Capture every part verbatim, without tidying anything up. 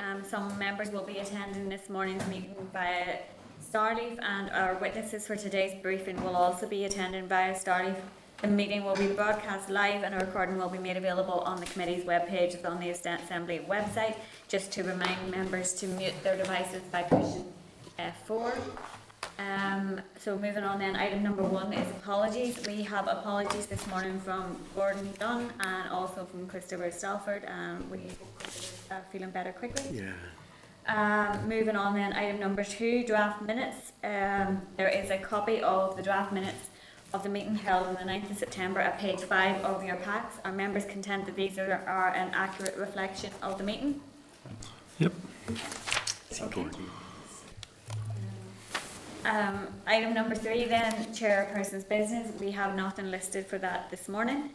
Um, some members will be attending this morning's meeting via Starleaf, and our witnesses for today's briefing will also be attending via Starleaf. The meeting will be broadcast live and a recording will be made available on the committee's webpage and on the Assembly website, just to remind members to mute their devices by pushing F four. Um, so moving on then, item number one is apologies. We have apologies this morning from Gordon Dunn and also from Christopher Stalford, and we are feeling better quickly. Yeah. Um, moving on then, item number two, draft minutes. Um, there is a copy of the draft minutes of the meeting held on the ninth of September at page five of your packs. Are members content that these are, are an accurate reflection of the meeting? Yep. Okay. Um, item number three then, chairperson's business. We have nothing listed for that this morning.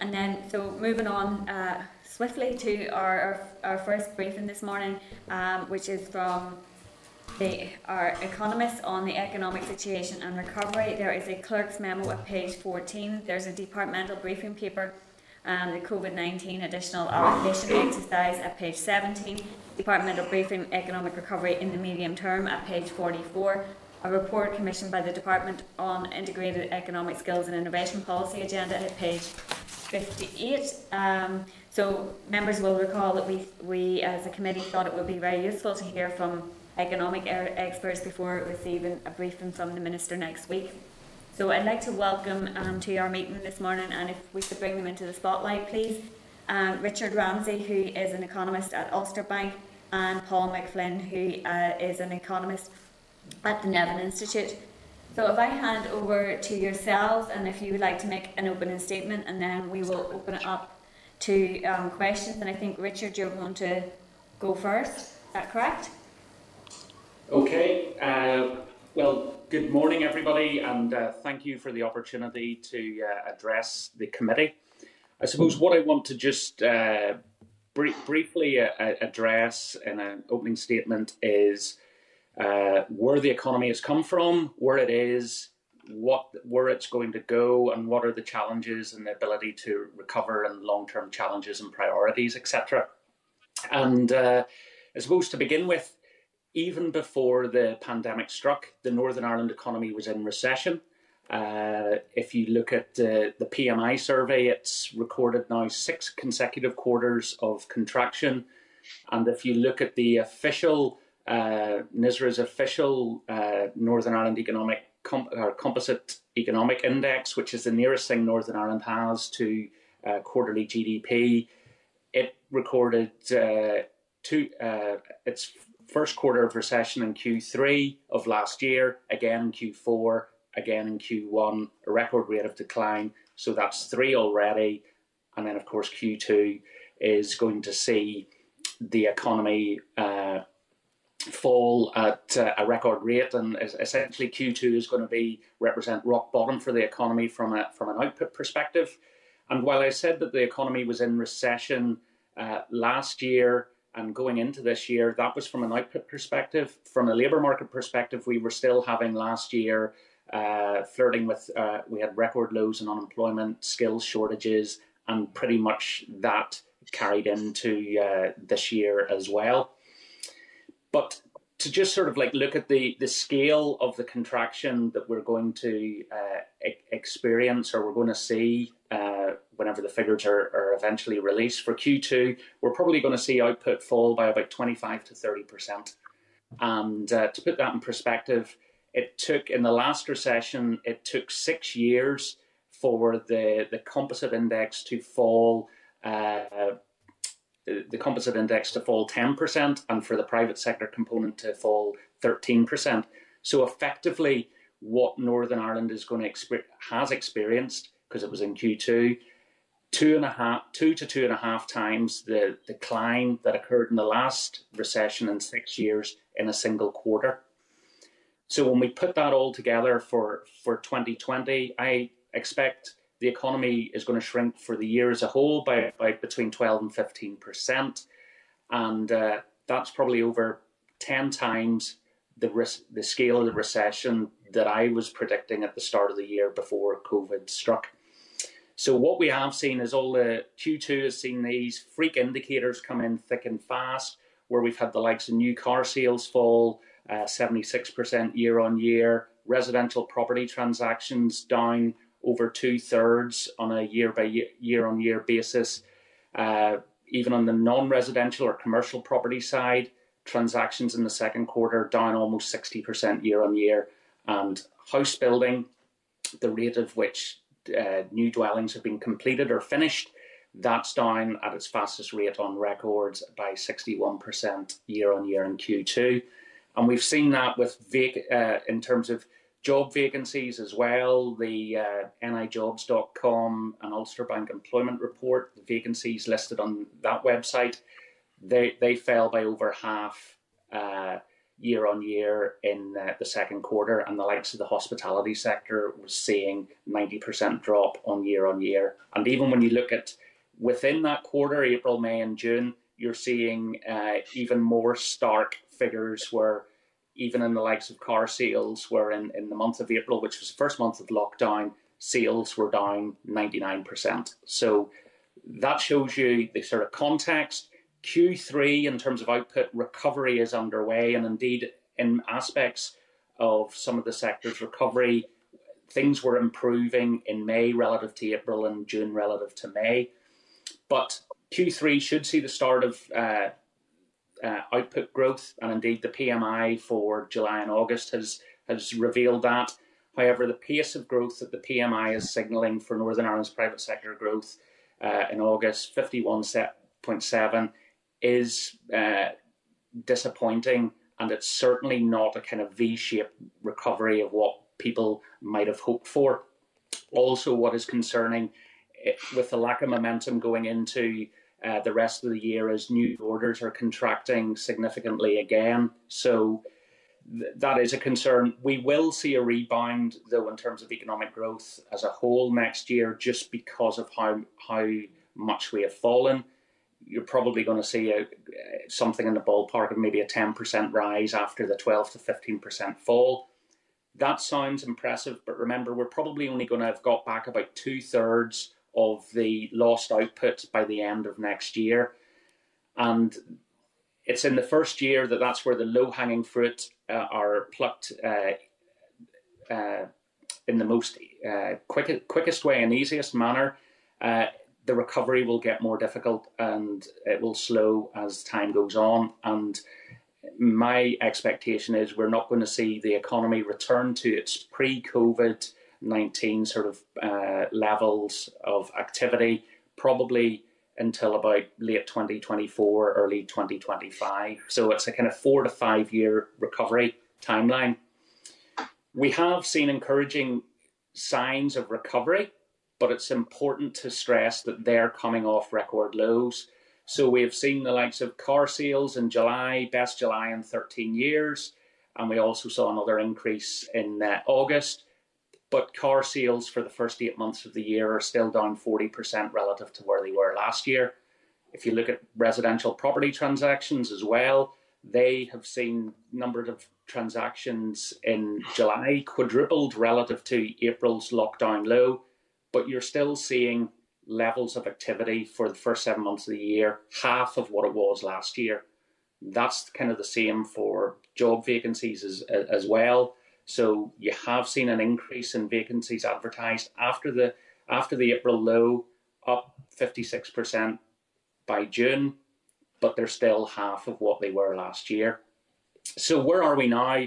And then, so moving on uh, swiftly to our, our, our first briefing this morning, um, which is from the, our economists on the economic situation and recovery. There is a clerk's memo at page fourteen. There's a departmental briefing paper, um, the COVID nineteen additional allocation exercise at page seventeen, departmental briefing economic recovery in the medium term at page forty-four, a report commissioned by the Department on Integrated Economic Skills and Innovation Policy Agenda at page fifty-eight. Um, so members will recall that we, we as a committee thought it would be very useful to hear from economic er experts before receiving a briefing from the Minister next week. So I'd like to welcome um, to our meeting this morning, and if we could bring them into the spotlight please, um, Richard Ramsey, who is an economist at Ulster Bank, and Paul McFlynn, who uh, is an economist at the Nevin Institute. So if I hand over to yourselves, and if you would like to make an opening statement, and then we will open it up to um, questions. And I think Richard, you're going to go first, is that correct? Okay, uh, well good morning everybody, and uh, thank you for the opportunity to uh, address the committee. I suppose what I want to just uh, br briefly uh, address in an opening statement is Uh, where the economy has come from, where it is, what, where it's going to go, and what are the challenges and the ability to recover and long-term challenges and priorities, et cetera. And uh, I suppose to begin with, even before the pandemic struck, the Northern Ireland economy was in recession. Uh, if you look at uh, the P M I survey, it's recorded now six consecutive quarters of contraction. And if you look at the official Uh, NISRA's official uh, Northern Ireland economic comp or composite economic index, which is the nearest thing Northern Ireland has to uh, quarterly G D P, it recorded uh, two, uh, its first quarter of recession in Q three of last year, again in Q four, again in Q one, a record rate of decline. So that's three already, and then of course Q two is going to see the economy Uh, fall at uh, a record rate, and essentially Q two is going to be represent rock bottom for the economy from a from an output perspective. And while I said that the economy was in recession uh, last year and going into this year, that was from an output perspective. From a labour market perspective, we were still having last year uh, flirting with uh, we had record lows in unemployment, skills shortages, and pretty much that carried into uh, this year as well. But to just sort of like look at the, the scale of the contraction that we're going to uh, e experience, or we're going to see uh, whenever the figures are, are eventually released for Q two, we're probably going to see output fall by about twenty-five to thirty percent. And uh, to put that in perspective, it took in the last recession, it took six years for the, the composite index to fall uh, the composite index to fall ten percent, and for the private sector component to fall thirteen percent. So effectively what Northern Ireland is going to exper has experienced, because it was in Q two, two and a half, two to two and a half times the decline that occurred in the last recession in six years in a single quarter. So when we put that all together for, for twenty twenty, I expect the economy is going to shrink for the year as a whole by, by between twelve and fifteen percent, and uh, that's probably over ten times the, risk, the scale of the recession that I was predicting at the start of the year before COVID struck. So what we have seen is all the Q two has seen these freak indicators come in thick and fast. where we've had the likes of new car sales fall uh, seventy-six percent year on year, residential property transactions down over two thirds on a year by year, year on year basis. Uh, even on the non-residential or commercial property side, transactions in the second quarter down almost sixty percent year on year. And house building, the rate of which uh, new dwellings have been completed or finished, that's down at its fastest rate on records by sixty-one percent year on year in Q two. And we've seen that with vac uh, in terms of job vacancies as well. The uh, N I jobs dot com and Ulster Bank employment report, the vacancies listed on that website, they, they fell by over half uh, year on year in uh, the second quarter. And the likes of the hospitality sector was seeing ninety percent drop on year on year. And even when you look at within that quarter, April, May and June, you're seeing uh, even more stark figures where even in the likes of car sales, where in, in the month of April, which was the first month of lockdown, sales were down ninety-nine percent. So that shows you the sort of context. Q three, in terms of output, recovery is underway. And indeed, in aspects of some of the sector's recovery, things were improving in May relative to April and June relative to May. But Q three should see the start of uh, uh, output growth, and indeed the P M I for July and August has, has revealed that. However, the pace of growth that the P M I is signalling for Northern Ireland's private sector growth uh, in August, fifty-one point seven, is uh, disappointing, and it's certainly not a kind of V-shaped recovery of what people might have hoped for. Also, what is concerning It, with the lack of momentum going into uh, the rest of the year as new orders are contracting significantly again. So th that is a concern. We will see a rebound, though, in terms of economic growth as a whole next year, just because of how, how much we have fallen. You're probably going to see a, something in the ballpark of maybe a ten percent rise after the twelve to fifteen percent fall. That sounds impressive, but remember, we're probably only going to have got back about two-thirds of the lost output by the end of next year. And it's in the first year that that's where the low-hanging fruit uh, are plucked uh, uh, in the most uh, quick, quickest way and easiest manner. Uh, the recovery will get more difficult and it will slow as time goes on. And my expectation is we're not going to see the economy return to its pre-COVID nineteen sort of uh, levels of activity, probably until about late twenty twenty-four, early twenty twenty-five. So it's a kind of four to five year recovery timeline. We have seen encouraging signs of recovery, but it's important to stress that they're coming off record lows. So we have seen the likes of car sales in July, best July in thirteen years, and we also saw another increase in uh, August. But car sales for the first eight months of the year are still down forty percent relative to where they were last year. If you look at residential property transactions as well, they have seen numbers of transactions in July quadrupled relative to April's lockdown low, but you're still seeing levels of activity for the first seven months of the year, half of what it was last year. That's kind of the same for job vacancies as, as well. So you have seen an increase in vacancies advertised after the after the April low, up fifty-six percent by June, but they're still half of what they were last year. So where are we now?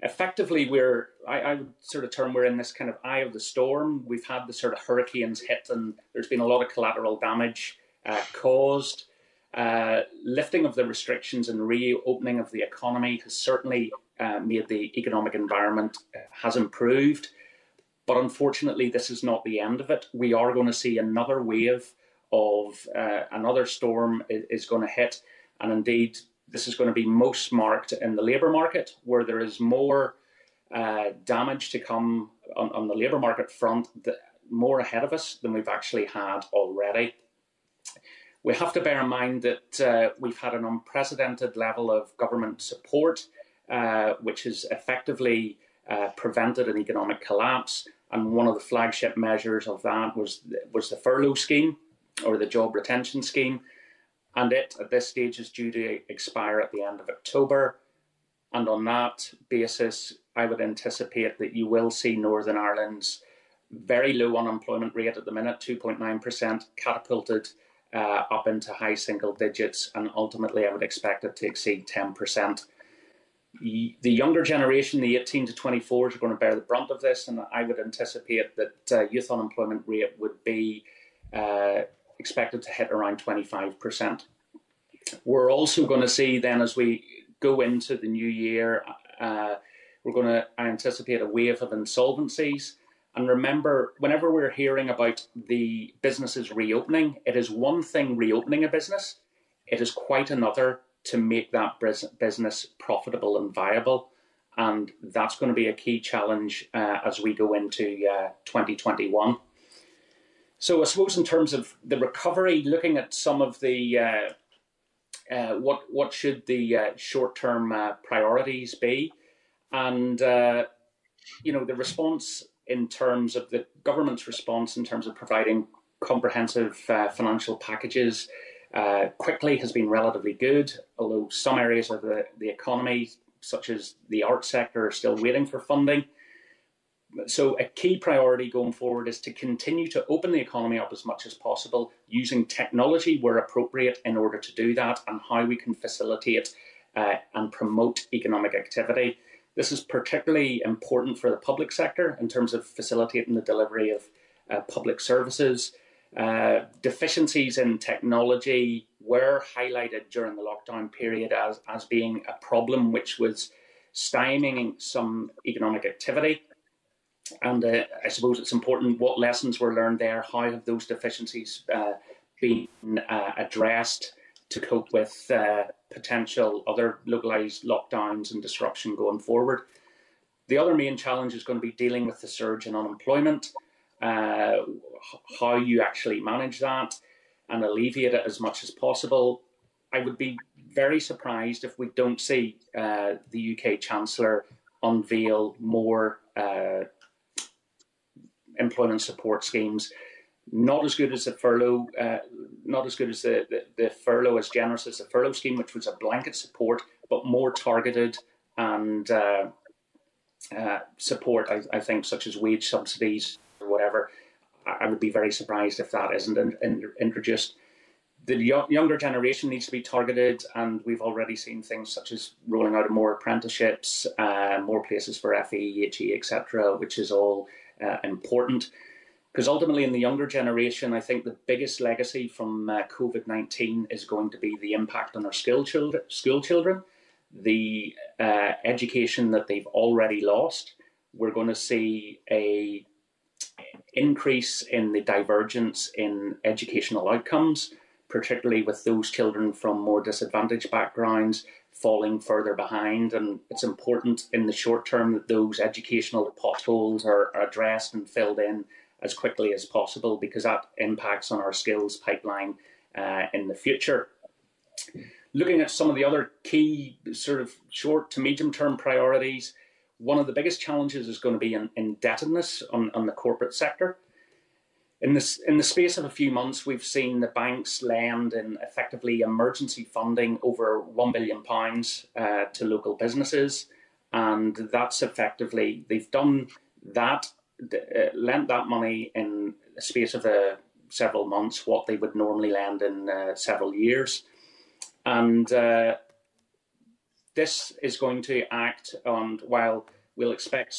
Effectively, we're I, I would sort of term we're in this kind of eye of the storm. We've had the sort of hurricanes hit, and there's been a lot of collateral damage uh, caused. Uh, lifting of the restrictions and reopening of the economy has certainly uh, made the economic environment uh, has improved. But unfortunately, this is not the end of it. We are going to see another wave of uh, another storm is, is going to hit. And indeed, this is going to be most marked in the labour market, where there is more uh, damage to come on, on the labour market front, the, more ahead of us than we've actually had already. We have to bear in mind that uh, we've had an unprecedented level of government support, uh, which has effectively uh, prevented an economic collapse. And one of the flagship measures of that was, was the furlough scheme, or the job retention scheme. and it at this stage is due to expire at the end of October. And on that basis, I would anticipate that you will see Northern Ireland's very low unemployment rate at the minute, two point nine percent, catapulted uh, up into high single digits, and ultimately I would expect it to exceed ten percent. The younger generation, the eighteen to twenty-fours, are going to bear the brunt of this, and I would anticipate that uh, youth unemployment rate would be uh, expected to hit around twenty-five percent. We're also going to see then, as we go into the new year, uh, we're going to anticipate a wave of insolvencies. And remember, whenever we're hearing about the businesses reopening, it is one thing reopening a business, it is quite another to make that business profitable and viable. And that's going to be a key challenge uh, as we go into uh, twenty twenty-one. So I suppose in terms of the recovery, looking at some of the, uh, uh, what, what should the uh, short-term uh, priorities be? And, uh, you know, the response in terms of the government's response in terms of providing comprehensive uh, financial packages Uh, quickly has been relatively good, although some areas of the, the economy, such as the arts sector, are still waiting for funding. So a key priority going forward is to continue to open the economy up as much as possible, using technology where appropriate in order to do that, and how we can facilitate uh, and promote economic activity. This is particularly important for the public sector in terms of facilitating the delivery of uh, public services. Uh, deficiencies in technology were highlighted during the lockdown period as, as being a problem which was stymieing some economic activity. And uh, I suppose it's important what lessons were learned there, how have those deficiencies uh, been uh, addressed to cope with uh, potential other localised lockdowns and disruption going forward. The other main challenge is going to be dealing with the surge in unemployment. Uh, how you actually manage that and alleviate it as much as possible. I would be very surprised if we don't see uh, the U K Chancellor unveil more uh, employment support schemes. Not as good as the furlough, uh, not as good as the, the, the furlough, as generous as the furlough scheme, which was a blanket support, but more targeted and uh, uh, support, I, I think, such as wage subsidies, whatever. I would be very surprised if that isn't in, in, introduced. The yo younger generation needs to be targeted, and we've already seen things such as rolling out more apprenticeships, uh, more places for F E, H E, et cetera, which is all uh, important. Because ultimately in the younger generation, I think the biggest legacy from uh, COVID nineteen is going to be the impact on our school children, school children, the uh, education that they've already lost. We're going to see a increase in the divergence in educational outcomes, particularly with those children from more disadvantaged backgrounds falling further behind. And it's important in the short term that those educational potholes are addressed and filled in as quickly as possible, because that impacts on our skills pipeline uh, in the future. Looking at some of the other key sort of short to medium term priorities, one of the biggest challenges is going to be in indebtedness on, on the corporate sector. In, this, in the space of a few months, we've seen the banks lend in effectively emergency funding over one billion pounds uh, to local businesses. And that's effectively, they've done that, uh, lent that money in the space of uh, several months, what they would normally lend in uh, several years. And uh, this is going to act, and while we'll expect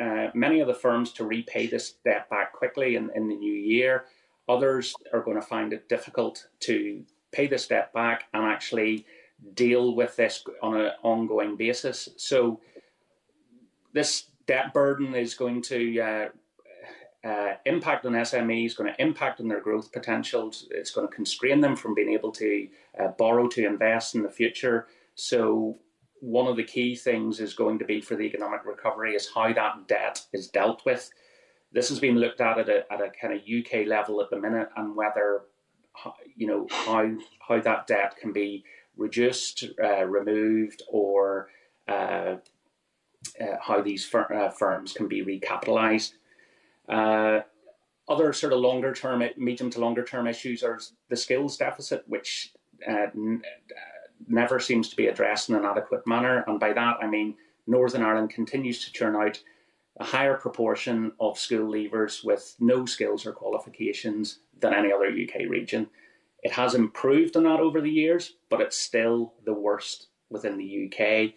uh, many of the firms to repay this debt back quickly in, in the new year, others are going to find it difficult to pay this debt back and actually deal with this on an ongoing basis. So this debt burden is going to uh, uh, impact on S M Es, going to impact on their growth potentials. It's going to constrain them from being able to uh, borrow to invest in the future. So one of the key things is going to be for the economic recovery is how that debt is dealt with. This has been looked at at a, at a kind of U K level at the minute, and whether, you know, how, how that debt can be reduced, uh, removed, or uh, uh, how these fir uh, firms can be recapitalised. Uh, other sort of longer term, medium to longer term issues are the skills deficit, which uh, n never seems to be addressed in an adequate manner. And by that, I mean, Northern Ireland continues to churn out a higher proportion of school leavers with no skills or qualifications than any other U K region. It has improved on that over the years, but it's still the worst within the U K.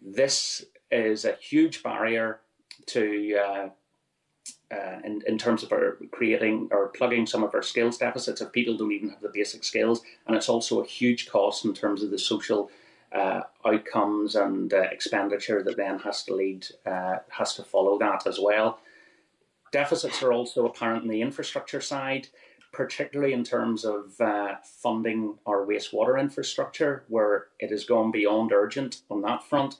This is a huge barrier to, uh, uh, in, in terms of our creating or plugging some of our skills deficits if people don't even have the basic skills. And it's also a huge cost in terms of the social Uh, outcomes and uh, expenditure that then has to lead, uh, has to follow that as well. Deficits are also apparent in the infrastructure side, particularly in terms of uh, funding our wastewater infrastructure, where it has gone beyond urgent on that front.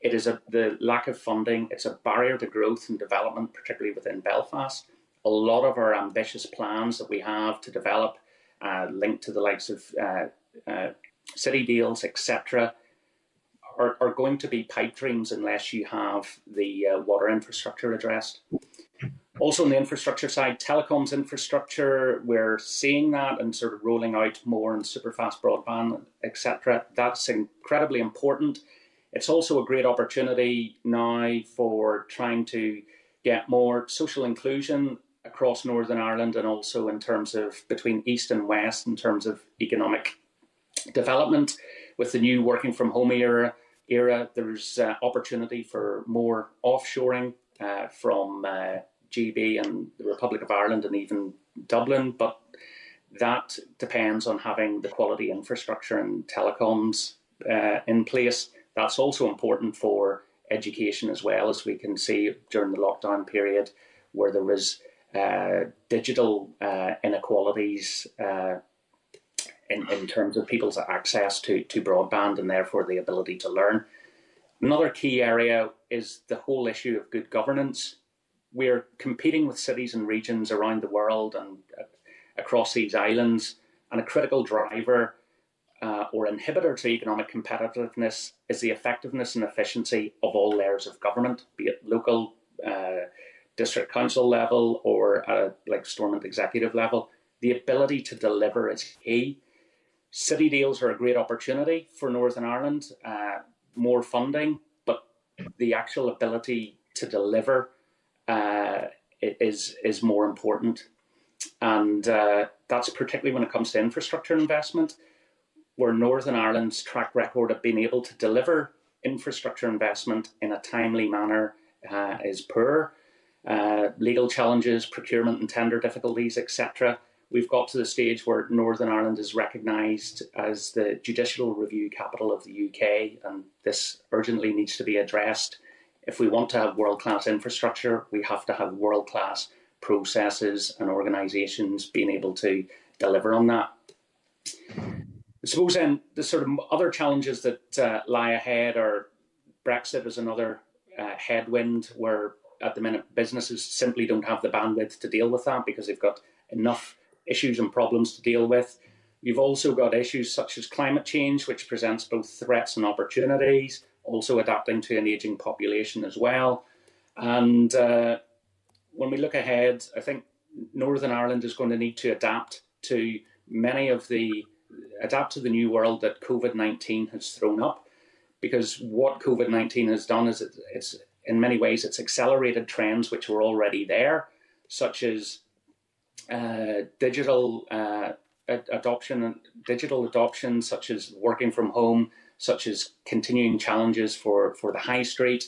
It is a, the lack of funding, it's a barrier to growth and development, particularly within Belfast. A lot of our ambitious plans that we have to develop, uh, linked to the likes of uh, uh, city deals, et cetera, are, are going to be pipe dreams unless you have the uh, water infrastructure addressed. Also on the infrastructure side, telecoms infrastructure, we're seeing that and sort of rolling out more in superfast broadband, et cetera. That's incredibly important. It's also a great opportunity now for trying to get more social inclusion across Northern Ireland, and also in terms of between East and West in terms of economic development. With the new working from home era, era there's uh, opportunity for more offshoring uh, from uh, G B and the Republic of Ireland and even Dublin, but that depends on having the quality infrastructure and telecoms uh, in place. That's also important for education as well, as we can see during the lockdown period, where there was uh, digital uh, inequalities uh, In, in terms of people's access to, to broadband and therefore the ability to learn. Another key area is the whole issue of good governance. We're competing with cities and regions around the world and uh, across these islands, and a critical driver uh, or inhibitor to economic competitiveness is the effectiveness and efficiency of all layers of government, be it local, uh, district council level, or uh, like Stormont executive level. The ability to deliver is key. City deals are a great opportunity for Northern Ireland, uh, more funding, but the actual ability to deliver uh, is, is more important. And uh, that's particularly when it comes to infrastructure investment, where Northern Ireland's track record of being able to deliver infrastructure investment in a timely manner uh, is poor. Uh, legal challenges, procurement and tender difficulties, et cetera. We've got to the stage where Northern Ireland is recognised as the judicial review capital of the U K, and this urgently needs to be addressed. If we want to have world-class infrastructure, we have to have world-class processes and organisations being able to deliver on that. I suppose then the sort of other challenges that uh, lie ahead are Brexit is another uh, headwind, where at the minute businesses simply don't have the bandwidth to deal with that because they've got enough issues and problems to deal with. You've also got issues such as climate change, which presents both threats and opportunities, also adapting to an ageing population as well. And uh, when we look ahead, I think Northern Ireland is going to need to adapt to many of the, adapt to the new world that COVID nineteen has thrown up, because what COVID nineteen has done is it, it's, in many ways, it's accelerated trends which were already there, such as Uh, digital uh, ad adoption, digital adoption, such as working from home, such as continuing challenges for for the high street,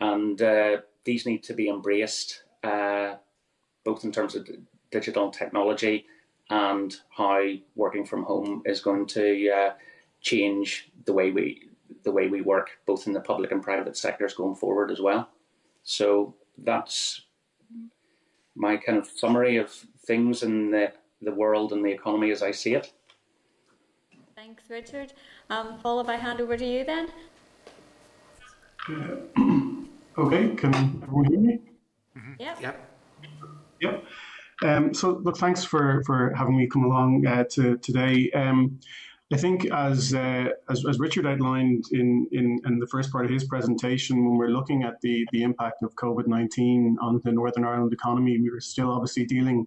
and uh, these need to be embraced uh, both in terms of digital technology and how working from home is going to uh, change the way we the way we work, both in the public and private sectors going forward as well. So that's my kind of summary of things in the, the world and the economy as I see it. Thanks, Richard. Um, Paul, if I hand over to you then. Uh, okay, can everyone hear me? Mm-hmm. Yep. Yep. Yep. Um, so, look, thanks for, for having me come along uh, to today. Um, I think as, uh, as as Richard outlined in, in in the first part of his presentation, when we're looking at the the impact of COVID nineteen on the Northern Ireland economy, we were still obviously dealing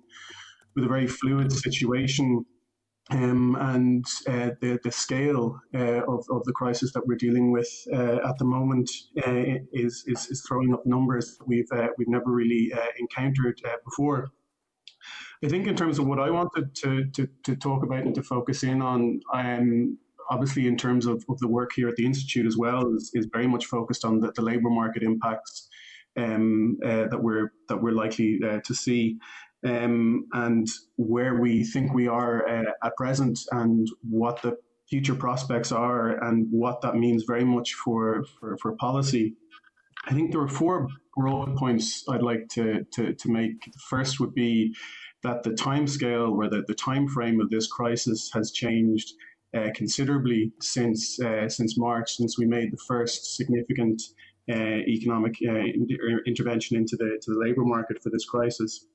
with a very fluid situation um, and uh, the, the scale uh, of, of the crisis that we're dealing with uh, at the moment uh, is, is, is throwing up numbers that we've, uh, we've never really uh, encountered uh, before. I think in terms of what I wanted to, to, to talk about and to focus in on, um, obviously in terms of, of the work here at the Institute as well, is, is very much focused on the, the labour market impacts um, uh, that we're that we're likely uh, to see, um, and where we think we are uh, at present, and what the future prospects are, and what that means very much for, for, for policy. I think there are four broad points I'd like to, to, to make. The first would be that the timescale or the, the time frame of this crisis has changed uh, considerably since uh, since March, since we made the first significant uh, economic uh, inter intervention into the to the labour market for this crisis.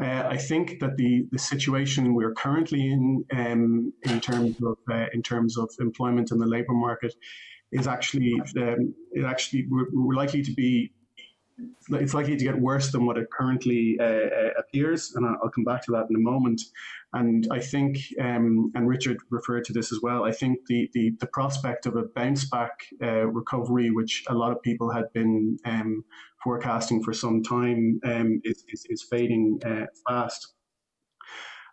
Uh, I think that the, the situation we're currently in, um, in terms of uh, in terms of employment in the labour market, is actually um, it actually we're, we're likely to be. It's likely to get worse than what it currently uh, appears, and I'll come back to that in a moment. And I think, um, and Richard referred to this as well, I think the, the, the prospect of a bounce-back uh, recovery, which a lot of people had been um, forecasting for some time, um, is, is, is fading uh, fast.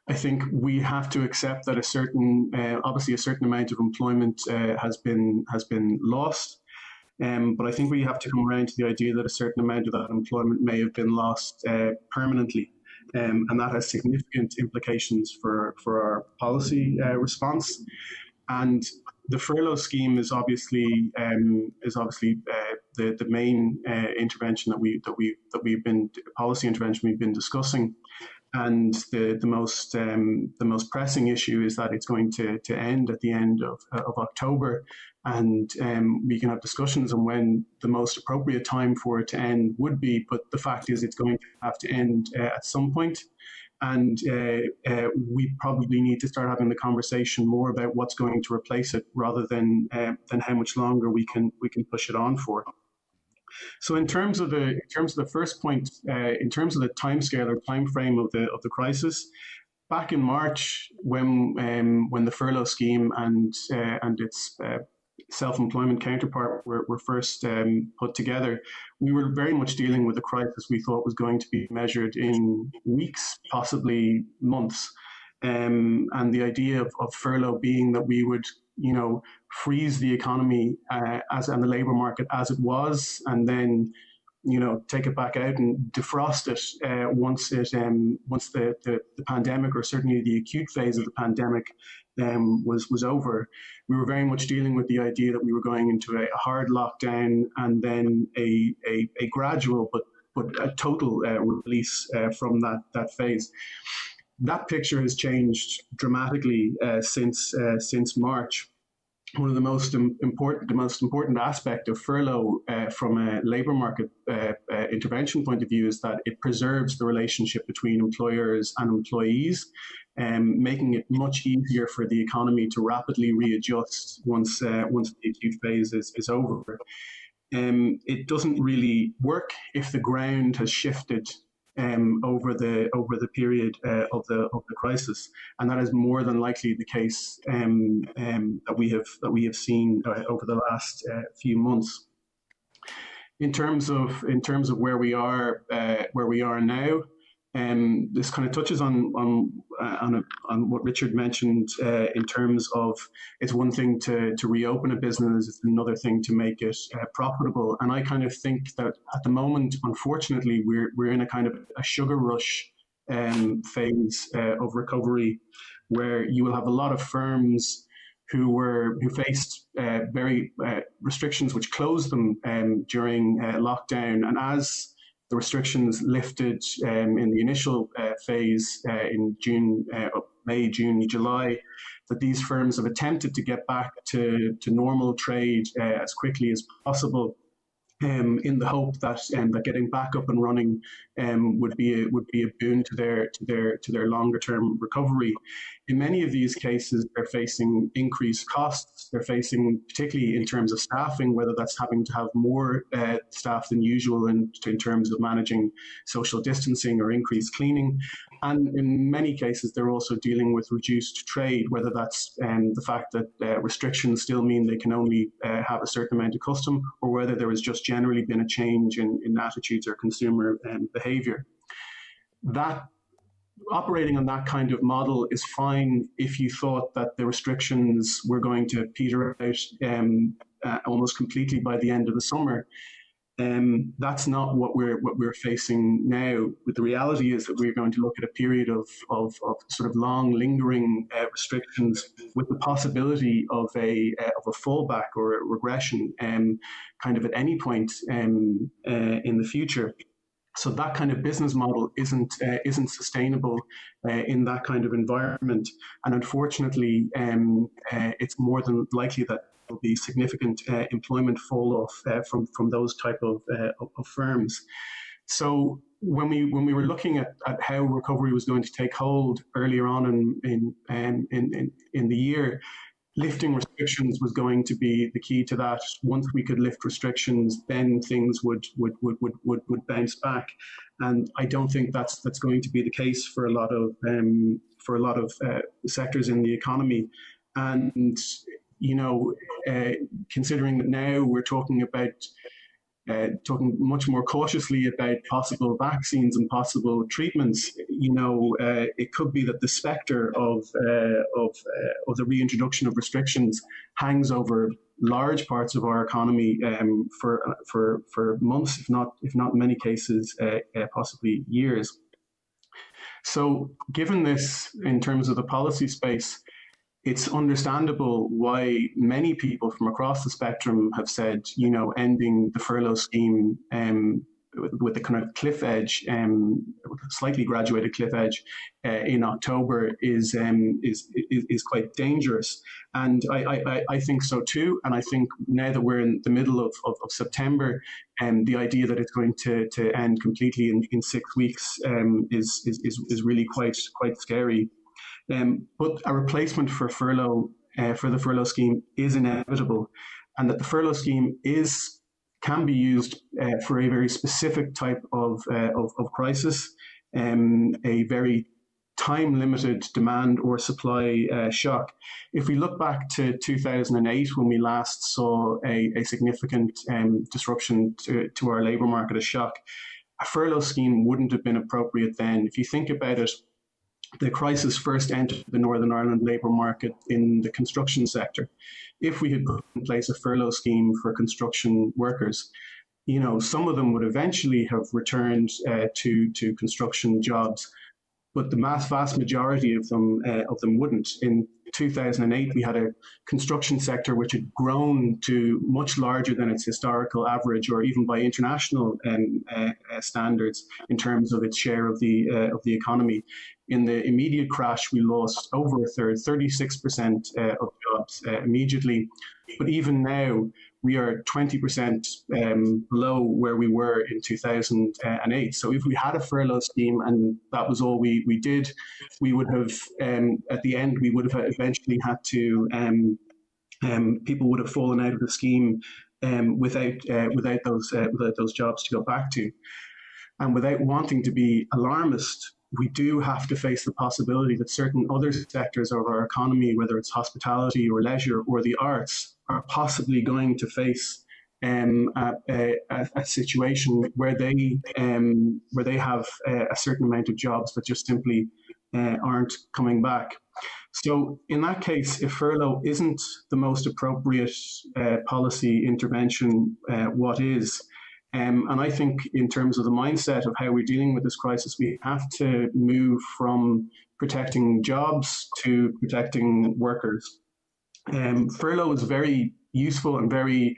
I think we have to accept that a certain, uh, obviously a certain amount of employment uh, has been has been lost. Um, but I think we have to come around to the idea that a certain amount of that employment may have been lost uh, permanently, um, and that has significant implications for, for our policy uh, response. And the furlough scheme is obviously um, is obviously uh, the the main uh, intervention that we that we that we've been policy intervention we've been discussing, and the the most um, the most pressing issue is that it's going to to end at the end of of October. And um, we can have discussions on when the most appropriate time for it to end would be, but the fact is it's going to have to end uh, at some point. And uh, uh, we probably need to start having the conversation more about what's going to replace it, rather than uh, than how much longer we can we can push it on for. So in terms of the in terms of the first point, uh, in terms of the timescale or time frame of the of the crisis. Back in March, when um, when the furlough scheme and uh, and its uh, self-employment counterpart were, were first um, put together, we were very much dealing with a crisis we thought was going to be measured in weeks, possibly months. Um, and the idea of, of furlough being that we would, you know, freeze the economy uh, as and the labour market as it was, and then, you know, take it back out and defrost it uh, once it um, once the, the, the pandemic, or certainly the acute phase of the pandemic, um, was was over. We were very much dealing with the idea that we were going into a, a hard lockdown and then a a, a gradual but but a total uh, release uh, from that that phase. That picture has changed dramatically uh, since uh, since March. One of the most important, the most important aspect of furlough uh, from a labour market uh, uh, intervention point of view is that it preserves the relationship between employers and employees, um, making it much easier for the economy to rapidly readjust once uh, once the acute phase is, is over. Um, it doesn't really work if the ground has shifted Um, over the over the period uh, of the of the crisis, and that is more than likely the case um, um, that we have that we have seen uh, over the last uh, few months. In terms of in terms of where we are uh, where we are now, um, this kind of touches on on on, a, on what Richard mentioned uh, in terms of it's one thing to to reopen a business, it's another thing to make it uh, profitable. And I kind of think that at the moment, unfortunately, we're we're in a kind of a sugar rush um, phase uh, of recovery, where you will have a lot of firms who were who faced uh, very uh, restrictions which closed them um, during uh, lockdown, and as the restrictions lifted um, in the initial uh, phase uh, in June, uh, May, June, July, that these firms have attempted to get back to, to normal trade uh, as quickly as possible, um, in the hope that um, that getting back up and running um, would be a, would be a boon to their to their to their longer term recovery. In many of these cases, they're facing increased costs. They're facing, particularly in terms of staffing, whether that's having to have more uh, staff than usual in, in terms of managing social distancing or increased cleaning, And in many cases, they're also dealing with reduced trade, whether that's um, the fact that uh, restrictions still mean they can only uh, have a certain amount of custom, or whether there has just generally been a change in, in attitudes or consumer um, behavior. That operating on that kind of model is fine if you thought that the restrictions were going to peter out um, uh, almost completely by the end of the summer. Um, that's not what we're what we're facing now. But the reality is that we're going to look at a period of of, of sort of long lingering uh, restrictions, with the possibility of a uh, of a fallback or a regression, um, kind of at any point um, uh, in the future. So that kind of business model isn't uh, isn't sustainable uh, in that kind of environment, and unfortunately, um, uh, it's more than likely that there will be significant uh, employment fall off uh, from from those type of, uh, of firms. So when we when we were looking at, at how recovery was going to take hold earlier on in in um, in, in in the year, lifting restrictions was going to be the key to that. Once we could lift restrictions, then things would would would would would, would bounce back, and I don't think that's that's going to be the case for a lot of um, for a lot of uh, sectors in the economy. And you know, uh, considering that now we're talking about uh, talking much more cautiously about possible vaccines and possible treatments, you know, uh, it could be that the spectre of uh, of, uh, of the reintroduction of restrictions hangs over large parts of our economy um, for for for months, if not if not in many cases, uh, uh, possibly years. So, given this, in terms of the policy space, it's understandable why many people from across the spectrum have said, you know, ending the furlough scheme um, with, with the kind of cliff edge, um, slightly graduated cliff edge, uh, in October is, um, is is is quite dangerous. And I, I I think so too. And I think now that we're in the middle of of, of September, um, the idea that it's going to to end completely in, in six weeks um, is is is really quite quite scary. Um, but a replacement for furlough, uh, for the furlough scheme, is inevitable, and that the furlough scheme is can be used uh, for a very specific type of uh, of, of crisis, um, a very time-limited demand or supply uh, shock. If we look back to two thousand eight, when we last saw a, a significant um, disruption to, to our labour market, a shock, a furlough scheme wouldn't have been appropriate then. If you think about it, the crisis first entered the Northern Ireland labour market in the construction sector. If we had put in place a furlough scheme for construction workers, you know, some of them would eventually have returned uh, to to construction jobs, but the mass, vast majority of them uh, of them wouldn't. In two thousand eight, we had a construction sector which had grown to much larger than its historical average, or even by international um, uh, standards, in terms of its share of the uh, of the economy. In the immediate crash, we lost over a third, thirty-six percent uh, of jobs uh, immediately. But even now, we are twenty percent um, below where we were in two thousand eight. So if we had a furlough scheme and that was all we, we did, we would have, um, at the end, we would have eventually had to, um, um, people would have fallen out of the scheme um, without, uh, without, those, uh, without those jobs to go back to. And without wanting to be alarmist, we do have to face the possibility that certain other sectors of our economy, whether it's hospitality or leisure or the arts, are possibly going to face um, a, a, a situation where they um, where they have a, a certain amount of jobs that just simply uh, aren't coming back. So in that case, if furlough isn't the most appropriate uh, policy intervention, uh, what is? Um, and I think in terms of the mindset of how we're dealing with this crisis, we have to move from protecting jobs to protecting workers. Um, furlough is very useful and very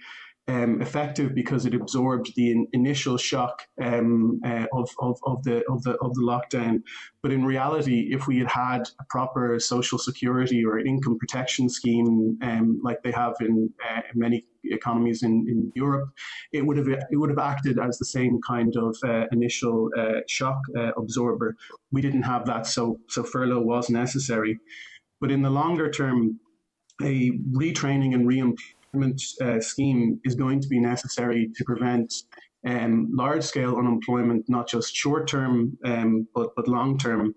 um, effective because it absorbed the in initial shock um, uh, of, of, of, the, of, the, of the lockdown. But in reality, if we had had a proper social security or income protection scheme um, like they have in uh, many economies in, in Europe, it would have it would have acted as the same kind of uh, initial uh, shock uh, absorber. We didn't have that, so so furlough was necessary. But in the longer term, a retraining and re-employment uh, scheme is going to be necessary to prevent um, large-scale unemployment, not just short-term um, but but long-term.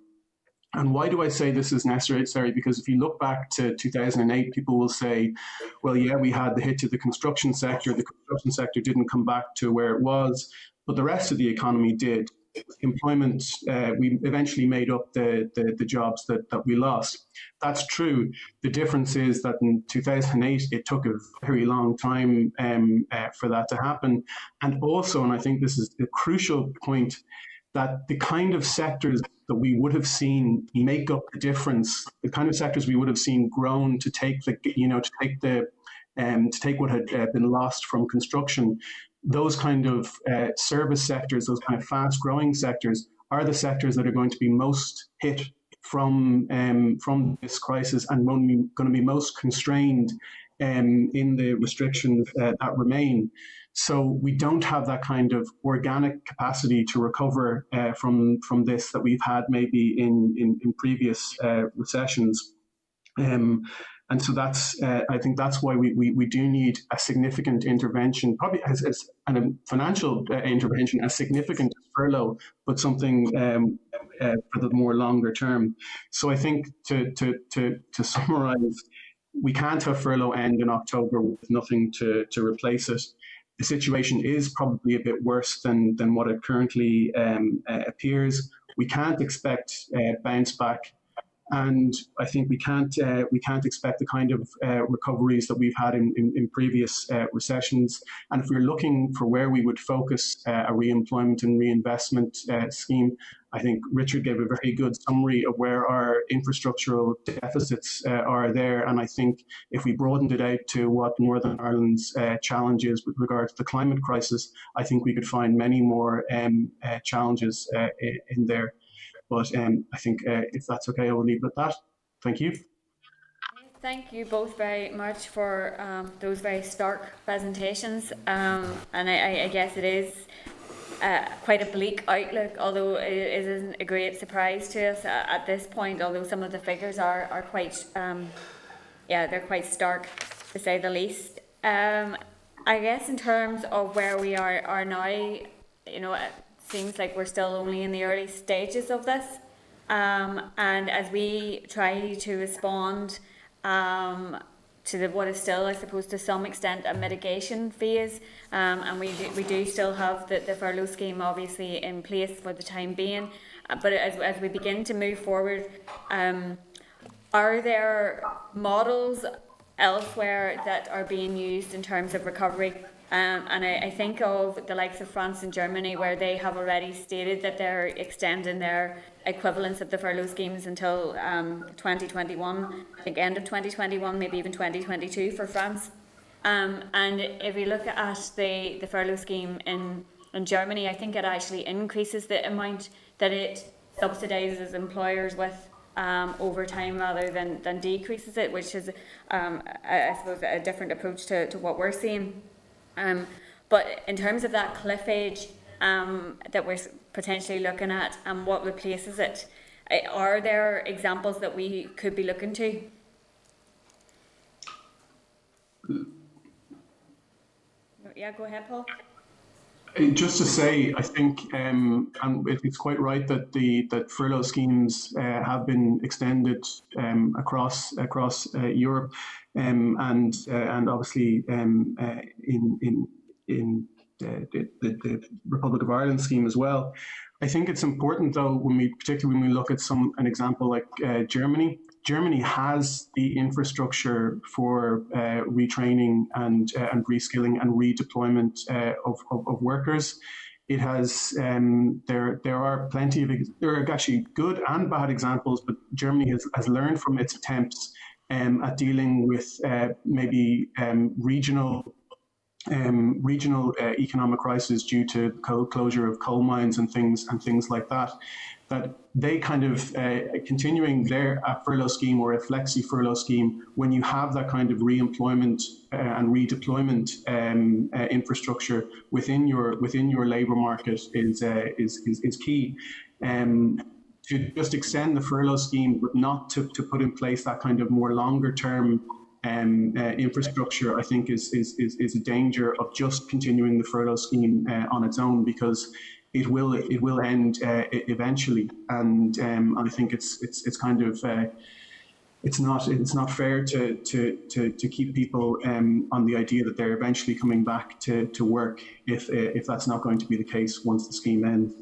And why do I say this is necessary? Because if you look back to two thousand eight, people will say, well, yeah, we had the hit to the construction sector. The construction sector didn't come back to where it was, but the rest of the economy did. Employment, uh, we eventually made up the, the, the jobs that, that we lost. That's true. The difference is that in two thousand eight, it took a very long time um, uh, for that to happen. And also, and I think this is a crucial point, that the kind of sectors that we would have seen make up the difference, the kind of sectors we would have seen grown to take the, you know, to take the, um, to take what had uh, been lost from construction, those kind of uh, service sectors, those kind of fast-growing sectors, are the sectors that are going to be most hit from um, from this crisis and going to be most constrained um, in the restrictions uh, that remain. So we don't have that kind of organic capacity to recover uh, from from this that we've had maybe in in, in previous uh, recessions. Um, And so that's, uh, I think that's why we, we, we do need a significant intervention, probably as, as a financial uh, intervention, a significant furlough, but something um, uh, for the more longer term. So I think to, to, to, to summarize, we can't have furlough end in October with nothing to, to replace it. The situation is probably a bit worse than, than what it currently um, uh, appears. We can't expect uh, bounce back. And I think we can't uh, we can't expect the kind of uh, recoveries that we've had in, in, in previous uh, recessions. And if we're looking for where we would focus uh, a reemployment and reinvestment uh, scheme, I think Richard gave a very good summary of where our infrastructural deficits uh, are there. And I think if we broadened it out to what Northern Ireland's uh, challenge is with regard to the climate crisis, I think we could find many more um, uh, challenges uh, in there. But um, I think uh, if that's okay, I will leave it at that. Thank you. Thank you both very much for um, those very stark presentations. Um, and I, I guess it is uh, quite a bleak outlook, although it isn't a great surprise to us at this point, although some of the figures are, are quite, um, yeah, they're quite stark to say the least. Um, I guess in terms of where we are, are now, you know, seems like we're still only in the early stages of this, um, and as we try to respond um, to the, what is still, I suppose, to some extent a mitigation phase, um, and we do, we do still have the, the furlough scheme obviously in place for the time being, uh, but as, as we begin to move forward, um, are there models elsewhere that are being used in terms of recovery? Um, and I, I think of the likes of France and Germany, where they have already stated that they're extending their equivalence of the furlough schemes until um, twenty twenty-one, I think end of twenty twenty-one, maybe even twenty twenty-two for France. Um, and if you look at the, the furlough scheme in, in Germany, I think it actually increases the amount that it subsidises employers with um, over time rather than, than decreases it, which is, um, I, I suppose, a different approach to, to what we're seeing. Um, but in terms of that cliff edge um, that we're potentially looking at and what replaces it, are there examples that we could be looking to? Yeah, go ahead, Paul. Just to say, I think um, and it's quite right that the that furlough schemes uh, have been extended um, across across uh, Europe, um, and uh, and obviously um, uh, in in in uh, the, the Republic of Ireland scheme as well. I think it's important though when we particularly when we look at some an example like uh, Germany. Germany has the infrastructure for uh, retraining and, uh, and reskilling and redeployment uh, of, of, of workers. It has um, there there are plenty of there are actually good and bad examples, but Germany has, has learned from its attempts um, at dealing with uh, maybe um, regional. Um, regional uh, economic crisis due to co closure of coal mines and things and things like that, that they kind of uh, continuing their uh, furlough scheme or a flexi furlough scheme. When you have that kind of reemployment uh, and redeployment um, uh, infrastructure within your within your labour market is, uh, is is is key. Um, to just extend the furlough scheme, but not to to put in place that kind of more longer term. Um, uh, infrastructure, I think, is, is, is a danger of just continuing the furlough scheme uh, on its own, because it will it will end uh, eventually, and um, I think it's it's it's kind of uh, it's not it's not fair to to to, to keep people um, on the idea that they're eventually coming back to to work if uh, if that's not going to be the case once the scheme ends.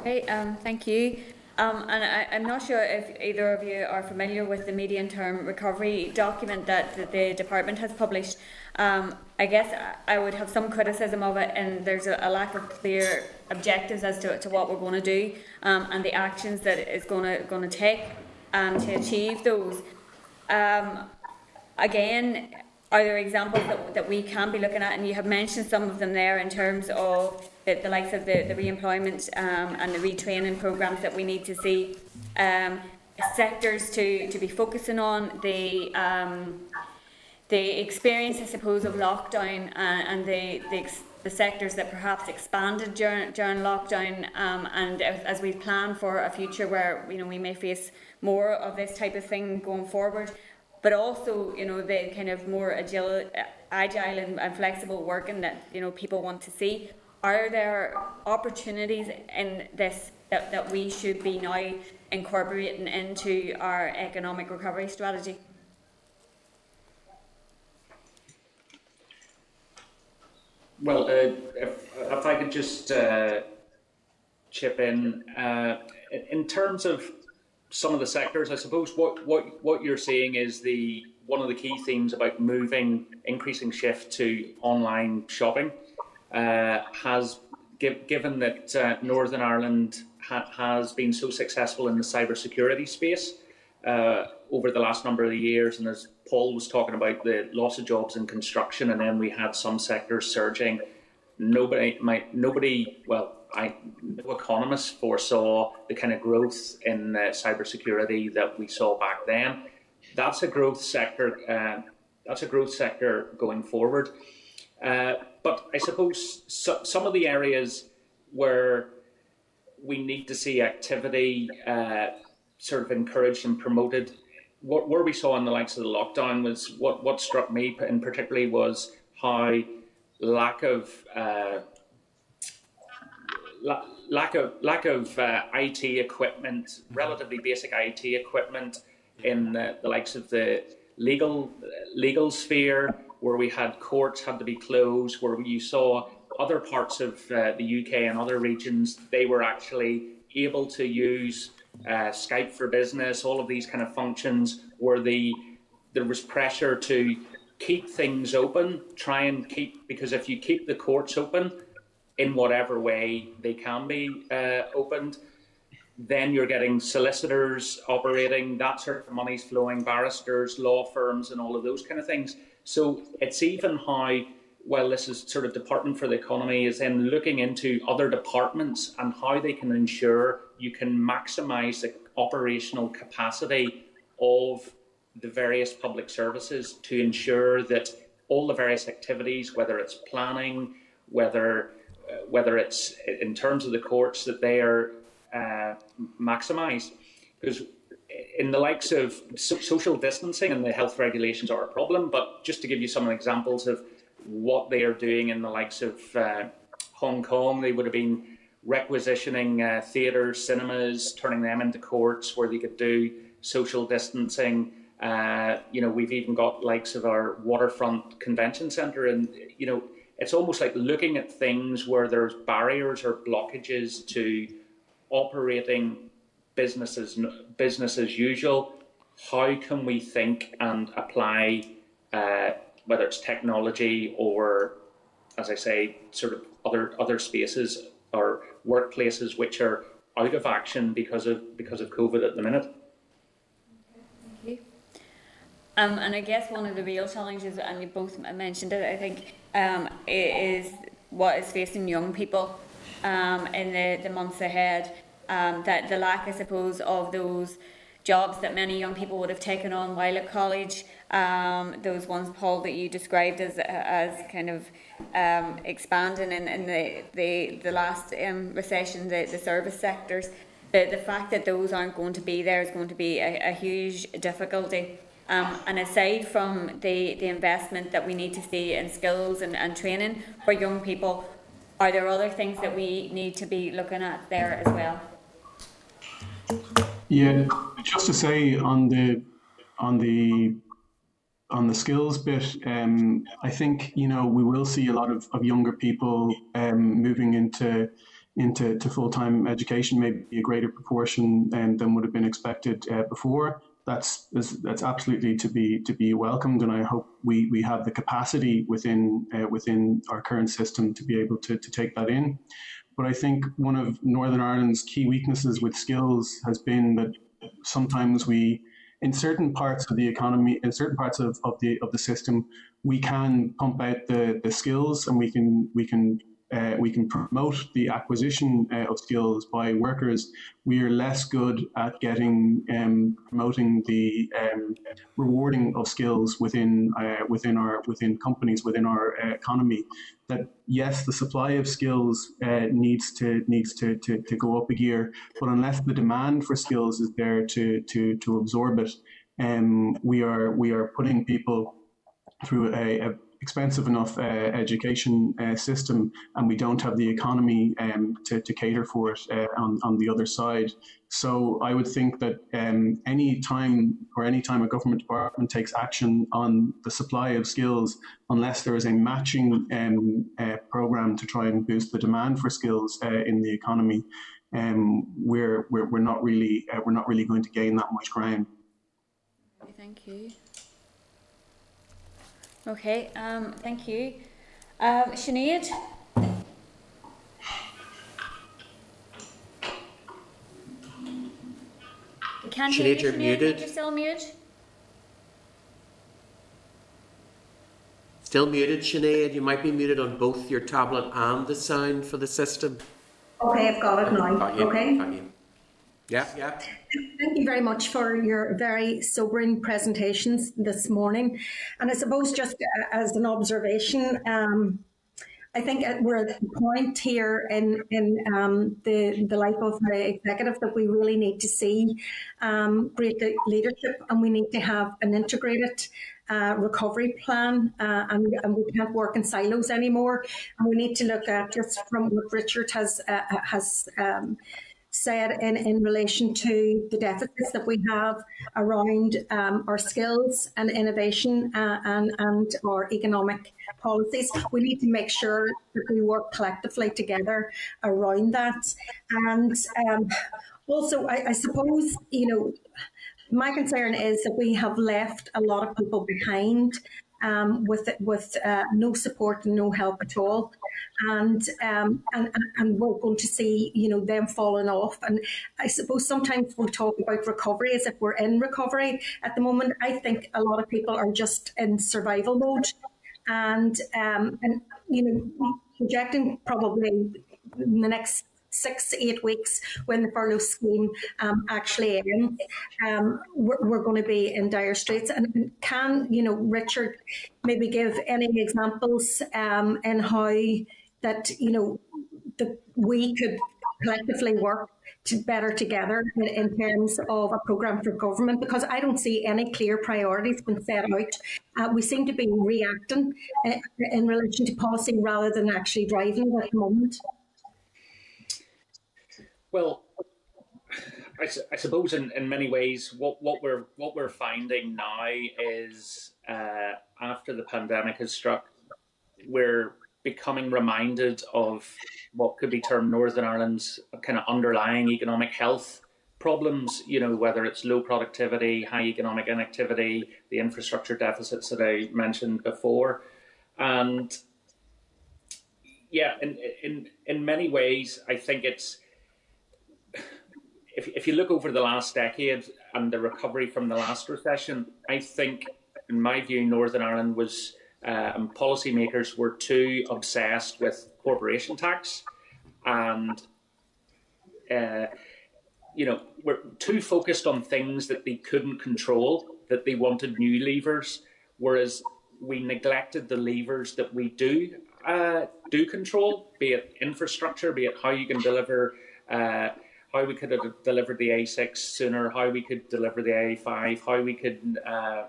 Okay, um, thank you. Um, and I, I'm not sure if either of you are familiar with the medium-term recovery document that the, the department has published. Um, I guess I would have some criticism of it, and there's a, a lack of clear objectives as to, to what we're going to do um, and the actions that it's going to going to take um, to achieve those. Um, again, are there examples that, that we can be looking at? And you have mentioned some of them there in terms of the, the likes of the, the re-employment um, and the retraining programmes that we need to see, um, sectors to, to be focusing on, the um, the experience, I suppose, of lockdown and, and the, the, the sectors that perhaps expanded during, during lockdown, um, and as we plan for a future where, you know, we may face more of this type of thing going forward. But also, you know, the kind of more agile, agile and, and flexible working that, you know, people want to see. Are there opportunities in this that, that we should be now incorporating into our economic recovery strategy? Well, uh, if, if I could just uh, chip in, uh, in terms of some of the sectors, I suppose what, what, what you're seeing is the one of the key themes about moving, increasing shift to online shopping uh, has, give, given that uh, Northern Ireland ha has been so successful in the cybersecurity space uh, over the last number of years, and as Paul was talking about the loss of jobs in construction, and then we had some sectors surging. Nobody, might, nobody, well, I, no economists foresaw the kind of growth in uh, cybersecurity that we saw back then. That's a growth sector. Uh, that's a growth sector going forward. Uh, but I suppose so, some of the areas where we need to see activity uh, sort of encouraged and promoted. What where we saw in the likes of the lockdown was what what struck me, and particularly was how lack of. Uh, Lack of lack of uh, I T equipment, relatively basic I T equipment, in the, the likes of the legal legal sphere, where we had courts had to be closed, where you saw other parts of uh, the U K and other regions, they were actually able to use uh, Skype for Business, all of these kind of functions, where the there was pressure to keep things open, try and keep because if you keep the courts open, in whatever way they can be uh, opened, then you're getting solicitors operating, that sort of money's flowing, barristers, law firms, and all of those kind of things. So it's even how, well, this is sort of Department for the Economy is then looking into other departments and how they can ensure you can maximise the operational capacity of the various public services to ensure that all the various activities, whether it's planning, whether whether it's in terms of the courts, that they are uh, maximised. Because in the likes of so social distancing and the health regulations are a problem, but just to give you some examples of what they are doing in the likes of uh, Hong Kong, they would have been requisitioning uh, theatres, cinemas, turning them into courts where they could do social distancing. Uh, you know, we've even got likes of our waterfront convention centre, and, you know, it's almost like looking at things where there's barriers or blockages to operating businesses, business as usual. How can we think and apply, uh, whether it's technology or, as I say, sort of other other spaces or workplaces which are out of action because of because of COVID at the minute? Um, and I guess one of the real challenges, and you both mentioned it, I think, um, is what is facing young people um, in the, the months ahead. Um, that the lack, I suppose, of those jobs that many young people would have taken on while at college, um, those ones, Paul, that you described as as kind of um, expanding in, in the, the, the last um, recession, the, the service sectors. The, the fact that those aren't going to be there is going to be a, a huge difficulty. Um, and aside from the, the investment that we need to see in skills and, and training for young people, Are there other things that we need to be looking at there as well? Yeah, just to say on the on the on the skills bit, um, I think you know we will see a lot of, of younger people um, moving into into to full-time education, maybe a greater proportion um, than would have been expected uh, before. That's that's absolutely to be to be welcomed, and I hope we, we have the capacity within uh, within our current system to be able to to take that in. But I think one of Northern Ireland's key weaknesses with skills has been that sometimes we, in certain parts of the economy, in certain parts of, of the of the system, we can pump out the, the skills, and we can we can. Uh, we can promote the acquisition uh, of skills by workers. We are less good at getting um, promoting the um, rewarding of skills within uh, within our within companies within our uh, economy. That yes, the supply of skills uh, needs to needs to, to to go up a gear, but unless the demand for skills is there to to to absorb it, um, we are we are putting people through a, a expensive enough uh, education uh, system, and we don't have the economy um, to, to cater for it uh, on, on the other side. So I would think that um, any time or any time a government department takes action on the supply of skills, unless there is a matching um, uh, program to try and boost the demand for skills uh, in the economy, um, we're, we're, we're not really uh, we're not really going to gain that much ground. Thank you. Okay, um, thank you. Um, Sinead? We can't hear you, Sinead. You're muted. You're still muted? Still muted, Sinead. You might be muted on both your tablet and the sound for the system. Okay, I've got it now. Got you. Okay. Got you. Yeah, yeah. Thank you very much for your very sobering presentations this morning. And I suppose just as an observation, um, I think we're at the point here in, in um, the, the life of the executive that we really need to see um, great leadership, and we need to have an integrated Uh, recovery plan, uh, and, and we can't work in silos anymore. And we need to look at, just from what Richard has uh, has um, said in, in relation to the deficits that we have around um, our skills and innovation uh, and, and our economic policies. We need to make sure that we work collectively together around that. And um, also, I, I suppose, you know, my concern is that we have left a lot of people behind um, with with uh, no support and no help at all, and, um, and and we're going to see you know them falling off. And I suppose sometimes we talk about recovery as if we're in recovery at the moment. I think a lot of people are just in survival mode, and um, and you know projecting probably in the next six to eight weeks when the furlough scheme um, actually ends, um, we're, we're going to be in dire straits. And can, you know, Richard maybe give any examples um, in how that, you know, that we could collectively work to better together in, in terms of a programme for government? Because I don't see any clear priorities been set out. Uh, we seem to be reacting uh, in relation to policy rather than actually driving at the moment. Well, I, su I suppose in, in many ways, what, what we're what we're finding now is uh, after the pandemic has struck, we're becoming reminded of what could be termed Northern Ireland's kind of underlying economic health problems. You know, whether it's low productivity, high economic inactivity, the infrastructure deficits that I mentioned before, and yeah, in in in many ways, I think it's. If, if you look over the last decade and the recovery from the last recession, I think, in my view, Northern Ireland was, uh, and policymakers were too obsessed with corporation tax, and uh, you know, were too focused on things that they couldn't control, that they wanted new levers, whereas we neglected the levers that we do uh, do control, be it infrastructure, be it how you can deliver. Uh, how we could have delivered the A six sooner, how we could deliver the A five, how we could uh,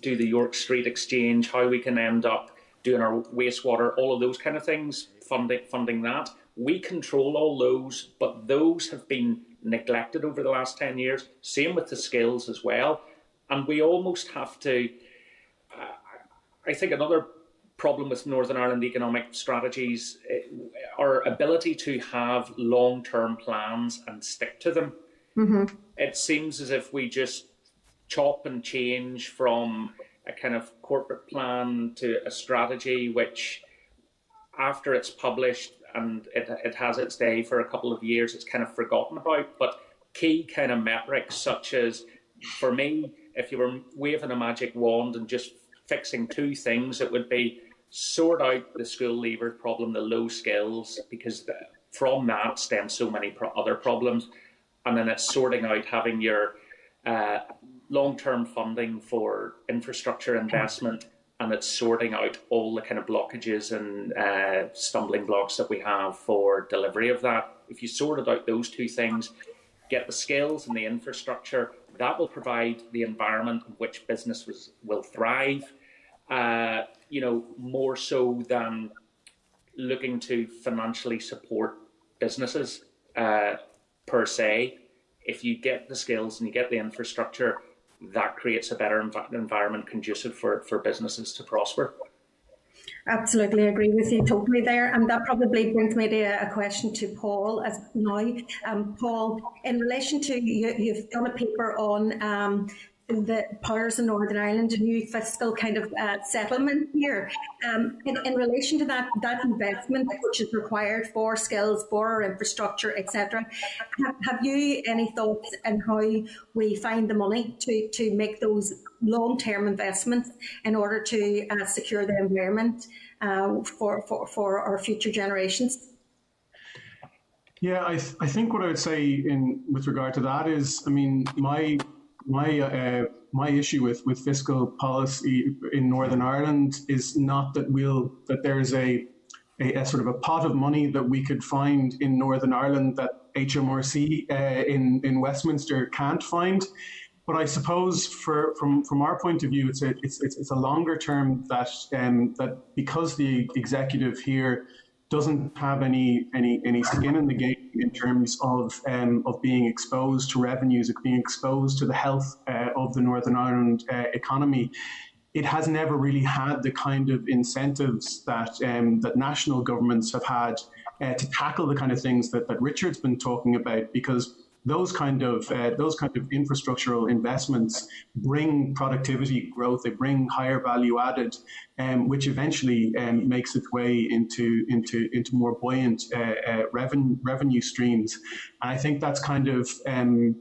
do the York Street Exchange, how we can end up doing our wastewater, all of those kind of things, funding, funding that. We control all those, but those have been neglected over the last ten years. Same with the skills as well. And we almost have to, uh, I think another problem with Northern Ireland economic strategies, uh, our ability to have long-term plans and stick to them. Mm-hmm. It seems as if we just chop and change from a kind of corporate plan to a strategy which, after it's published and it, it has its day for a couple of years, it's kind of forgotten about. But key kind of metrics, such as, for me, if you were waving a magic wand and just fixing two things, it would be sort out the school leaver problem, the low skills, because the, from that stem so many pro other problems. And then it's sorting out having your uh, long-term funding for infrastructure investment, and it's sorting out all the kind of blockages and uh, stumbling blocks that we have for delivery of that. If you sorted out those two things, get the skills and the infrastructure, that will provide the environment in which business was, will thrive, uh, you know, more so than looking to financially support businesses uh, per se. If you get the skills and you get the infrastructure, that creates a better env environment conducive for, for businesses to prosper. Absolutely agree with you totally there, and that probably brings me to a question to Paul as now. Um, Paul, in relation to you, you've done a paper on um, the powers in Northern Ireland, a new fiscal kind of uh, settlement here. Um, in, in relation to that, that investment which is required for skills, for our infrastructure, et cetera, have, have you any thoughts on how we find the money to, to make those long-term investments in order to uh, secure the environment uh, for, for, for our future generations? Yeah, I, th I think what I would say in with regard to that is, I mean, my... My uh, my issue with with fiscal policy in Northern Ireland is not that we'll that there is a, a a sort of a pot of money that we could find in Northern Ireland that H M R C uh, in in Westminster can't find, but I suppose for from from our point of view, it's a it's it's, it's a longer term that um, that because the executive here doesn't have any any any skin in the game in terms of um, of being exposed to revenues, being exposed to the health uh, of the Northern Ireland uh, economy. It has never really had the kind of incentives that um, that national governments have had uh, to tackle the kind of things that that Richard's been talking about, because those kind of uh, those kind of infrastructural investments bring productivity growth. They bring higher value added, um, which eventually um, makes its way into into into more buoyant uh, uh, revenue revenue streams. And I think that's kind of um,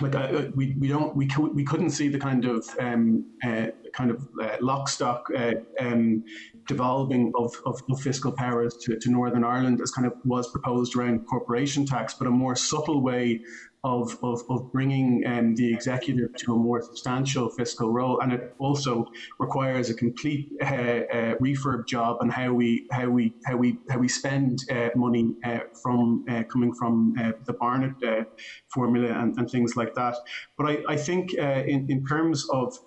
like uh, we we don't we we couldn't see the kind of um, uh, kind of uh, lock stock uh, um, devolving of, of, of fiscal powers to, to Northern Ireland as kind of was proposed around corporation tax, but a more subtle way of of, of bringing um, the executive to a more substantial fiscal role, and it also requires a complete uh, uh, refurb job on how we how we how we how we spend uh, money uh, from uh, coming from uh, the Barnett uh, formula and, and things like that. But I I think uh, in in terms of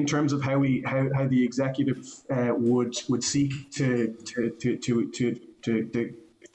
In terms of how we how, how the executive uh, would would seek to to to to to, to,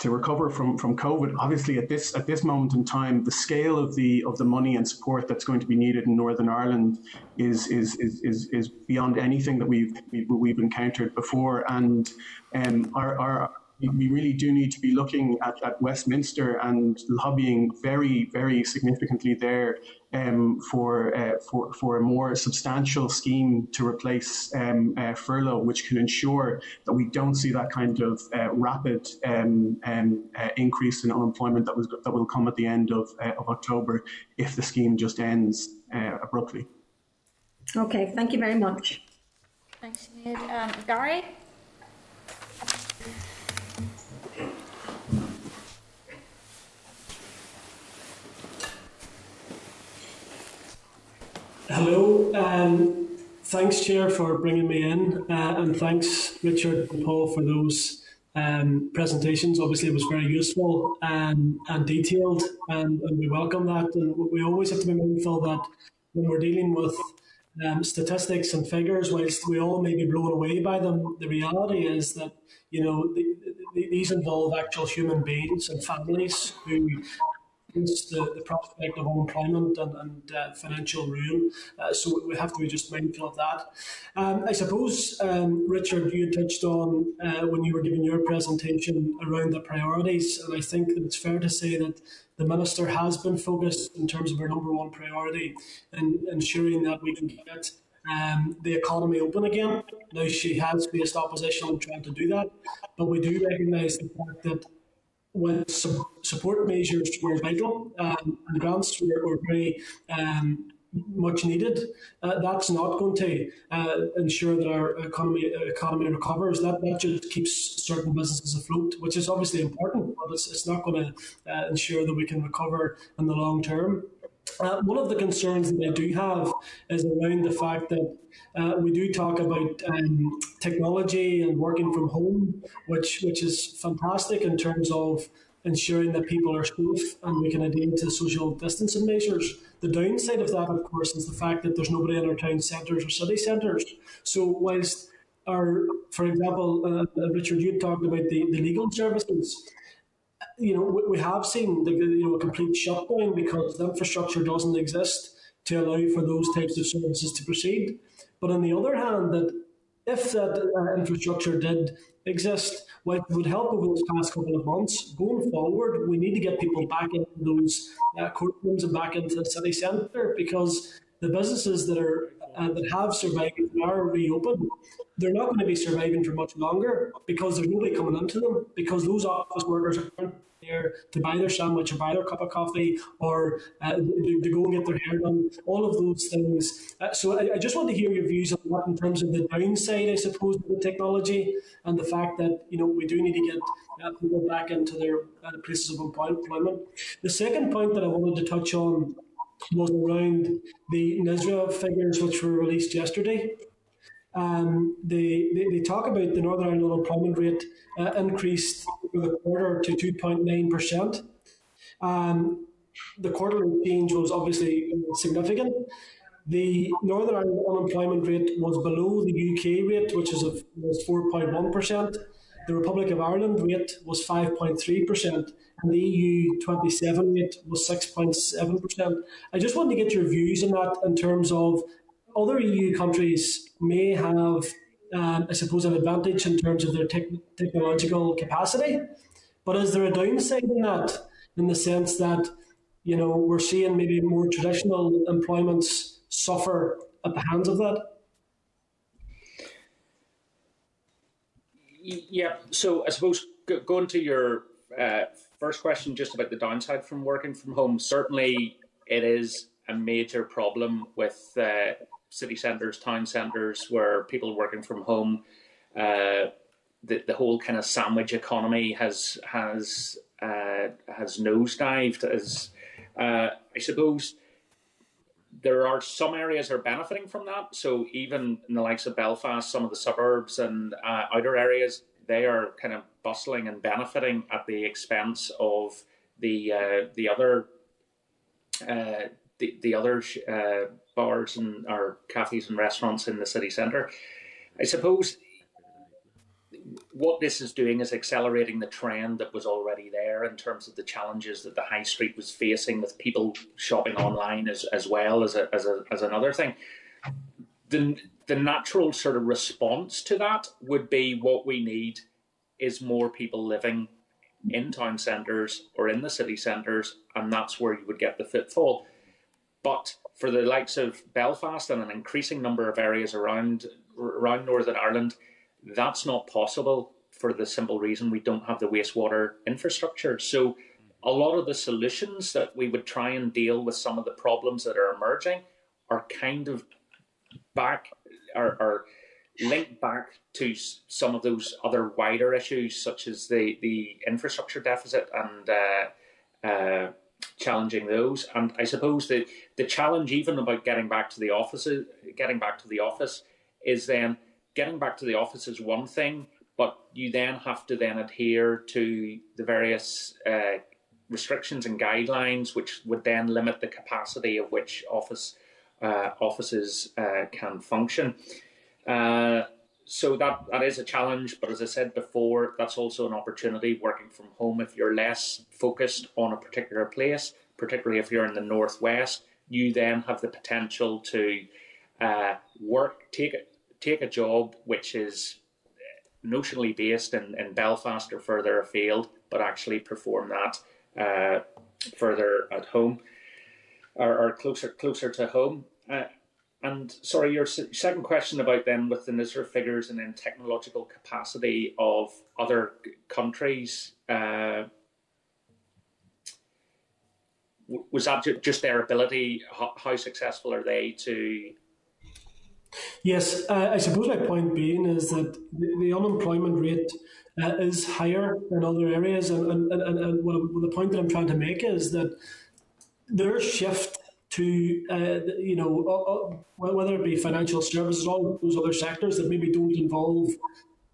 to recover from, from COVID, obviously at this at this moment in time, the scale of the of the money and support that's going to be needed in Northern Ireland is is is is, is beyond anything that we've we've encountered before, and um, our our. We really do need to be looking at, at Westminster and lobbying very, very significantly there um, for, uh, for for a more substantial scheme to replace um, uh, furlough, which can ensure that we don't see that kind of uh, rapid um, um, uh, increase in unemployment that was that will come at the end of, uh, of October if the scheme just ends uh, abruptly. Okay, thank you very much. Thanks, Sinead. Um, Gary? Hello, um, thanks Chair for bringing me in, uh, and thanks Richard and Paul for those um, presentations. Obviously it was very useful and, and detailed, and, and we welcome that, and we always have to be mindful that when we're dealing with um, statistics and figures, whilst we all may be blown away by them, the reality is that, you know, the, the, these involve actual human beings and families who face the, the prospect of unemployment and, and uh, financial ruin. Uh, so we have to be just mindful of that. Um, I suppose, um, Richard, you touched on uh, when you were giving your presentation around the priorities, and I think that it's fair to say that the Minister has been focused in terms of her number one priority in ensuring that we can get um, the economy open again. Now, she has faced opposition in trying to do that, but we do recognise the fact that when su support measures were vital um, and grants were, were very um, much needed, uh, that's not going to uh, ensure that our economy economy recovers. That, that just keeps certain businesses afloat, which is obviously important, but it's, it's not going to uh, ensure that we can recover in the long term. Uh, one of the concerns that I do have is around the fact that uh, we do talk about um, technology and working from home, which which is fantastic in terms of ensuring that people are safe and we can adhere to social distancing measures. The downside of that, of course, is the fact that there's nobody in our town centres or city centres. So whilst our, for example, uh, Richard, you talked about the, the legal services. You know, we have seen the, you know, a complete shutdown because the infrastructure doesn't exist to allow for those types of services to proceed. But on the other hand, that if that uh, infrastructure did exist, which would help over those past couple of months, going forward, we need to get people back into those uh, courtrooms and back into the city centre, because the businesses that are uh, that have survived and are reopened, they're not going to be surviving for much longer because there's nobody coming into them, because those office workers aren't there to buy their sandwich or buy their cup of coffee or uh, to, to go and get their hair done, all of those things. Uh, so I, I just want to hear your views on that in terms of the downside, I suppose, of the technology and the fact that, you know, we do need to get uh, people back into their uh, places of employment. The second point that I wanted to touch on was around the NISRA figures which were released yesterday. Um, they, they, they talk about the Northern Ireland unemployment rate uh, increased over the quarter to two point nine percent. Um, the quarterly change was obviously significant. The Northern Ireland unemployment rate was below the U K rate, which is of, was four point one percent. The Republic of Ireland rate was five point three percent, and the E U twenty-seven rate was six point seven percent. I just wanted to get your views on that in terms of other E U countries may have, um, I suppose, an advantage in terms of their te technological capacity, but is there a downside in that, in the sense that, you know, we're seeing maybe more traditional employments suffer at the hands of that? Yeah, so I suppose going to your uh, first question just about the downside from working from home, certainly it is a major problem with uh, city centres, town centres, where people working from home, uh, the, the whole kind of sandwich economy has has uh, has nosedived. As, uh, I suppose there are some areas that are benefiting from that. So even in the likes of Belfast, some of the suburbs and uh, outer areas, they are kind of bustling and benefiting at the expense of the uh, the other uh, the, the other uh, bars and or cafes and restaurants in the city centre. I suppose what this is doing is accelerating the trend that was already there in terms of the challenges that the high street was facing with people shopping online as, as well as, a, as, a, as another thing. The, the natural sort of response to that would be what we need is more people living in town centres or in the city centres, and that's where you would get the footfall. But for the likes of Belfast and an increasing number of areas around, around Northern Ireland, that's not possible for the simple reason we don't have the wastewater infrastructure. So a lot of the solutions that we would try and deal with some of the problems that are emerging are kind of back, are, are linked back to some of those other wider issues, such as the, the infrastructure deficit and uh, uh, challenging those. And I suppose that the challenge even about getting back to the office, getting back to the office is then, getting back to the office is one thing, but you then have to then adhere to the various uh, restrictions and guidelines, which would then limit the capacity of which office uh, offices uh, can function. Uh, so that, that is a challenge, but as I said before, that's also an opportunity working from home. If you're less focused on a particular place, particularly if you're in the Northwest, you then have the potential to uh, work, take, take a job which is notionally based in, in Belfast or further afield, but actually perform that uh, further at home or, or closer closer to home. Uh, and sorry, your second question about then with the NISRA figures and then technological capacity of other countries, uh, was that just their ability? How, how successful are they to? Yes, uh, I suppose my point being is that the, the unemployment rate uh, is higher in other areas, and, and, and, and what, the point that I'm trying to make is that their shift to, uh, you know, uh, uh, whether it be financial services, all those other sectors that maybe don't involve,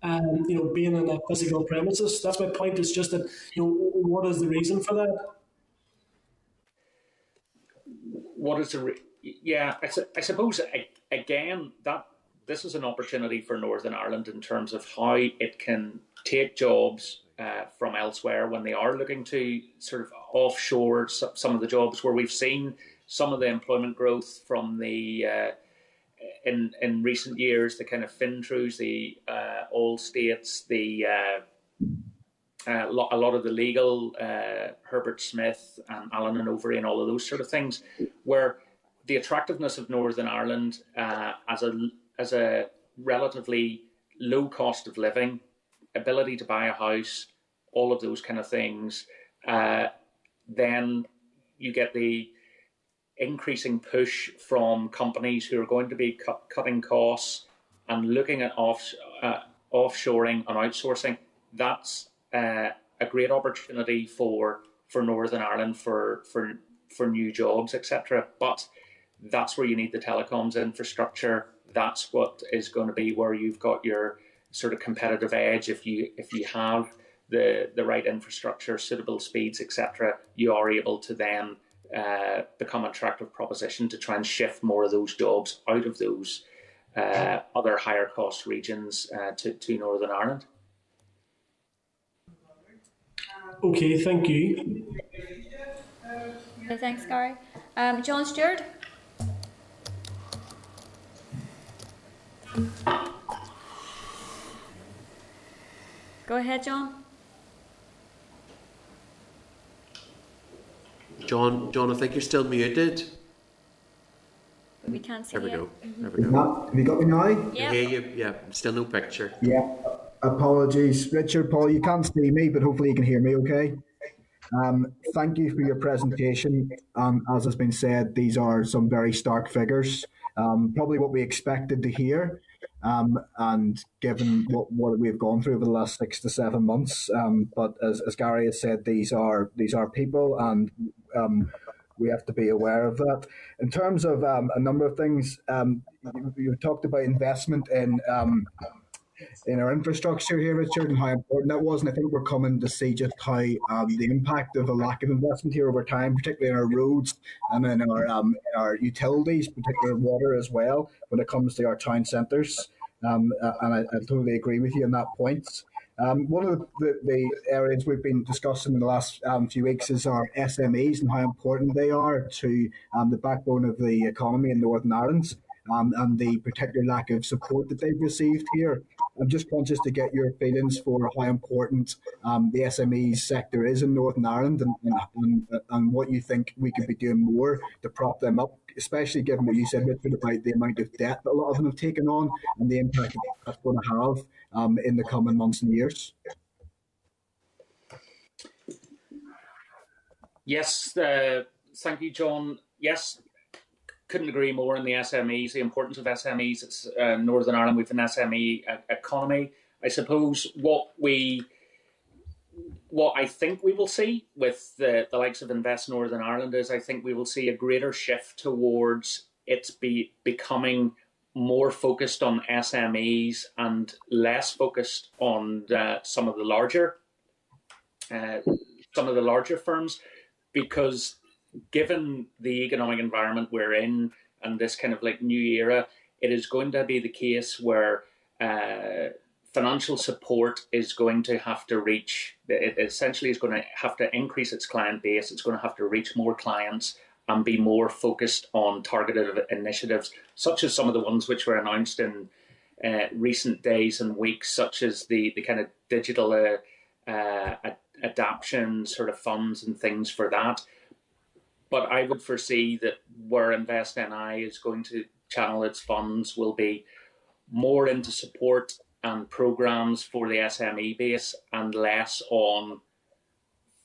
um, you know, being in a physical premises. That's my point, is just that, you know, what is the reason for that? What is the re- yeah, I, su- I suppose, I, again, that this is an opportunity for Northern Ireland in terms of how it can take jobs uh, from elsewhere when they are looking to sort of offshore some of the jobs where we've seen some of the employment growth from the, uh, in, in recent years, the kind of Fintrus, the uh, All States, the uh, uh, lo- a lot of the legal, uh, Herbert Smith and Allen and Overy and all of those sort of things, where the attractiveness of Northern Ireland uh, as a as a relatively low cost of living, ability to buy a house, all of those kind of things, uh, then you get the increasing push from companies who are going to be cu- cutting costs and looking at off, uh, offshoring and outsourcing. That's uh, a great opportunity for for Northern Ireland for for for new jobs, et cetera. But that's where you need the telecoms infrastructure. That's what is going to be where you've got your sort of competitive edge. If you if you have the the right infrastructure, suitable speeds, et cetera, you are able to then uh, become an attractive proposition to try and shift more of those jobs out of those uh, other higher cost regions uh, to to Northern Ireland. Okay, thank you. Thanks, Gary. Um, John Stewart. Go ahead, John. John, John, I think you're still muted. We can't see you. There we go. Mm-hmm. There we go. Have you got me now? Yeah. Yeah, you, yeah. Still no picture. Yeah. Apologies, Richard, Paul. You can't see me, but hopefully you can hear me. Okay. Um, thank you for your presentation. Um, as has been said, these are some very stark figures. Um, probably what we expected to hear, um, and given what, what we've gone through over the last six to seven months. Um, but as, as Gary has said, these are these are people, and um, we have to be aware of that. In terms of um, a number of things, um, you, you talked about investment in um, in our infrastructure here, Richard, and how important that was. And I think we're coming to see just how um, the impact of a lack of investment here over time, particularly in our roads and in our um, in our utilities, particularly water as well, when it comes to our town centres. Um, and I, I totally agree with you on that point. Um, one of the, the areas we've been discussing in the last um, few weeks is our S M Es and how important they are to um, the backbone of the economy in Northern Ireland. Um, and the particular lack of support that they've received here. I'm just conscious to get your feelings for how important um, the S M E sector is in Northern Ireland, and, and, and what you think we could be doing more to prop them up, especially given what you said, Richard, about the amount of debt that a lot of them have taken on and the impact that that's going to have um, in the coming months and years. Yes, uh, thank you, John. Yes. Couldn't agree more on the S M Es, the importance of S M Es. It's uh, Northern Ireland, we have an S M E economy. I suppose what we, what I think we will see with the, the likes of Invest Northern Ireland is I think we will see a greater shift towards it's be becoming more focused on S M Es and less focused on uh, some of the larger, uh, some of the larger firms, because given the economic environment we're in, and this kind of like new era, it is going to be the case where uh, financial support is going to have to reach, it essentially is going to have to increase its client base. It's going to have to reach more clients and be more focused on targeted initiatives, such as some of the ones which were announced in uh, recent days and weeks, such as the, the kind of digital uh, uh, adaptation sort of funds and things for that. But I would foresee that where Invest N I is going to channel its funds will be more into support and programs for the S M E base and less on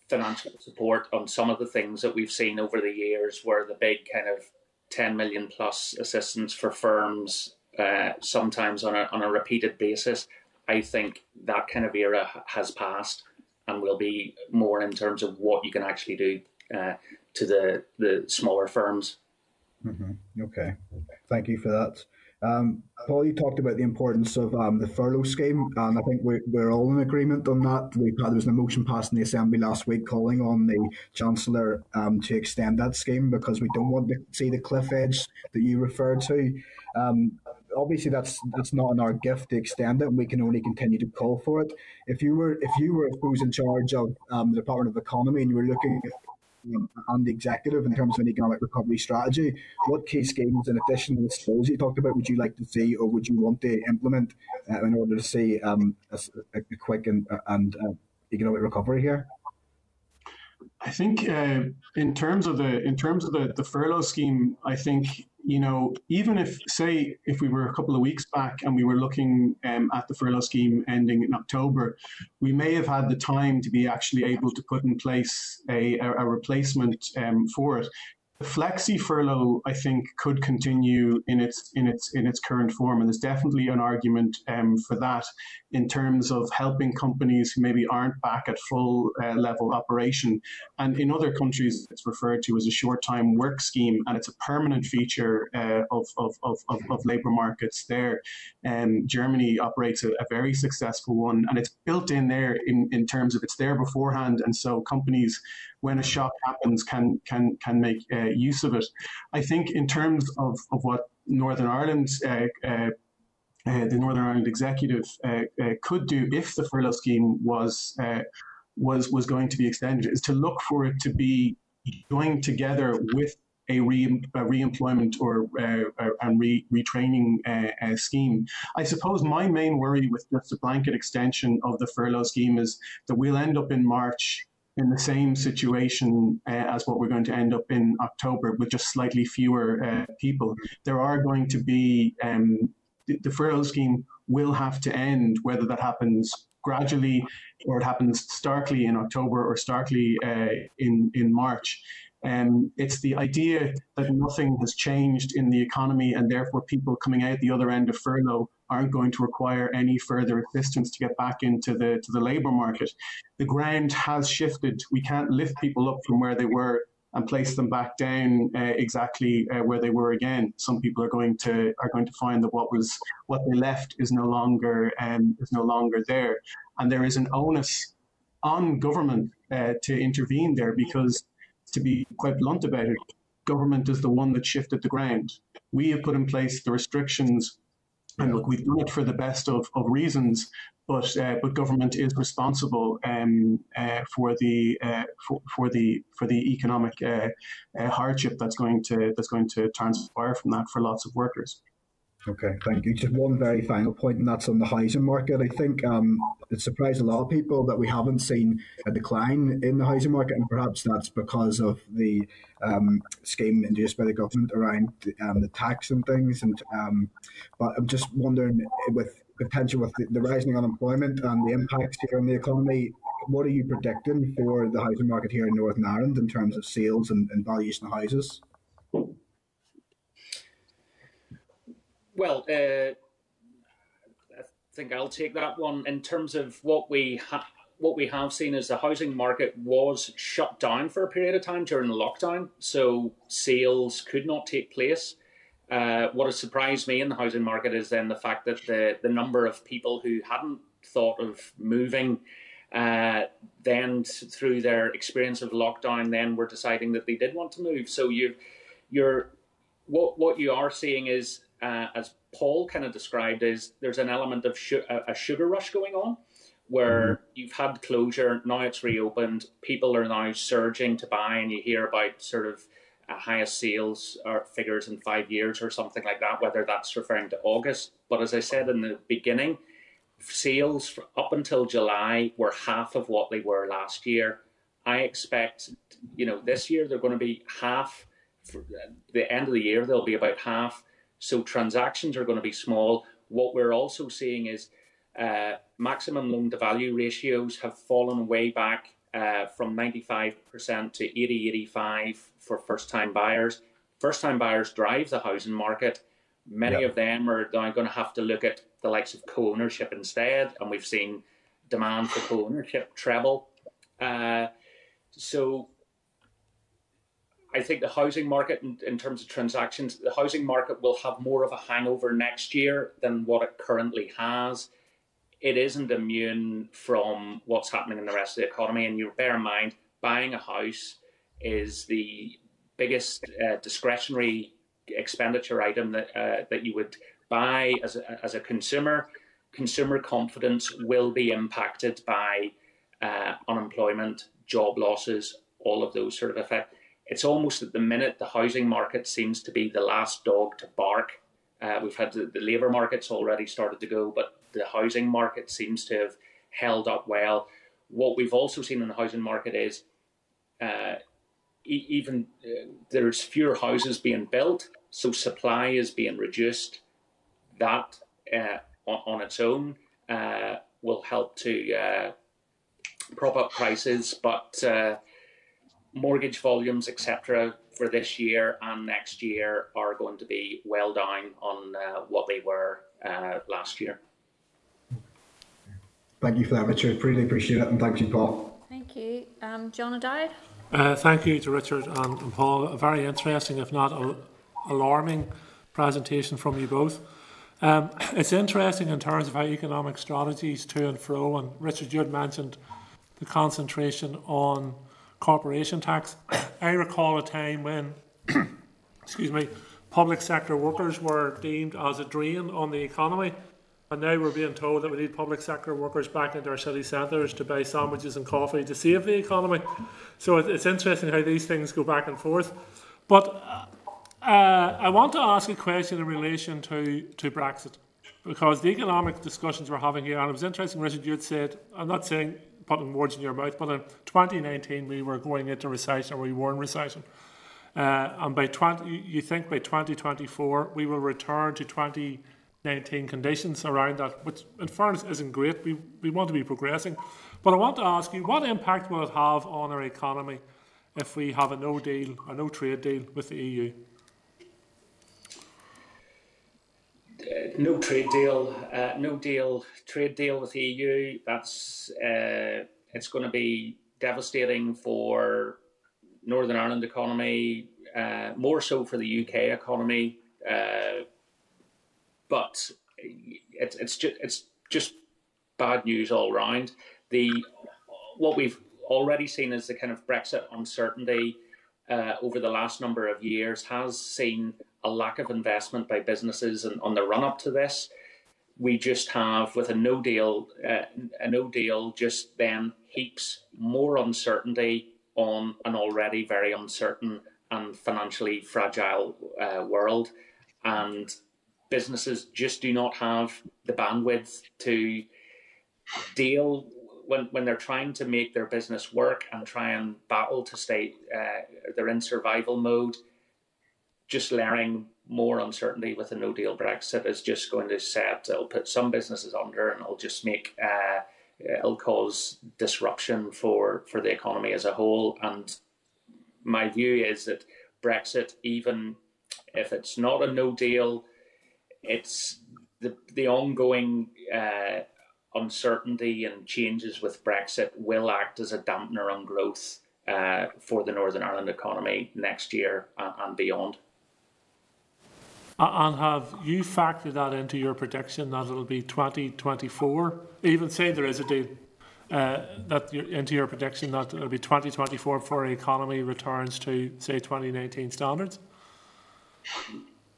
financial support on some of the things that we've seen over the years, where the big kind of ten million plus assistance for firms, uh, sometimes on a, on a repeated basis. I think that kind of era has passed and will be more in terms of what you can actually do uh, to the, the smaller firms. Mm-hmm. Okay, thank you for that. Um, Paul, you talked about the importance of um, the furlough scheme, and I think we, we're all in agreement on that. We've had, there was a motion passed in the Assembly last week calling on the Chancellor um, to extend that scheme, because we don't want to see the cliff edge that you referred to. Um, obviously, that's that's not in our gift to extend it, and we can only continue to call for it. If you were, if you were, who's in charge of um, the Department of Economy, and you were looking at and the executive in terms of an economic recovery strategy, what key schemes in addition to the skills you talked about would you like to see, or would you want to implement uh, in order to see um, a, a quick and, and uh, economic recovery here? I think uh, in terms of the in terms of the, the furlough scheme, I think, you know, even if, say, if we were a couple of weeks back and we were looking um, at the furlough scheme ending in October, we may have had the time to be actually able to put in place a, a, a replacement um, for it. The flexi furlough, I think, could continue in its in its in its current form, and there's definitely an argument um, for that in terms of helping companies who maybe aren't back at full uh, level operation. And in other countries, it's referred to as a short-time work scheme, and it's a permanent feature uh, of, of of of of labour markets there. Um, Germany operates a, a very successful one, and it's built in there in in terms of it's there beforehand, and so companies, when a shock happens, can can can make uh, use of it. I think in terms of, of what Northern Ireland, uh, uh, uh, the Northern Ireland executive uh, uh, could do if the furlough scheme was uh, was was going to be extended, is to look for it to be joined together with a, re, a reemployment or uh, and re, retraining uh, uh, scheme. I suppose my main worry with just the blanket extension of the furlough scheme is that we'll end up in March in the same situation uh, as what we're going to end up in October, with just slightly fewer uh, people. There are going to be, um, the, the furlough scheme will have to end, whether that happens gradually or it happens starkly in October or starkly uh, in, in March. Um, it's the idea that nothing has changed in the economy, and therefore people coming out the other end of furlough aren't going to require any further assistance to get back into the to the labour market. The ground has shifted. We can't lift people up from where they were and place them back down uh, exactly uh, where they were again. Some people are going to are going to find that what was what they left is no longer um, is no longer there, and there is an onus on government uh, to intervene there, because, to be quite blunt about it, government is the one that shifted the ground. We have put in place the restrictions, and look, we've done it for the best of, of reasons, but uh, but government is responsible um, uh, for the uh, for, for the for the economic uh, uh, hardship that's going to that's going to transpire from that for lots of workers. Okay, thank you. Just one very final point, and that's on the housing market. I think um, it surprised a lot of people that we haven't seen a decline in the housing market, and perhaps that's because of the um, scheme introduced by the government around um, the tax and things. And um, but I'm just wondering, with potential with the, the rising unemployment and the impacts here on the economy, what are you predicting for the housing market here in Northern Ireland in terms of sales and, and valuation of houses? Well, uh, I think I'll take that one. In terms of what we ha what we have seen is the housing market was shut down for a period of time during lockdown, so sales could not take place. Uh, what has surprised me in the housing market is then the fact that the the number of people who hadn't thought of moving, uh, then through their experience of lockdown, then were deciding that they did want to move. So you, you're what what you are seeing is, uh, as Paul kind of described, is there's an element of sh a sugar rush going on, where you've had closure, now it's reopened, people are now surging to buy, and you hear about sort of uh, highest sales or figures in five years or something like that, whether that's referring to August. But as I said in the beginning, sales for up until July were half of what they were last year. I expect, you know, this year they're going to be half. For the end of the year, they'll be about half. So transactions are going to be small. What we're also seeing is uh, maximum loan-to-value ratios have fallen way back uh, from ninety-five percent to eighty, eighty-five for first-time buyers. First-time buyers drive the housing market. Many yep. of them are now going to have to look at the likes of co-ownership instead, and we've seen demand for co-ownership treble. Uh, so I think the housing market, in, in terms of transactions, the housing market will have more of a hangover next year than what it currently has. It isn't immune from what's happening in the rest of the economy. And you bear in mind, buying a house is the biggest uh, discretionary expenditure item that uh, that you would buy as a, as a consumer. Consumer confidence will be impacted by uh, unemployment, job losses, all of those sort of effects. It's almost at the minute the housing market seems to be the last dog to bark. Uh, we've had the, the labour market's already started to go, but the housing market seems to have held up well. What we've also seen in the housing market is uh, e even uh, there's fewer houses being built, so supply is being reduced. That uh, on, on its own uh, will help to uh, prop up prices, but uh, mortgage volumes, et cetera, for this year and next year are going to be well down on uh, what they were uh, last year. Thank you for that, Richard. Really appreciate it, and thank you, Paul. Thank you, um, John O'Dowd. Uh, thank you to Richard and, and Paul. A very interesting, if not al alarming, presentation from you both. Um, it's interesting in terms of how economic strategies to and fro. And Richard, you had mentioned the concentration on corporation tax. I recall a time when, excuse me, public sector workers were deemed as a drain on the economy, and now we're being told that we need public sector workers back into our city centres to buy sandwiches and coffee to save the economy. So it's interesting how these things go back and forth. But uh, I want to ask a question in relation to, to Brexit, because the economic discussions we're having here, and it was interesting, Richard, you had said, I'm not saying putting words in your mouth, but in twenty nineteen we were going into recession, or we were in recession. Uh, and by twenty, you think by twenty twenty-four we will return to twenty nineteen conditions around that, which in fairness isn't great. We, we want to be progressing. But I want to ask you, what impact will it have on our economy if we have a no deal, a no trade deal with the E U? Uh, no trade deal, uh, no deal, trade deal with the E U. That's uh, it's going to be devastating for Northern Ireland economy, uh, more so for the U K economy. Uh, but it's it's just it's just bad news all round. The what we've already seen is the kind of Brexit uncertainty uh, over the last number of years has seen a lack of investment by businesses, and on the run-up to this, we just have with a no deal, uh, a no deal just then heaps more uncertainty on an already very uncertain and financially fragile uh, world, and businesses just do not have the bandwidth to deal when when they're trying to make their business work and try and battle to stay. Uh, they're in survival mode. Just layering more uncertainty with a no-deal Brexit is just going to set, it'll put some businesses under, and it'll just make, uh, it'll cause disruption for, for the economy as a whole. And my view is that Brexit, even if it's not a no-deal, it's the, the ongoing uh, uncertainty and changes with Brexit will act as a dampener on growth uh, for the Northern Ireland economy next year and, and beyond. And have you factored that into your prediction that it'll be twenty twenty-four? Even say there is a deal, uh, that you're, into your prediction that it'll be twenty twenty-four before the economy returns to, say, twenty nineteen standards?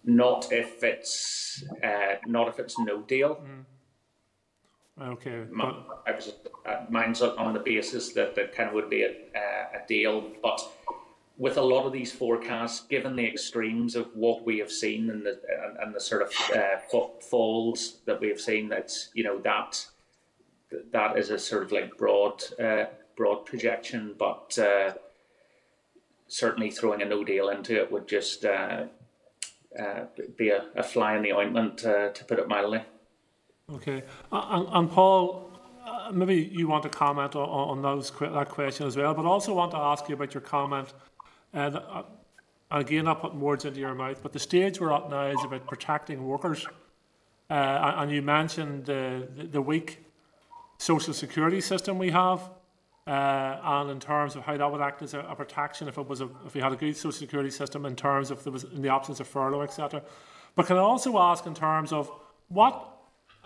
Not if it's uh, not if it's no deal. Mm. Okay. My, I was uh, mine's on the basis that that kind of would be a, uh, a deal, but with a lot of these forecasts, given the extremes of what we have seen and the and, and the sort of uh, falls that we have seen, that's you know that that is a sort of like broad uh, broad projection, but uh, certainly throwing a no deal into it would just uh, uh, be a, a fly in the ointment, uh, to put it mildly. Okay, and, and Paul, maybe you want to comment on, on those that question as well, but also want to ask you about your comment. And uh, again, not putting words into your mouth, but the stage we're at now is about protecting workers. Uh, and you mentioned uh, the weak social security system we have, uh, and in terms of how that would act as a, a protection if it was a, if we had a good social security system, in terms of there was in the absence of furlough, et cetera. But can I also ask in terms of what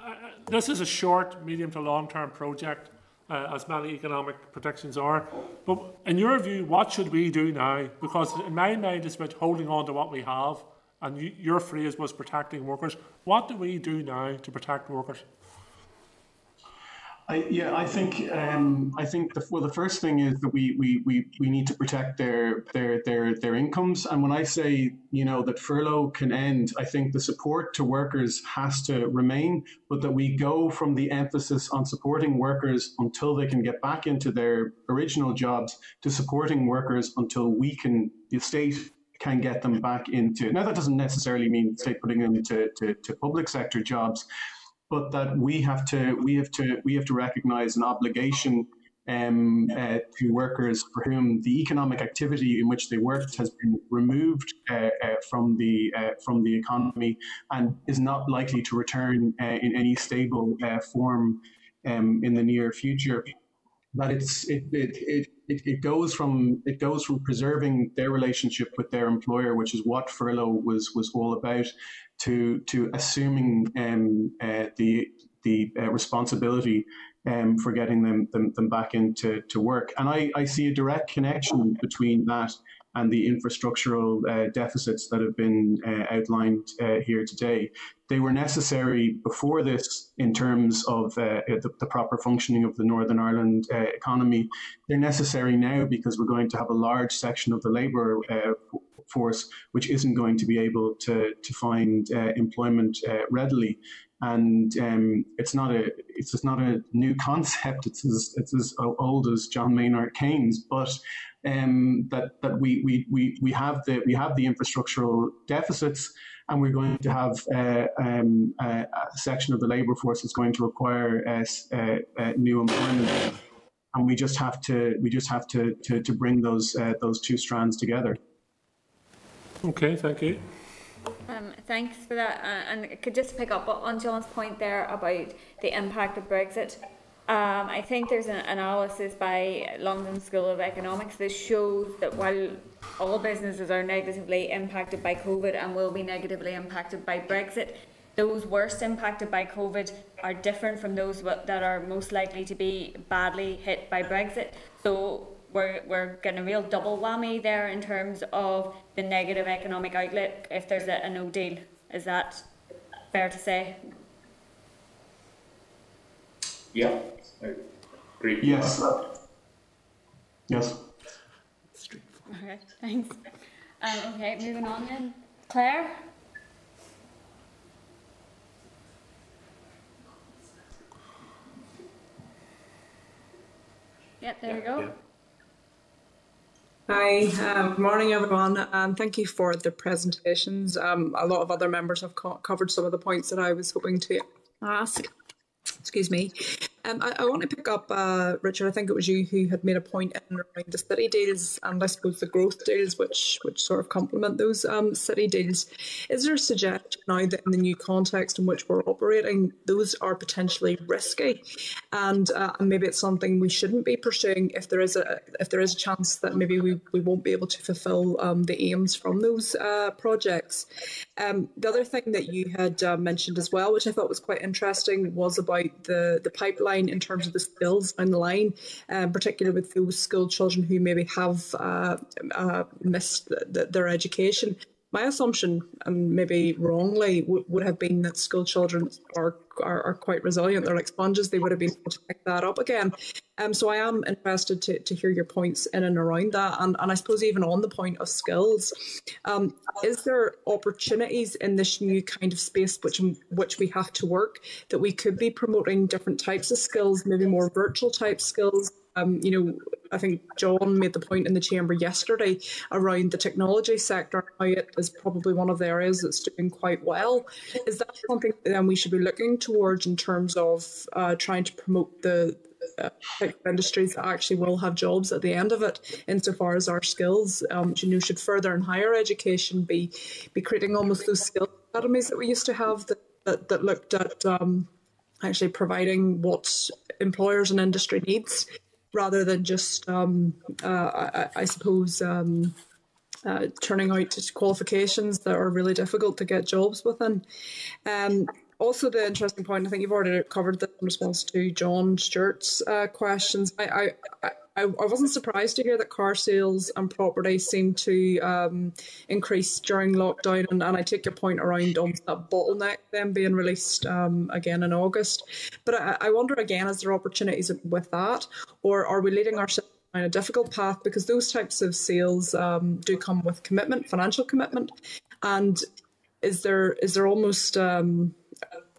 uh, this is a short, medium to long term project. Uh, as many economic predictions are, but in your view, what should we do now? Because in my mind, it's about holding on to what we have, and you, your phrase was protecting workers. What do we do now to protect workers? I, yeah, I think um, I think the, well, the first thing is that we we we we need to protect their their their their incomes. And when I say you know that furlough can end, I think the support to workers has to remain, but that we go from the emphasis on supporting workers until they can get back into their original jobs to supporting workers until we can the state can get them back into. Now that doesn't necessarily mean the state putting them into to, to public sector jobs. But that we have to, we have to, we have to recognise an obligation um, uh, to workers for whom the economic activity in which they worked has been removed uh, uh, from the uh, from the economy and is not likely to return uh, in any stable uh, form um, in the near future. That it's it it it. It goes from it goes from preserving their relationship with their employer, which is what furlough was was all about, to to assuming um, uh, the the uh, responsibility um, for getting them, them them back into to work. And I, I see a direct connection between that and the infrastructural uh, deficits that have been uh, outlined uh, here today. They were necessary before this in terms of uh, the, the proper functioning of the Northern Ireland uh, economy. They're necessary now because we're going to have a large section of the labour uh, force which isn't going to be able to, to find uh, employment uh, readily. And um, it's not a it's just not a new concept. It's as, it's as old as John Maynard Keynes, but um, that that we we we we have the we have the infrastructural deficits, and we're going to have uh, um, uh, a section of the labour force is going to require uh, uh, uh, new employment, and we just have to we just have to to, to bring those uh, those two strands together. Okay, thank you. Um, thanks for that, uh, and I could just pick up on John's point there about the impact of Brexit. Um, I think there's an analysis by London School of Economics that shows that while all businesses are negatively impacted by COVID and will be negatively impacted by Brexit, those worst impacted by COVID are different from those that are most likely to be badly hit by Brexit. So We're, we're getting a real double whammy there in terms of the negative economic outlook if there's a, a no deal. Is that fair to say? Yeah. Great. Yes. Yes. Okay, thanks. Um, okay, moving on then. Claire? Yep, there yeah, we go. Yeah. Hi, um, good morning everyone, and thank you for the presentations. Um, a lot of other members have co covered some of the points that I was hoping to ask. Excuse me. Um, I, I want to pick up, uh, Richard, I think it was you who had made a point in around the city deals and I suppose the growth deals, which, which sort of complement those um, city deals. Is there a suggestion now that in the new context in which we're operating, those are potentially risky and uh, maybe it's something we shouldn't be pursuing if there is a, if there is a chance that maybe we, we won't be able to fulfil um, the aims from those uh, projects? Um, the other thing that you had uh, mentioned as well, which I thought was quite interesting, was about the, the pipeline in terms of the skills down the line, um, particularly with those school children who maybe have uh, uh, missed the, the, their education. My assumption, and maybe wrongly, w- would have been that school children are, are are quite resilient. They're like sponges. They would have been able to pick that up again. Um, so I am interested to, to hear your points in and around that. And, and I suppose even on the point of skills, um, is there opportunities in this new kind of space which, which we have to work, that we could be promoting different types of skills, maybe more virtual type skills? Um, you know, I think John made the point in the chamber yesterday around the technology sector, how it is probably one of the areas that's doing quite well. Is that something that we should be looking towards in terms of uh, trying to promote the uh, industries that actually will have jobs at the end of it, insofar as our skills, um, you know, should further and higher education be be creating almost those skill academies that we used to have that, that, that looked at um, actually providing what employers and industry needs, rather than just, um, uh, I, I suppose, um, uh, turning out qualifications that are really difficult to get jobs within. Um, also, the interesting point, I think you've already covered this in response to John Stewart's uh, questions. I, I, I, I wasn't surprised to hear that car sales and property seemed to um, increase during lockdown, and, and I take your point around almost that bottleneck then being released um, again in August. But I, I wonder again, is there opportunities with that, or are we leading ourselves down a difficult path, because those types of sales um, do come with commitment, financial commitment, and is there is there almost um,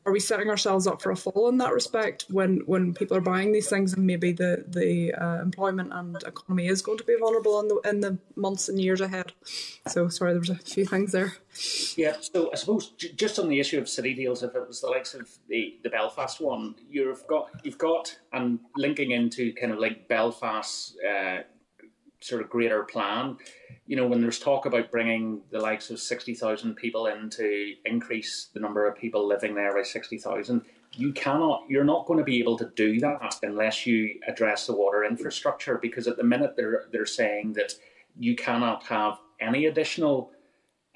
are we setting ourselves up for a fall in that respect when, when people are buying these things, and maybe the, the uh, employment and economy is going to be vulnerable in the, in the months and years ahead? So, sorry, there was a few things there. Yeah, so I suppose j- just on the issue of city deals, if it was the likes of the, the Belfast one, you've got, you've got, and linking into kind of like Belfast uh, sort of greater plan, you know, when there's talk about bringing the likes of sixty thousand people in to increase the number of people living there by sixty thousand, you cannot, you're not going to be able to do that unless you address the water infrastructure, because at the minute they're they're saying that you cannot have any additional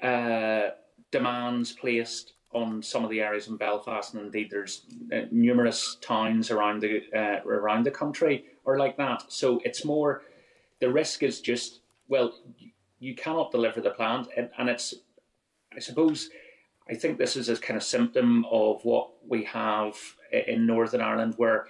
uh, demands placed on some of the areas in Belfast, and indeed there's uh, numerous towns around the uh, around the country are like that. So it's more, the risk is just, well, you cannot deliver the plan, and, and it's, I suppose, I think this is a kind of symptom of what we have in Northern Ireland, where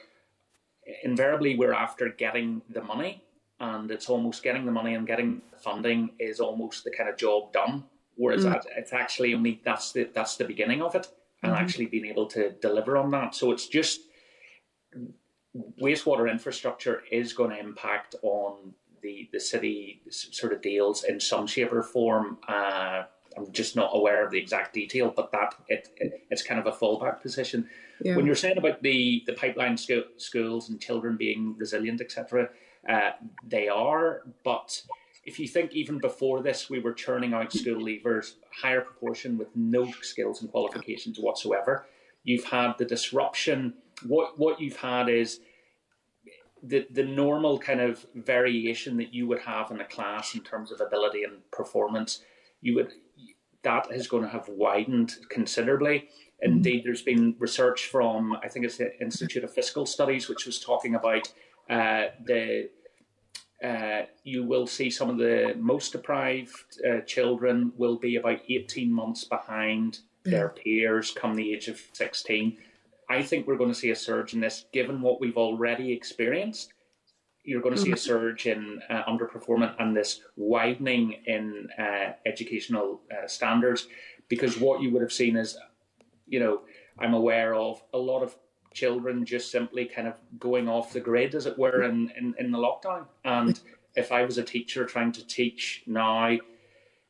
invariably we're after getting the money, and it's almost getting the money and getting the funding is almost the kind of job done, whereas mm. it's actually only, that's the, that's the beginning of it, and mm. actually being able to deliver on that. So it's just, wastewater infrastructure is going to impact on the, the city sort of deals in some shape or form. Uh, I'm just not aware of the exact detail, but that it, it it's kind of a fallback position. Yeah. When you're saying about the, the pipeline sco- schools and children being resilient, et cetera, uh, they are. But if you think even before this, we were churning out school leavers, higher proportion with no skills and qualifications whatsoever. You've had the disruption. What what you've had is the the normal kind of variation that you would have in a class in terms of ability and performance, you would, that is going to have widened considerably. Indeed, there's been research from, I think it's the Institute of Fiscal Studies, which was talking about uh, the uh, you will see some of the most deprived uh, children will be about eighteen months behind their peers come the age of sixteen. I think we're going to see a surge in this, given what we've already experienced. You're going to see a surge in uh, underperformance and this widening in uh, educational uh, standards, because what you would have seen is, you know, I'm aware of a lot of children just simply kind of going off the grid, as it were, in, in, in the lockdown. And if I was a teacher trying to teach now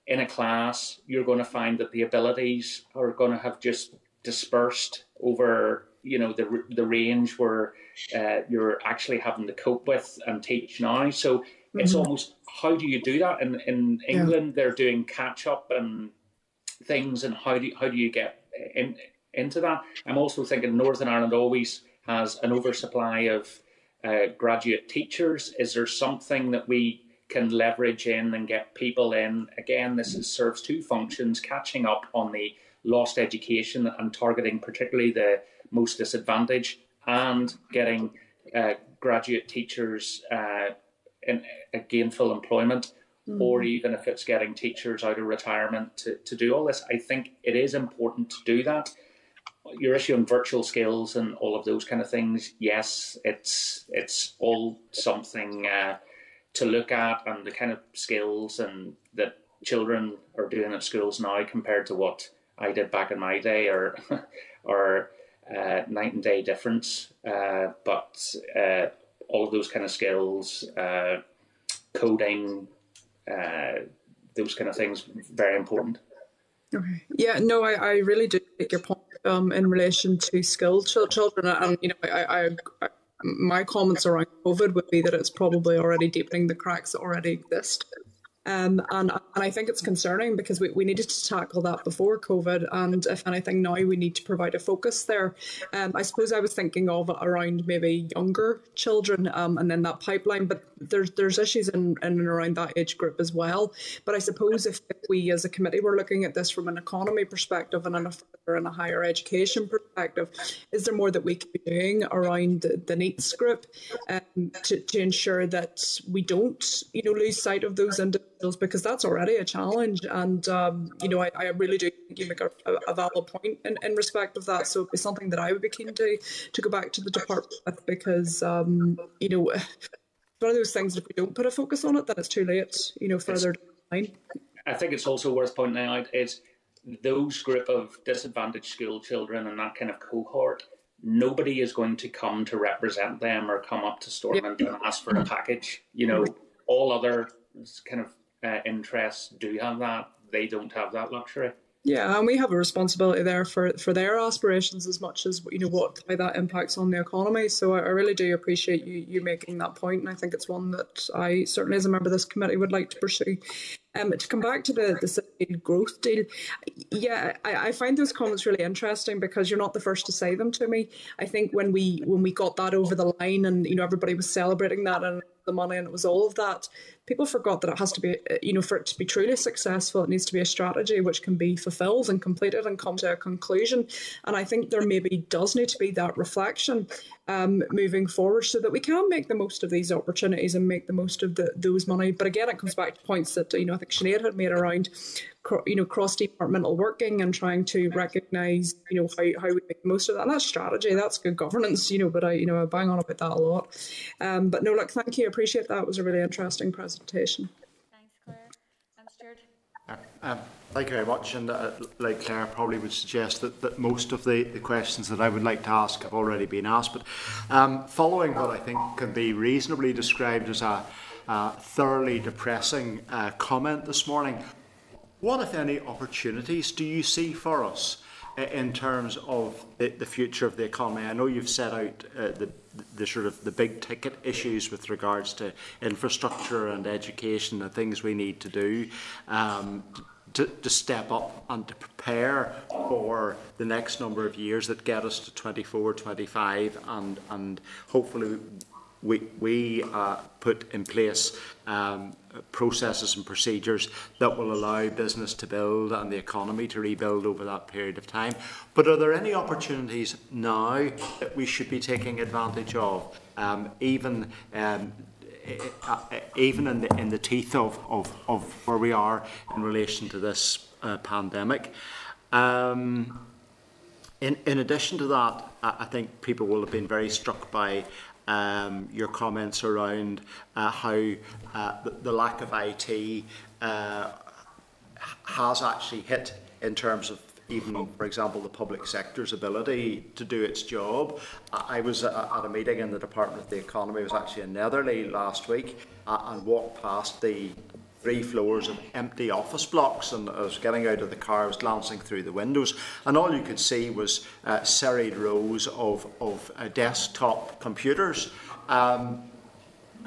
in a class, you're going to find that the abilities are going to have just dispersed over, you know, the the range where uh, you're actually having to cope with and teach now. So mm-hmm. it's almost, how do you do that? In in England, yeah. they're doing catch up and things, and how do how do you get in, into that? I'm also thinking Northern Ireland always has an oversupply of uh, graduate teachers. Is there something that we can leverage in and get people in? Again, this is, serves two functions: catching up on the lost education and targeting particularly the most disadvantaged, and getting uh, graduate teachers uh, in a gainful employment. mm. or even if it's getting teachers out of retirement to, to do all this. I think it is important to do that. Your issue on virtual skills and all of those kind of things, yes, it's it's all something uh, to look at, and the kind of skills and that children are doing at schools now compared to what I did back in my day are, are uh, night and day difference. Uh, but uh, all of those kind of skills, uh, coding, uh, those kind of things, very important. Okay. Yeah, no, I, I really do take your point um, in relation to skilled ch- children. And, you know, I, I, I, my comments around COVID would be that it's probably already deepening the cracks that already exist. Um, and, and I think it's concerning because we, we needed to tackle that before COVID, and if anything now we need to provide a focus there. Um, I suppose I was thinking of around maybe younger children um, and then that pipeline, but there's there's issues in, in and around that age group as well. But I suppose if we as a committee were looking at this from an economy perspective and in a further and a higher education perspective, is there more that we could be doing around the, the NEETS group um, to, to ensure that we don't you know, lose sight of those individuals? Because that's already a challenge, and um, you know, I, I really do think you make a, a valid point in, in respect of that. So it'd be something that I would be keen to to go back to the department with, because um, you know, one of those things, if we don't put a focus on it, then it's too late. You know, further down the line. I think it's also worth pointing out is those group of disadvantaged school children and that kind of cohort. Nobody is going to come to represent them or come up to Stormont yeah. and ask for a package. You know, all other kind of Uh, interests do have that. They don't have that luxury. Yeah, and we have a responsibility there for, for their aspirations as much as you know what how that impacts on the economy. So I, I really do appreciate you you making that point, and I think it's one that I certainly as a member of this committee would like to pursue. Um, to come back to the, the city growth deal, yeah, I, I find those comments really interesting because you're not the first to say them to me. I think when we when we got that over the line, and you know everybody was celebrating that and the money, and it was all of that, people forgot that it has to be, you know, for it to be truly successful, it needs to be a strategy which can be fulfilled and completed and come to a conclusion. And I think there maybe does need to be that reflection um, moving forward so that we can make the most of these opportunities and make the most of the, those money. But again, it comes back to points that, you know, I think Sinead had made around, you know, cross-departmental working and trying to recognise, you know, how, how we make the most of that. And that's strategy, that's good governance, you know, but I, you know, I bang on about that a lot. Um, but no, look, thank you, I appreciate that. It was a really interesting presentation. Thanks, Claire. And Stuart? Um, thank you very much. And uh, like Claire, probably would suggest that, that most of the, the questions that I would like to ask have already been asked. But um, following what I think can be reasonably described as a Uh, thoroughly depressing uh, comment this morning. What, if any, opportunities do you see for us uh, in terms of the, the future of the economy? I know you've set out uh, the, the sort of the big ticket issues with regards to infrastructure and education and things we need to do um, to, to step up and to prepare for the next number of years that get us to twenty-four, twenty-five, and, and hopefully we, we uh, put in place um, processes and procedures that will allow business to build and the economy to rebuild over that period of time. But are there any opportunities now that we should be taking advantage of, um, even um, even in the, in the teeth of, of, of where we are in relation to this uh, pandemic? Um, in, in addition to that, I think people will have been very struck by Um, your comments around uh, how uh, the, the lack of I T uh, has actually hit in terms of even, for example, the public sector's ability to do its job. I was at a meeting in the Department of the Economy, it was actually in Netherley last week, uh, and walked past the three floors of empty office blocks, and I was getting out of the car, I was glancing through the windows, and all you could see was uh, serried rows of, of uh, desktop computers. Um,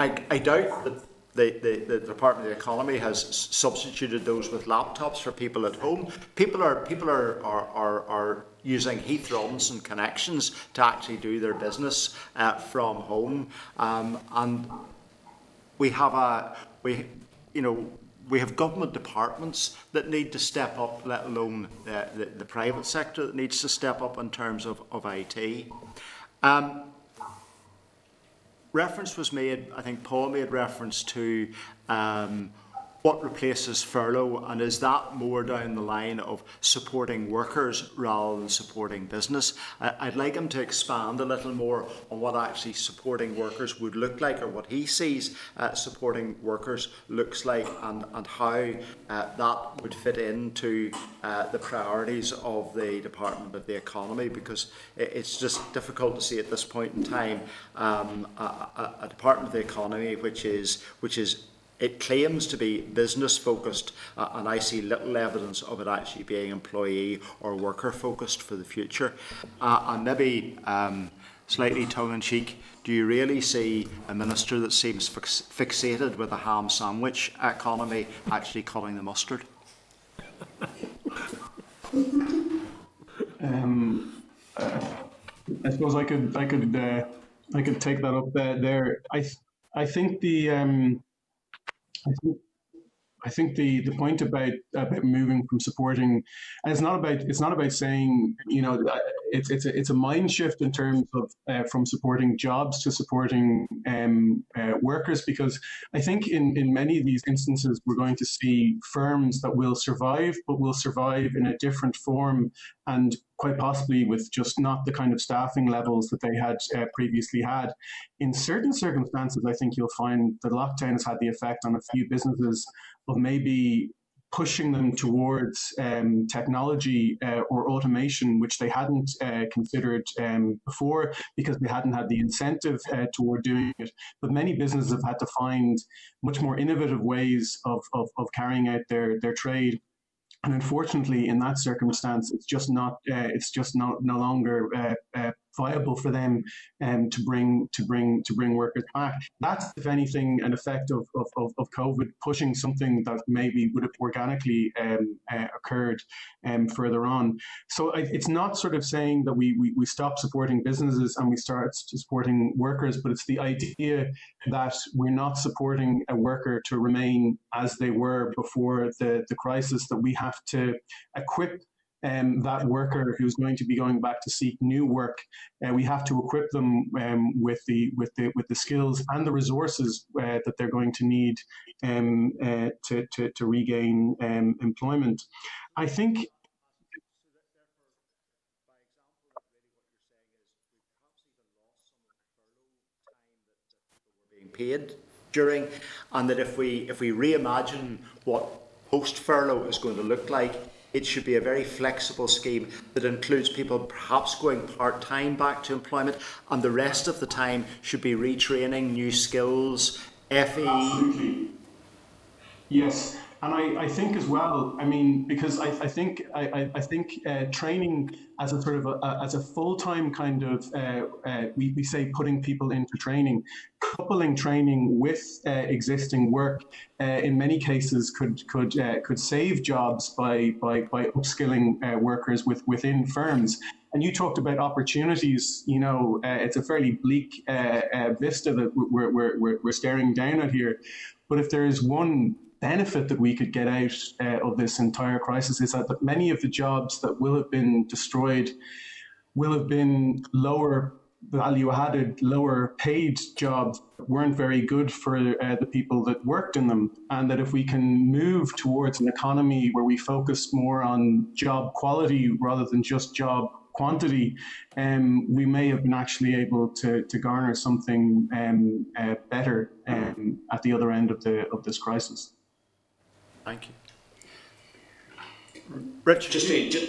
I, I doubt that the, the, the Department of the Economy has substituted those with laptops for people at home. People are, people are, are, are, are using Heath Robinson connections to actually do their business uh, from home, um, and we have a... we. You know, we have government departments that need to step up, let alone the, the, the private sector that needs to step up in terms of, of I T. Um, reference was made, I think Paul made reference to um, What replaces furlough, and is that more down the line of supporting workers rather than supporting business? I'd like him to expand a little more on what actually supporting workers would look like, or what he sees uh, supporting workers looks like, and, and how uh, that would fit into uh, the priorities of the Department of the Economy, because it's just difficult to see at this point in time um, a, a, a Department of the Economy which is, which is it claims to be business focused, uh, and I see little evidence of it actually being employee or worker focused for the future. Uh, and maybe um, slightly tongue in cheek, do you really see a minister that seems fix fixated with a ham sandwich economy actually cutting the mustard? Um, uh, I suppose I could I could uh, I could take that up there. There, I th I think the. Um, I think, I think the the point about about moving from supporting, and it's not about it's not about saying, you know, it's it's a, it's a mind shift in terms of uh, from supporting jobs to supporting um, uh, workers, because I think in in many of these instances we're going to see firms that will survive, but will survive in a different form, and quite possibly with just not the kind of staffing levels that they had uh, previously had. In certain circumstances, I think you'll find that lockdown has had the effect on a few businesses of maybe pushing them towards um, technology uh, or automation, which they hadn't uh, considered um, before, because they hadn't had the incentive uh, toward doing it. But many businesses have had to find much more innovative ways of, of, of carrying out their, their trade. And unfortunately, in that circumstance, it's just not uh, it's just not no longer uh, uh, viable for them um, to bring to bring to bring workers back. That's, if anything, an effect of of, of COVID pushing something that maybe would have organically um, uh, occurred um, further on. So I, it's not sort of saying that we, we we stop supporting businesses and we start supporting workers, but it's the idea that we're not supporting a worker to remain as they were before the the crisis. That we have to equip Um, that worker who's going to be going back to seek new work, uh, we have to equip them um, with the with the with the skills and the resources uh, that they're going to need um, uh, to, to to regain um, employment. I think. Paid during, and that if we if we reimagine what post furlough is going to look like, it should be a very flexible scheme that includes people perhaps going part-time back to employment, and the rest of the time should be retraining, new skills, F E. Absolutely. Yes, and I, I think as well, I mean, because I, I think, I, I think uh, training as a sort of, a, as a full-time kind of, uh, uh, we, we say putting people into training, coupling training with uh, existing work uh, in many cases could could uh, could save jobs by by by upskilling uh, workers with within firms. And you talked about opportunities. You know, uh, it's a fairly bleak uh, uh, vista that we're we're we're staring down at here. But if there is one benefit that we could get out uh, of this entire crisis, is that, that many of the jobs that will have been destroyed will have been lower value-added, lower-paid jobs that weren't very good for uh, the people that worked in them, and that if we can move towards an economy where we focus more on job quality rather than just job quantity, um, we may have been actually able to, to garner something um, uh, better um, at the other end of the of this crisis. Thank you. Richard? Just to just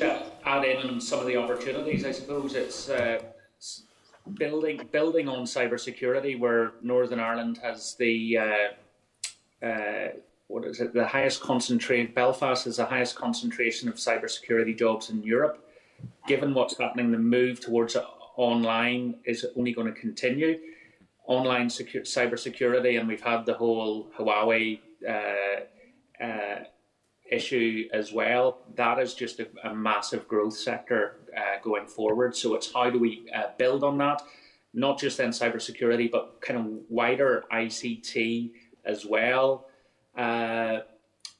add in on some of the opportunities, I suppose it's... Uh, Building, building on cybersecurity, where Northern Ireland has the uh, uh, what is it? The highest concentration. Belfast has the highest concentration of cybersecurity jobs in Europe. Given what's happening, the move towards online is only going to continue. Online secure, cybersecurity, and we've had the whole Huawei uh, uh, issue as well. That is just a, a massive growth sector uh, going forward. So it's how do we uh, build on that, not just in cybersecurity, but kind of wider I C T as well. Uh,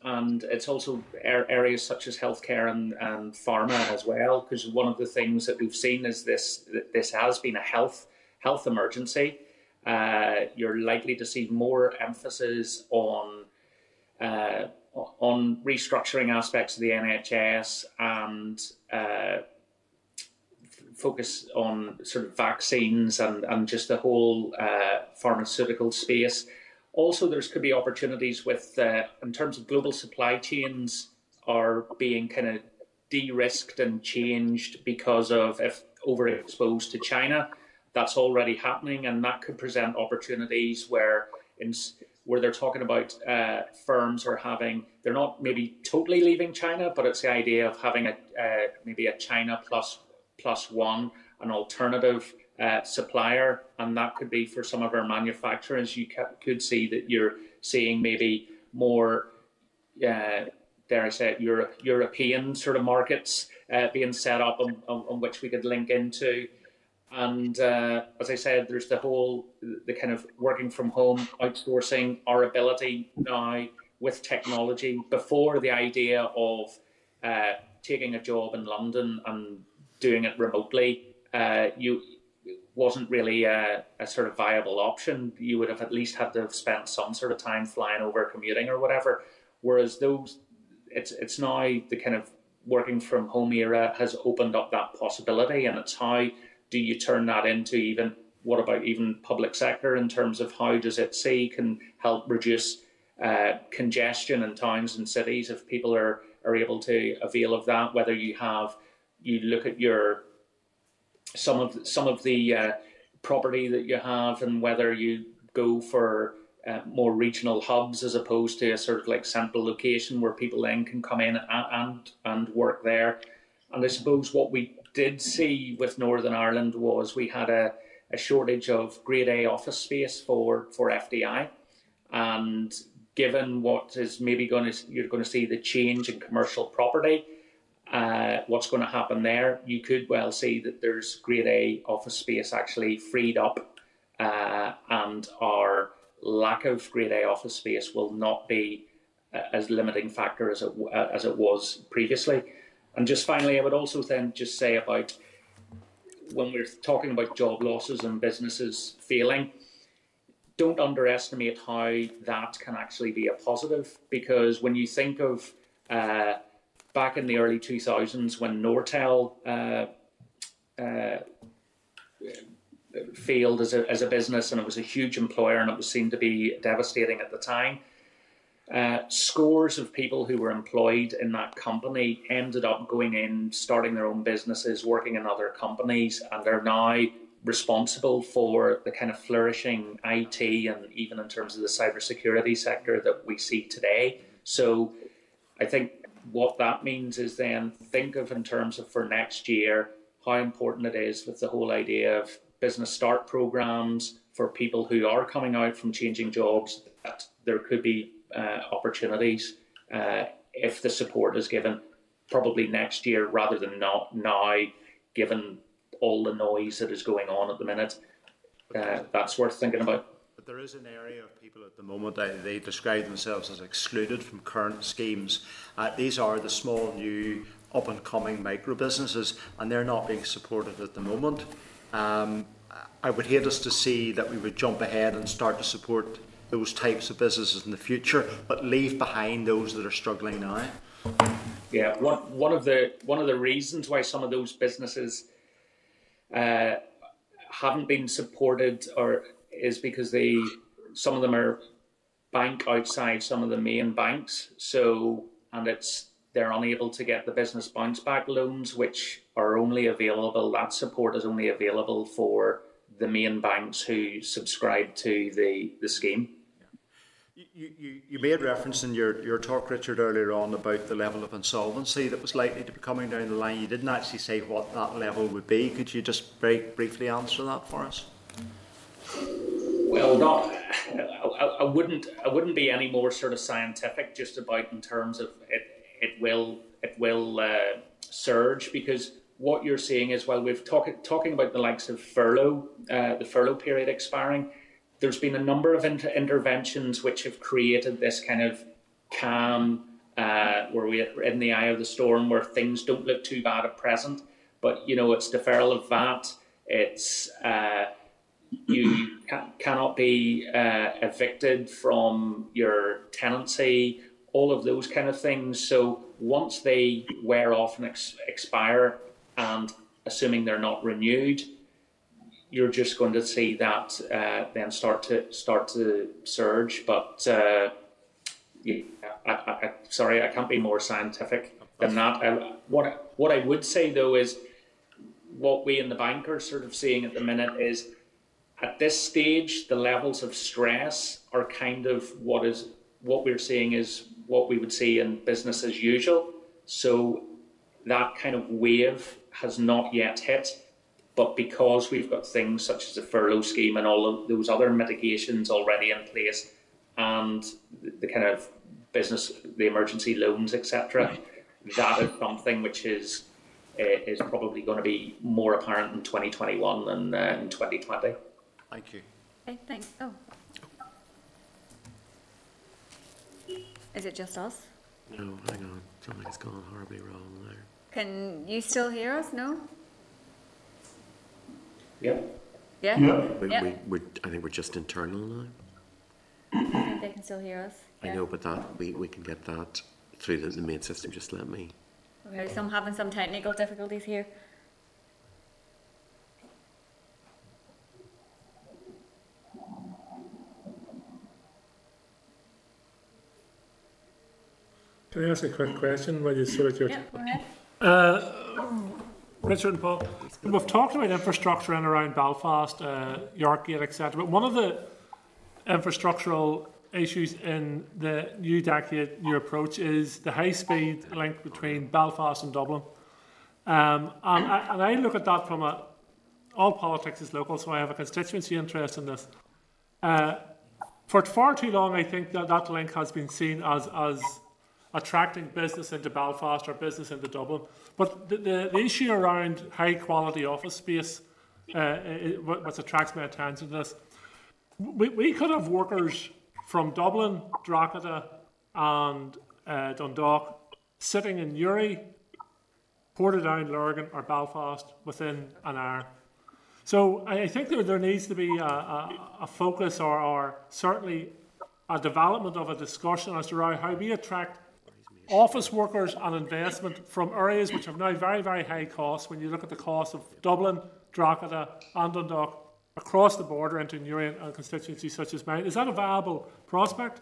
and it's also er areas such as healthcare and, and pharma as well, because one of the things that we've seen is this, this has been a health, health emergency. Uh, you're likely to see more emphasis on uh, on restructuring aspects of the N H S and uh, focus on sort of vaccines and, and just the whole uh, pharmaceutical space. Also, there's could be opportunities with, uh, in terms of global supply chains are being kind of de-risked and changed because of if overexposed to China. That's already happening, and that could present opportunities where in, where they're talking about uh, firms are having, they're not maybe totally leaving China, but it's the idea of having a uh, maybe a China plus plus one, an alternative uh, supplier, and that could be for some of our manufacturers. You ca could see that you're seeing maybe more, uh, dare I say it, Euro European sort of markets uh, being set up on, on, on which we could link into. And uh, as I said, there's the whole, the kind of working from home, outsourcing, our ability now with technology. Before, the idea of uh, taking a job in London and doing it remotely, uh, you wasn't really a, a sort of viable option. You would have at least had to have spent some sort of time flying over, commuting or whatever. Whereas those, it's it's now the kind of working from home era has opened up that possibility, and it's how do you turn that into even, what about even public sector in terms of how does it see can help reduce uh, congestion in towns and cities if people are, are able to avail of that, whether you have, you look at your, some of, some of the uh, property that you have and whether you go for uh, more regional hubs as opposed to a sort of like central location where people then can come in and, and, and work there. And I suppose what we did see with Northern Ireland was we had a, a shortage of grade A office space for, for F D I. And given what is maybe going to, you're going to see the change in commercial property, uh, what's going to happen there, you could well see that there's grade A office space actually freed up, uh, and our lack of grade A office space will not be as limiting factor as it, as it was previously. And just finally, I would also then just say about when we're talking about job losses and businesses failing, don't underestimate how that can actually be a positive, because when you think of uh, back in the early two thousands when Nortel uh, uh, failed as a, as a business, and it was a huge employer and it was seen to be devastating at the time, Uh, scores of people who were employed in that company ended up going in, starting their own businesses, working in other companies, and are now responsible for the kind of flourishing I T and even in terms of the cybersecurity sector that we see today. So I think what that means is then think of in terms of for next year, how important it is with the whole idea of business start programs for people who are coming out from changing jobs, that there could be Uh, opportunities uh, if the support is given probably next year rather than not now, given all the noise that is going on at the minute. Uh, that's worth thinking about. But there is an area of people at the moment, they, they describe themselves as excluded from current schemes. Uh, these are the small, new, up-and-coming micro-businesses, and they're not being supported at the moment. Um, I would hate us to see that we would jump ahead and start to support those types of businesses in the future, but leave behind those that are struggling now. Yeah, one one of the one of the reasons why some of those businesses uh, haven't been supported, or is because they some of them are bank outside some of the main banks. So and it's they're unable to get the business bounce back loans, which are only available. That support is only available for the main banks who subscribe to the the scheme. You, you, you made reference in your, your talk, Richard, earlier on about the level of insolvency that was likely to be coming down the line. You didn't actually say what that level would be. Could you just very briefly answer that for us? Well, not, I, I wouldn't I wouldn't be any more sort of scientific just about in terms of it. It will it will uh, surge, because what you're seeing is while we've talking talking about the likes of furlough, uh, the furlough period expiring, there's been a number of inter interventions which have created this kind of calm, uh, where we're in the eye of the storm, where things don't look too bad at present. But you know, it's deferral of V A T. It's uh, you ca cannot be uh, evicted from your tenancy, all of those kind of things. So once they wear off and ex expire, and assuming they're not renewed, you're just going to see that uh, then start to start to surge. But uh, yeah, I, I, sorry, I can't be more scientific than that. I, what what I would say though is, what we in the bank are sort of seeing at the minute is, at this stage, the levels of stress are kind of what is what we're seeing is what we would see in business as usual. So that kind of wave has not yet hit, but because we've got things such as the furlough scheme and all of those other mitigations already in place, and the kind of business, the emergency loans, et cetera, that is something which is uh, is probably going to be more apparent in twenty twenty-one than uh, in twenty twenty. Thank you. Okay, thanks. Oh. Is it just us? No, hang on. Something's gone horribly wrong there. Can you still hear us? No? Yeah. Yeah? Yeah. We, yeah. We, we're, I think we're just internal now. I think they can still hear us. Yeah. I know, but that we, we can get that through the, the main system. Just let me. Okay, so I'm having some technical difficulties here. Can I ask a quick question while you sort your? Yeah, go ahead. Uh, Richard and Paul, we've talked about infrastructure in around Belfast, uh, Yorkgate, et cetera. But one of the infrastructural issues in the new decade, new approach, is the high-speed link between Belfast and Dublin. Um, and, I, and I look at that from a, all politics is local, so I have a constituency interest in this. Uh, for far too long, I think that that link has been seen as as attracting business into Belfast or business into Dublin. But the, the, the issue around high-quality office space, uh, it, what, what attracts my attention to this, we, we could have workers from Dublin, Drogheda and uh, Dundalk sitting in Newry, Portadown, Lurgan or Belfast within an hour. So I think there, there needs to be a, a, a focus or, or certainly a development of a discussion as to how we attract office workers and investment from areas which have now very, very high costs. When you look at the cost of Dublin, Drogheda and Dundalk across the border into Newry and constituencies such as mine, is that a viable prospect?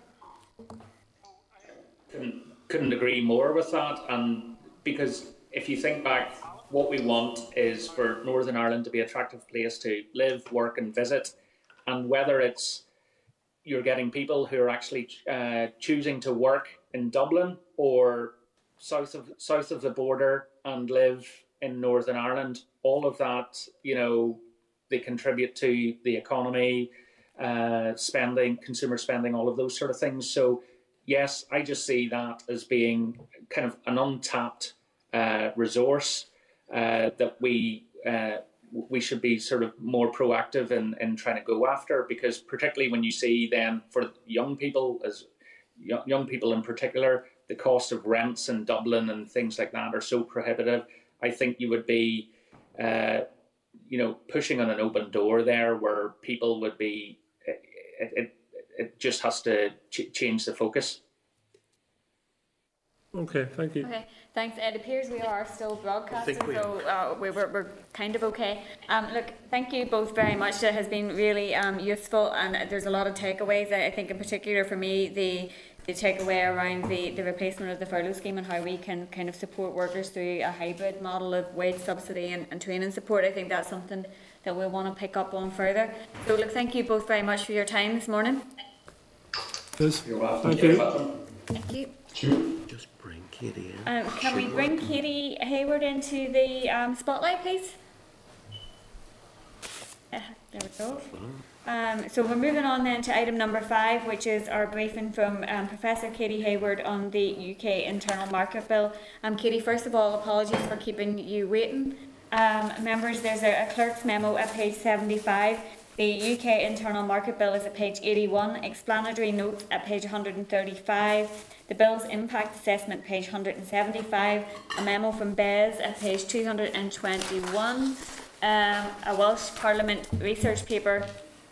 Couldn't, couldn't agree more with that, and because if you think back, what we want is for Northern Ireland to be an attractive place to live, work and visit, and whether it's you're getting people who are actually uh, choosing to work in Dublin or south of south of the border and live in Northern Ireland, all of that, you know, they contribute to the economy, uh, spending, consumer spending, all of those sort of things. So yes, I just see that as being kind of an untapped uh, resource uh, that we uh, we should be sort of more proactive in, in trying to go after, because particularly when you see then for young people as young people in particular, the cost of rents in Dublin and things like that are so prohibitive. I think you would be, uh, you know, pushing on an open door there where people would be, it, it, it just has to ch change the focus. Okay, thank you. Okay, thanks. It appears we are still broadcasting, we so uh, we were, we're kind of okay. Um, look, thank you both very much. It has been really um, useful, and there's a lot of takeaways. I think in particular for me, the the takeaway around the, the replacement of the furlough scheme and how we can kind of support workers through a hybrid model of wage subsidy and, and training support. I think that's something that we'll want to pick up on further. So look, thank you both very much for your time this morning. Yes. You're welcome. Thank you. Thank you. Thank you. Just bring Katy in. Um, can we bring Katy Hayward into the um, spotlight, please? Uh, there we go. Um, so we're moving on then to item number five, which is our briefing from um, Professor Katy Hayward on the U K Internal Market Bill. Um, Katy, first of all, apologies for keeping you waiting. Um, members, there's a, a clerk's memo at page seventy-five. The U K Internal Market Bill is at page eighty-one, explanatory notes at page one hundred thirty-five, the Bill's Impact Assessment page one hundred seventy-five, a memo from B E S at page two hundred twenty-one, um, a Welsh Parliament research paper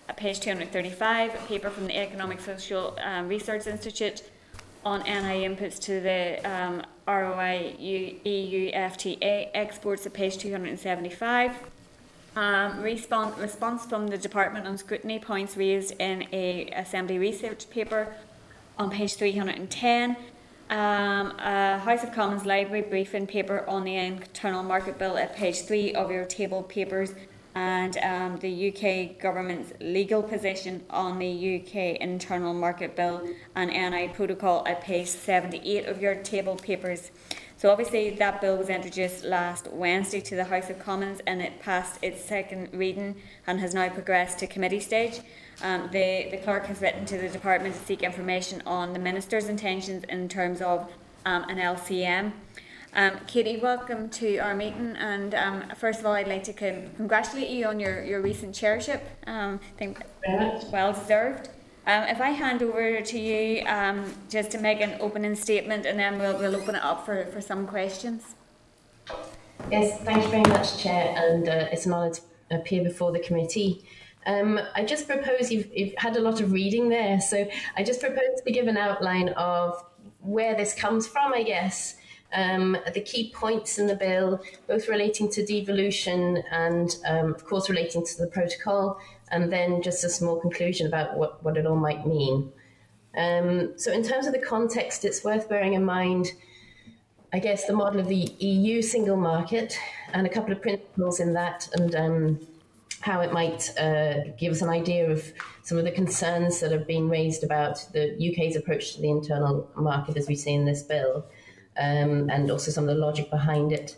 at page two hundred thirty-five, a paper from the Economic Social um, Research Institute on N I inputs to the um, R O I E U F T A exports at page two hundred seventy-five. Um, response, response from the Department on scrutiny points raised in a Assembly research paper on page three hundred ten. Um, a House of Commons Library briefing paper on the Internal Market Bill at page three of your table papers, and um, the U K government's legal position on the U K Internal Market Bill and N I protocol at page seventy-eight of your table papers. So obviously that bill was introduced last Wednesday to the House of Commons, and it passed its second reading and has now progressed to committee stage. Um, the, the clerk has written to the department to seek information on the minister's intentions in terms of um, an L C M. Um, Katy, welcome to our meeting, and um, first of all I'd like to con congratulate you on your, your recent chairship. Um, I think that's well deserved. Um, if I hand over to you um, just to make an opening statement, and then we'll, we'll open it up for, for some questions. Yes, thank you very much, Chair, and uh, it's an honour to appear before the committee. Um, I just propose, you've, you've had a lot of reading there, so I just propose to give an outline of where this comes from, I guess. Um, the key points in the bill, both relating to devolution and, um, of course, relating to the protocol, and then just a small conclusion about what, what it all might mean. Um, so in terms of the context, it's worth bearing in mind, I guess, the model of the E U single market and a couple of principles in that, and um, how it might uh, give us an idea of some of the concerns that have been raised about the U K's approach to the internal market, as we see in this bill. Um, and also some of the logic behind it.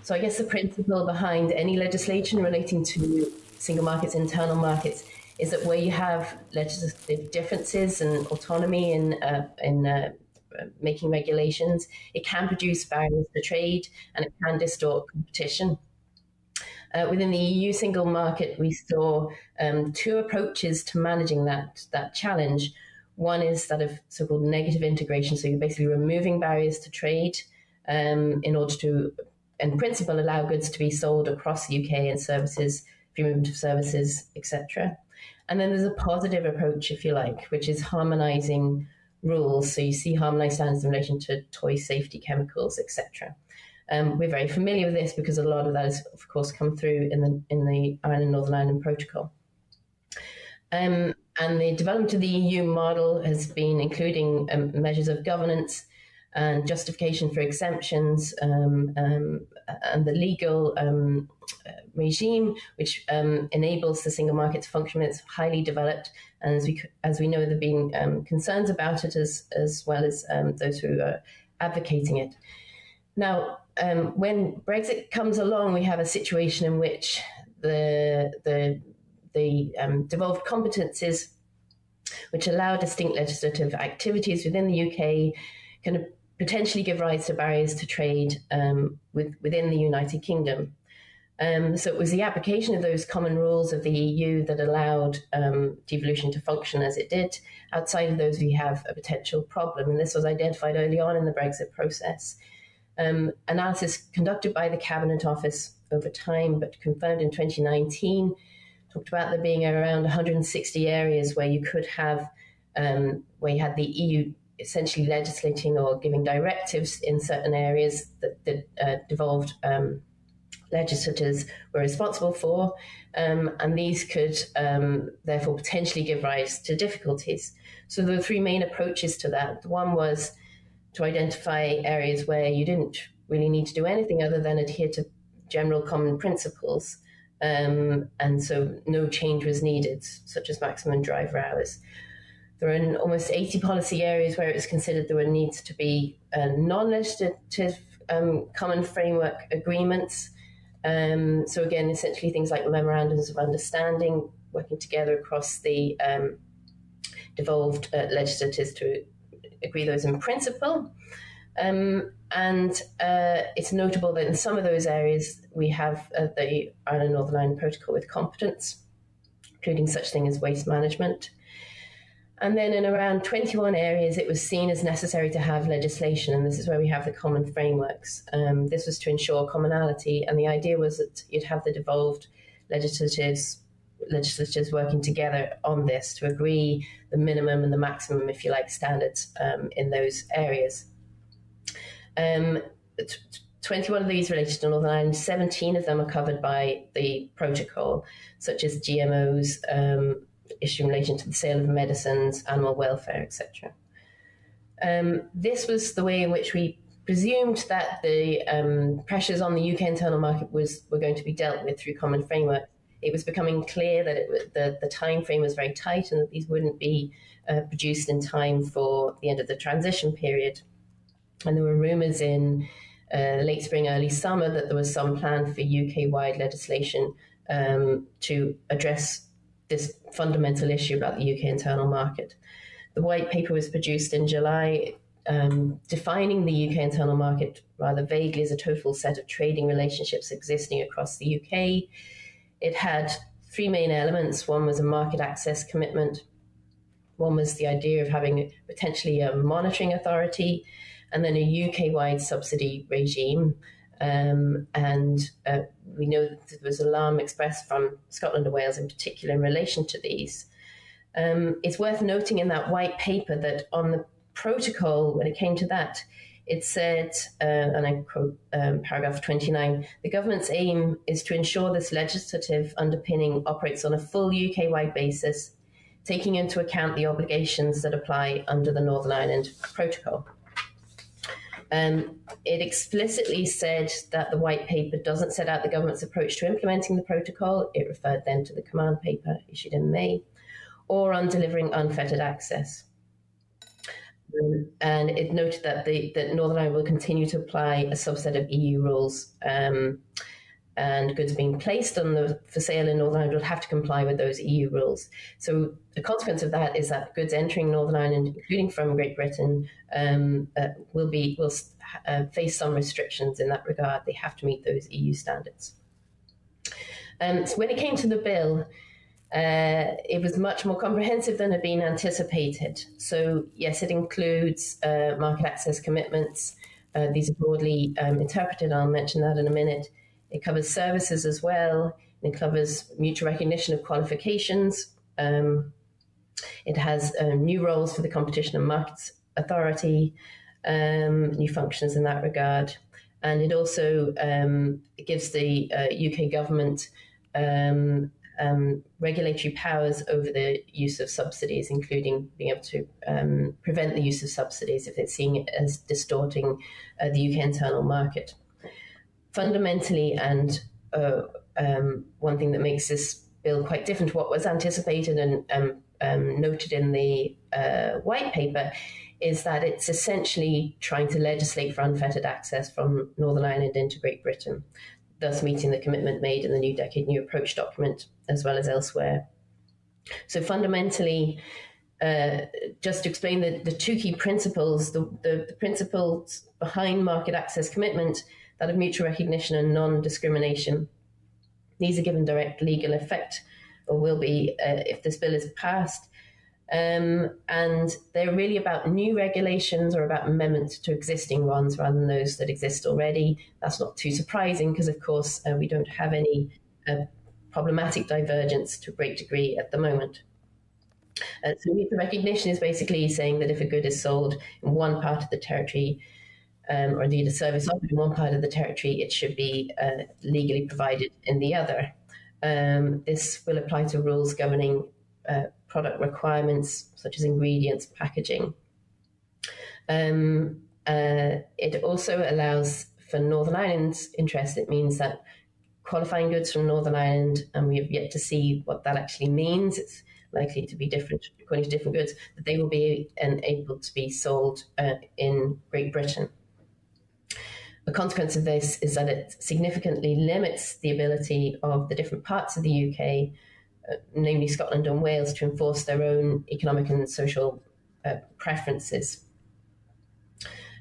So I guess the principle behind any legislation relating to single markets, internal markets, is that where you have legislative differences and autonomy in, uh, in uh, making regulations, it can produce barriers to trade and it can distort competition. Uh, within the E U single market, we saw um, two approaches to managing that, that challenge. One is that of so-called negative integration, so you're basically removing barriers to trade um, in order to, in principle, allow goods to be sold across the U K and services, free movement of services, et cetera. And then there's a positive approach, if you like, which is harmonising rules. So you see harmonised standards in relation to toy safety, chemicals, et cetera. Um, we're very familiar with this because a lot of that has, of course, come through in the in the Ireland Northern Ireland Protocol. Um, And the development of the E U model has been including um, measures of governance and justification for exemptions, um, um, and the legal um, regime, which um, enables the single market to function. It's highly developed, and as we as we know, there have been um, concerns about it, as as well as um, those who are advocating it. Now, um, when Brexit comes along, we have a situation in which the the the um, devolved competences, which allow distinct legislative activities within the U K, can potentially give rise to barriers to trade um, with, within the United Kingdom. Um, so it was the application of those common rules of the E U that allowed um, devolution to function as it did. Outside of those, we have a potential problem, and this was identified early on in the Brexit process. Um, analysis conducted by the Cabinet Office over time, but confirmed in twenty nineteen, talked about there being around one hundred sixty areas where you could have, um, where you had the E U essentially legislating or giving directives in certain areas that the uh, devolved um, legislators were responsible for, um, and these could um, therefore potentially give rise to difficulties. So there were three main approaches to that. One was to identify areas where you didn't really need to do anything other than adhere to general common principles. Um, and so no change was needed, such as maximum driver hours. There are almost eighty policy areas where it's considered there needs to be a non-legislative um, common framework agreements. Um, so again, essentially things like memorandums of understanding, working together across the um, devolved uh, legislators to agree those in principle. Um, and uh, it's notable that in some of those areas we have uh, the Ireland Northern Ireland Protocol with competence, including such thing as waste management. And then in around twenty-one areas, it was seen as necessary to have legislation, and this is where we have the common frameworks. Um, this was to ensure commonality, and the idea was that you'd have the devolved legislatives legislatures working together on this to agree the minimum and the maximum, if you like, standards um, in those areas. Um, twenty-one of these related to Northern Ireland, seventeen of them are covered by the protocol, such as G M Os, um, issue relating to the sale of medicines, animal welfare, et cetera. Um, this was the way in which we presumed that the um, pressures on the U K internal market was were going to be dealt with through common framework. It was becoming clear that it, the, the time frame was very tight and that these wouldn't be uh, produced in time for the end of the transition period. And there were rumours in uh, late spring, early summer that there was some plan for U K-wide legislation um, to address this fundamental issue about the U K internal market. The white paper was produced in July, um, defining the U K internal market rather vaguely as a total set of trading relationships existing across the U K. It had three main elements. One was a market access commitment. One was the idea of having potentially a monitoring authority, and then a U K-wide subsidy regime. Um, and uh, we know that there was alarm expressed from Scotland and Wales in particular in relation to these. Um, it's worth noting in that white paper that on the protocol, when it came to that, it said, uh, and I quote um, paragraph twenty-nine, the government's aim is to ensure this legislative underpinning operates on a full U K-wide basis, taking into account the obligations that apply under the Northern Ireland Protocol. Um, it explicitly said that the white paper doesn't set out the government's approach to implementing the protocol. It referred then to the command paper issued in May, or on delivering unfettered access. Um, and it noted that the that Northern Ireland will continue to apply a subset of E U rules, um, and goods being placed on the for sale in Northern Ireland will have to comply with those E U rules. So the consequence of that is that goods entering Northern Ireland, including from Great Britain, um, uh, will be will uh, face some restrictions in that regard. They have to meet those E U standards. Um, so when it came to the bill, Uh, it was much more comprehensive than had been anticipated. So yes, it includes uh, market access commitments. Uh, these are broadly um, interpreted. I'll mention that in a minute. It covers services as well. It covers mutual recognition of qualifications. Um, it has uh, new roles for the Competition and Markets Authority, um, new functions in that regard. And it also um, gives the uh, U K government um, Um, regulatory powers over the use of subsidies, including being able to um, prevent the use of subsidies if it's seen as distorting uh, the U K internal market. Fundamentally, and uh, um, one thing that makes this bill quite different to what was anticipated and um, um, noted in the uh, white paper, is that it's essentially trying to legislate for unfettered access from Northern Ireland into Great Britain, thus meeting the commitment made in the New Decade, New Approach document, as well as elsewhere. So fundamentally, uh, just to explain the, the two key principles, the, the, the principles behind market access commitment, that of mutual recognition and non-discrimination, these are given direct legal effect, or will be uh, if this bill is passed. Um, and they're really about new regulations or about amendments to existing ones rather than those that exist already. That's not too surprising because, of course, uh, we don't have any uh, problematic divergence to a great degree at the moment. Uh, so mutual recognition is basically saying that if a good is sold in one part of the territory, um, or indeed a service offered in one part of the territory, it should be uh, legally provided in the other. Um, this will apply to rules governing uh, product requirements, such as ingredients, packaging. Um, uh, it also allows for Northern Ireland's interest. It means that qualifying goods from Northern Ireland, and we have yet to see what that actually means, it's likely to be different according to different goods, but they will be enabled to be sold uh, in Great Britain. The consequence of this is that it significantly limits the ability of the different parts of the U K, namely Scotland and Wales, to enforce their own economic and social uh, preferences.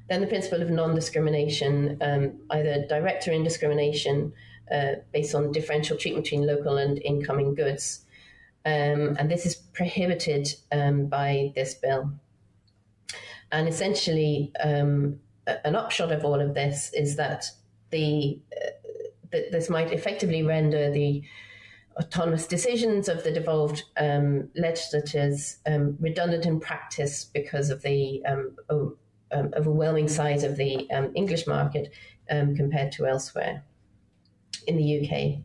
Then the principle of non-discrimination, um, either direct or indiscrimination, uh, based on differential treatment between local and incoming goods. Um, and this is prohibited um, by this bill. And essentially, um, an upshot of all of this is that the, uh, that this might effectively render the autonomous decisions of the devolved um, legislatures, um, redundant in practice because of the um, oh, um, overwhelming size of the um, English market um, compared to elsewhere in the U K.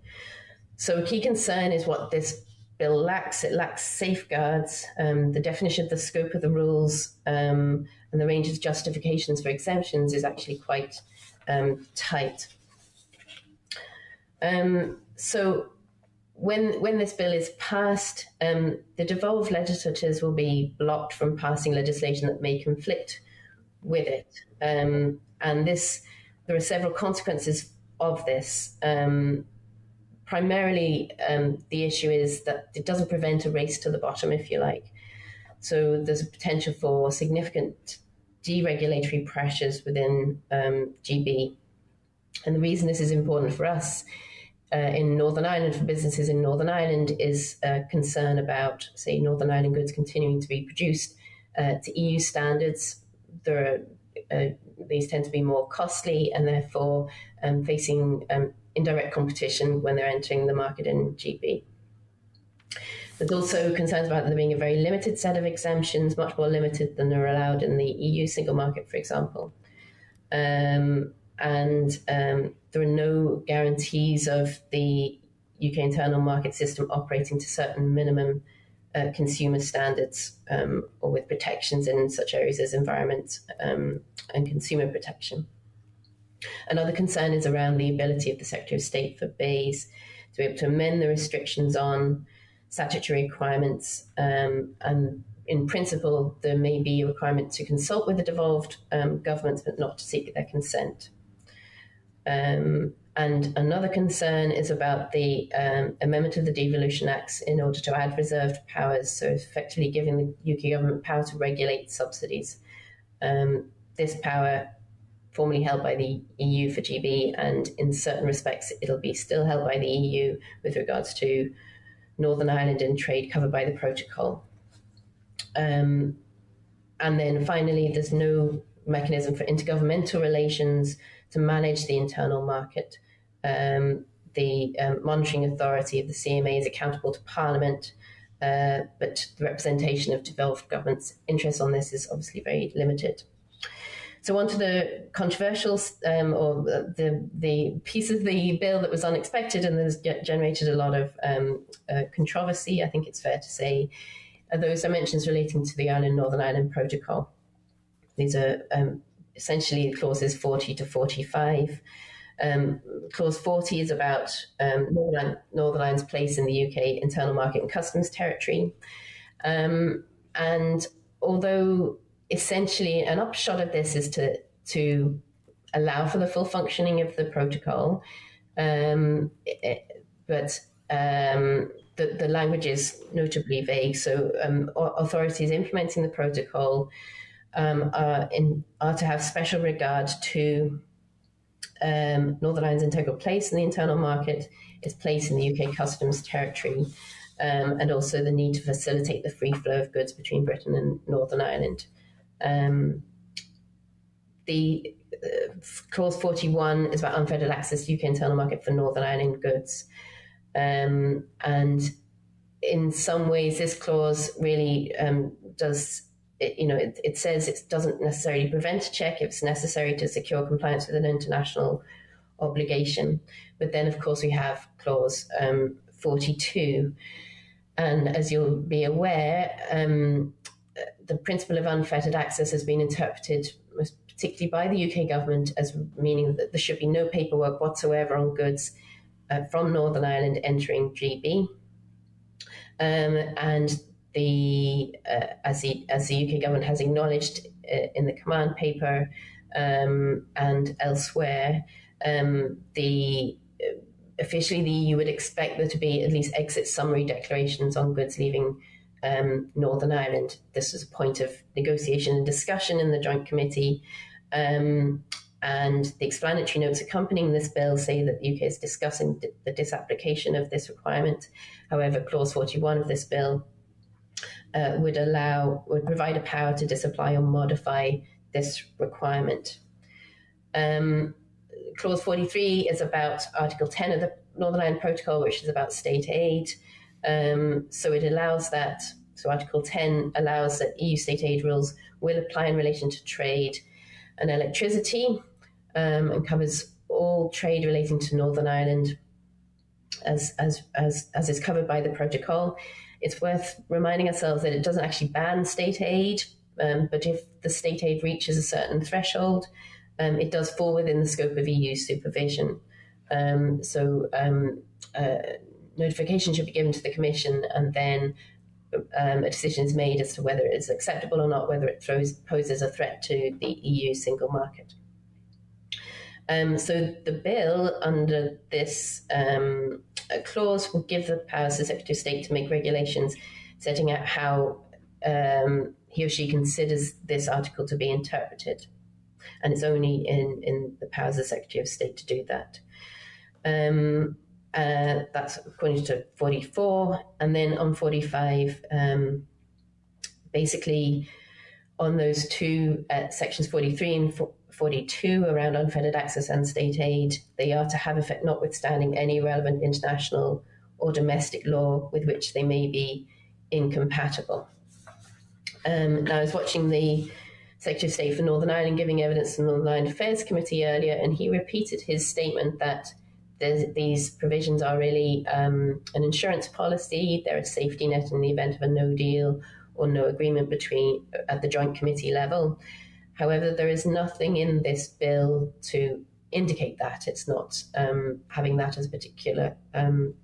So a key concern is what this bill lacks. It lacks safeguards, um, the definition of the scope of the rules um, and the range of justifications for exemptions is actually quite um, tight. Um, so when when this bill is passed, um, the devolved legislatures will be blocked from passing legislation that may conflict with it. Um, and this, there are several consequences of this. Um, primarily, um, the issue is that it doesn't prevent a race to the bottom, if you like. So there's a potential for significant deregulatory pressures within um, G B. And the reason this is important for us Uh, in Northern Ireland, for businesses in Northern Ireland, is a uh, concern about, say, Northern Ireland goods continuing to be produced uh, to E U standards. There are, uh, these tend to be more costly and therefore um, facing um, indirect competition when they're entering the market in G B. There's also concerns about there being a very limited set of exemptions, much more limited than are allowed in the E U single market, for example. Um, and um, there are no guarantees of the U K internal market system operating to certain minimum uh, consumer standards um, or with protections in such areas as environment um, and consumer protection. Another concern is around the ability of the Secretary of State for Bays to be able to amend the restrictions on statutory requirements, um, and in principle, there may be a requirement to consult with the devolved um, governments, but not to seek their consent. Um, and another concern is about the um, amendment of the Devolution Acts in order to add reserved powers, so effectively giving the U K government power to regulate subsidies. Um, this power, formerly held by the E U for G B, and in certain respects it'll be still held by the E U with regards to Northern Ireland and trade covered by the protocol. Um, and then finally, there's no mechanism for intergovernmental relations to manage the internal market. Um, the um, monitoring authority of the C M A is accountable to Parliament, uh, but the representation of devolved governments' interest on this is obviously very limited. So on to the controversial um, or the, the piece of the bill that was unexpected and has generated a lot of um, uh, controversy, I think it's fair to say, are those dimensions relating to the Ireland Northern Ireland Protocol. These are um, essentially clauses forty to forty-five. Um, clause forty is about um, Northern, Northern Ireland's place in the U K internal market and customs territory. Um, and although essentially an upshot of this is to, to allow for the full functioning of the protocol, um, it, but um, The, the language is notably vague, so um, authorities implementing the protocol um, are, in, are to have special regard to um, Northern Ireland's integral place in the internal market, its place in the U K customs territory, um, and also the need to facilitate the free flow of goods between Britain and Northern Ireland. Um, the uh, clause forty-one is about unfettered access to U K internal market for Northern Ireland goods. Um, and in some ways, this clause really um, does, it, you know, it, it says it doesn't necessarily prevent a check if it's necessary to secure compliance with an international obligation. But then, of course, we have clause um, forty-two. And as you'll be aware, um, the principle of unfettered access has been interpreted most particularly by the U K government as meaning that there should be no paperwork whatsoever on goods Uh, from Northern Ireland entering G B, um, and the uh, as the as the U K government has acknowledged uh, in the command paper um, and elsewhere, um, the uh, officially the E U would expect there to be at least exit summary declarations on goods leaving um, Northern Ireland. This was a point of negotiation and discussion in the Joint Committee. Um, And the explanatory notes accompanying this bill say that the U K is discussing the disapplication of this requirement. However, clause forty-one of this bill uh, would allow, would provide a power to disapply or modify this requirement. Um, clause forty-three is about Article ten of the Northern Ireland Protocol, which is about state aid. Um, so it allows that, so Article ten allows that E U state aid rules will apply in relation to trade and electricity, um, and covers all trade relating to Northern Ireland as, as, as, as is covered by the protocol. It's worth reminding ourselves that it doesn't actually ban state aid, um, but if the state aid reaches a certain threshold, um, it does fall within the scope of E U supervision. Um, so um, uh, notification should be given to the Commission, and then um, a decision is made as to whether it is acceptable or not, whether it throws, poses a threat to the E U single market. Um, so the bill under this um, clause will give the powers to the Secretary of State to make regulations setting out how um, he or she considers this article to be interpreted. And it's only in, in the powers of the Secretary of State to do that. Um, uh, that's according to forty-four. And then on forty-five, um, basically on those two uh, sections, forty-three and forty-two, around unfettered access and state aid, they are to have effect notwithstanding any relevant international or domestic law with which they may be incompatible. Um, now, I was watching the Secretary of State for Northern Ireland giving evidence to the Northern Ireland Affairs Committee earlier, and he repeated his statement that these provisions are really um, an insurance policy. They're a safety net in the event of a no deal or no agreement between at the Joint Committee level. However, there is nothing in this bill to indicate that. It's not um, having that as a particular um,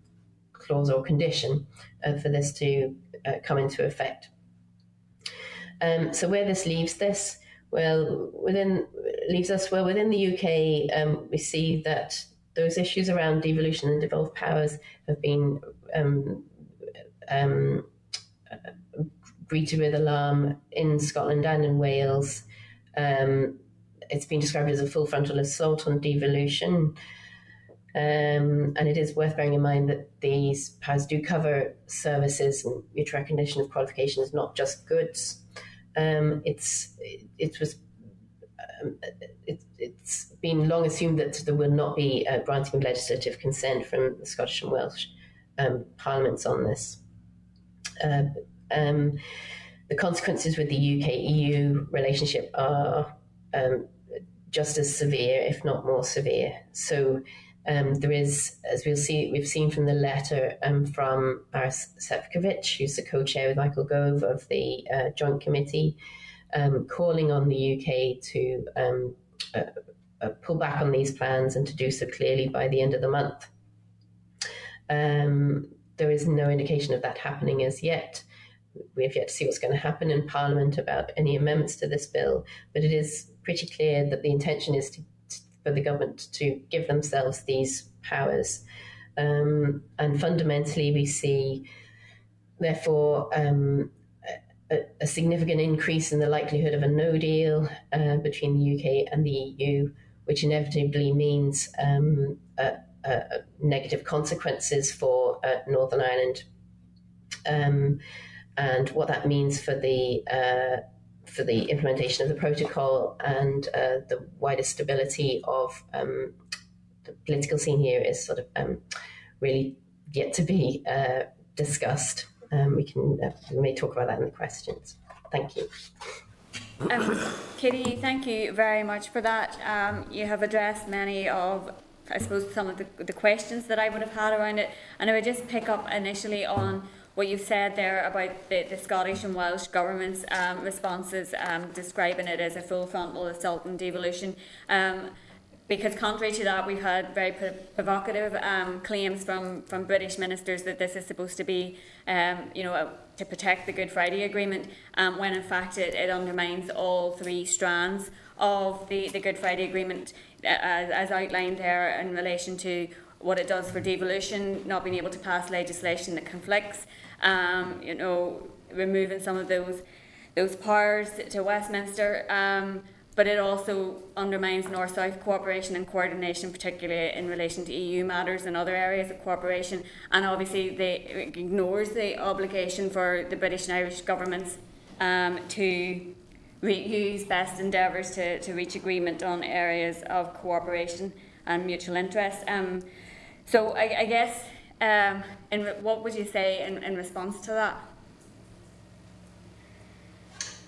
clause or condition uh, for this to uh, come into effect. Um, so where this leaves this, well, within leaves us well within the U K, um, we see that those issues around devolution and devolved powers have been um, um, greeted with alarm in Scotland and in Wales. Um, it's been described as a full frontal assault on devolution, um, and it is worth bearing in mind that these powers do cover services and mutual recognition of qualifications, not just goods. Um, it's it was um, it, it's been long assumed that there will not be uh, granting of legislative consent from the Scottish and Welsh um, parliaments on this. Uh, um, The consequences with the U K E U relationship are um, just as severe, if not more severe. So um, there is, as we'll see, we've seen from the letter um, from Boris Šefčovič, who's the co-chair with Michael Gove of the uh, Joint Committee, um, calling on the U K to um, uh, uh, pull back on these plans and to do so clearly by the end of the month. Um, there is no indication of that happening as yet. We have yet to see what's going to happen in Parliament about any amendments to this bill, but it is pretty clear that the intention is to, to, for the government to give themselves these powers. Um, and fundamentally, we see, therefore, um, a, a significant increase in the likelihood of a no deal uh, between the U K and the E U, which inevitably means um, uh, uh, negative consequences for uh, Northern Ireland. Um, And what that means for the uh, for the implementation of the protocol and uh, the wider stability of um, the political scene here is sort of um, really yet to be uh, discussed. Um, we can uh, we may talk about that in the questions. Thank you. Um, Katy, thank you very much for that. Um, you have addressed many of, I suppose, some of the, the questions that I would have had around it, and I would just pick up initially on what you've said there about the, the Scottish and Welsh governments' um, responses, um, describing it as a full frontal assault on devolution, um, because contrary to that, we've had very provocative um, claims from, from British ministers that this is supposed to be, um, you know, a, to protect the Good Friday Agreement, um, when in fact it, it undermines all three strands of the, the Good Friday Agreement, uh, as, as outlined there in relation to what it does for devolution, not being able to pass legislation that conflicts, Um, you know, removing some of those those powers to Westminster, um, but it also undermines north-south cooperation and coordination, particularly in relation to E U matters and other areas of cooperation, and obviously they, it ignores the obligation for the British and Irish governments um, to re use best endeavours to, to reach agreement on areas of cooperation and mutual interest. Um, So I, I guess, um, and what would you say in, in response to that?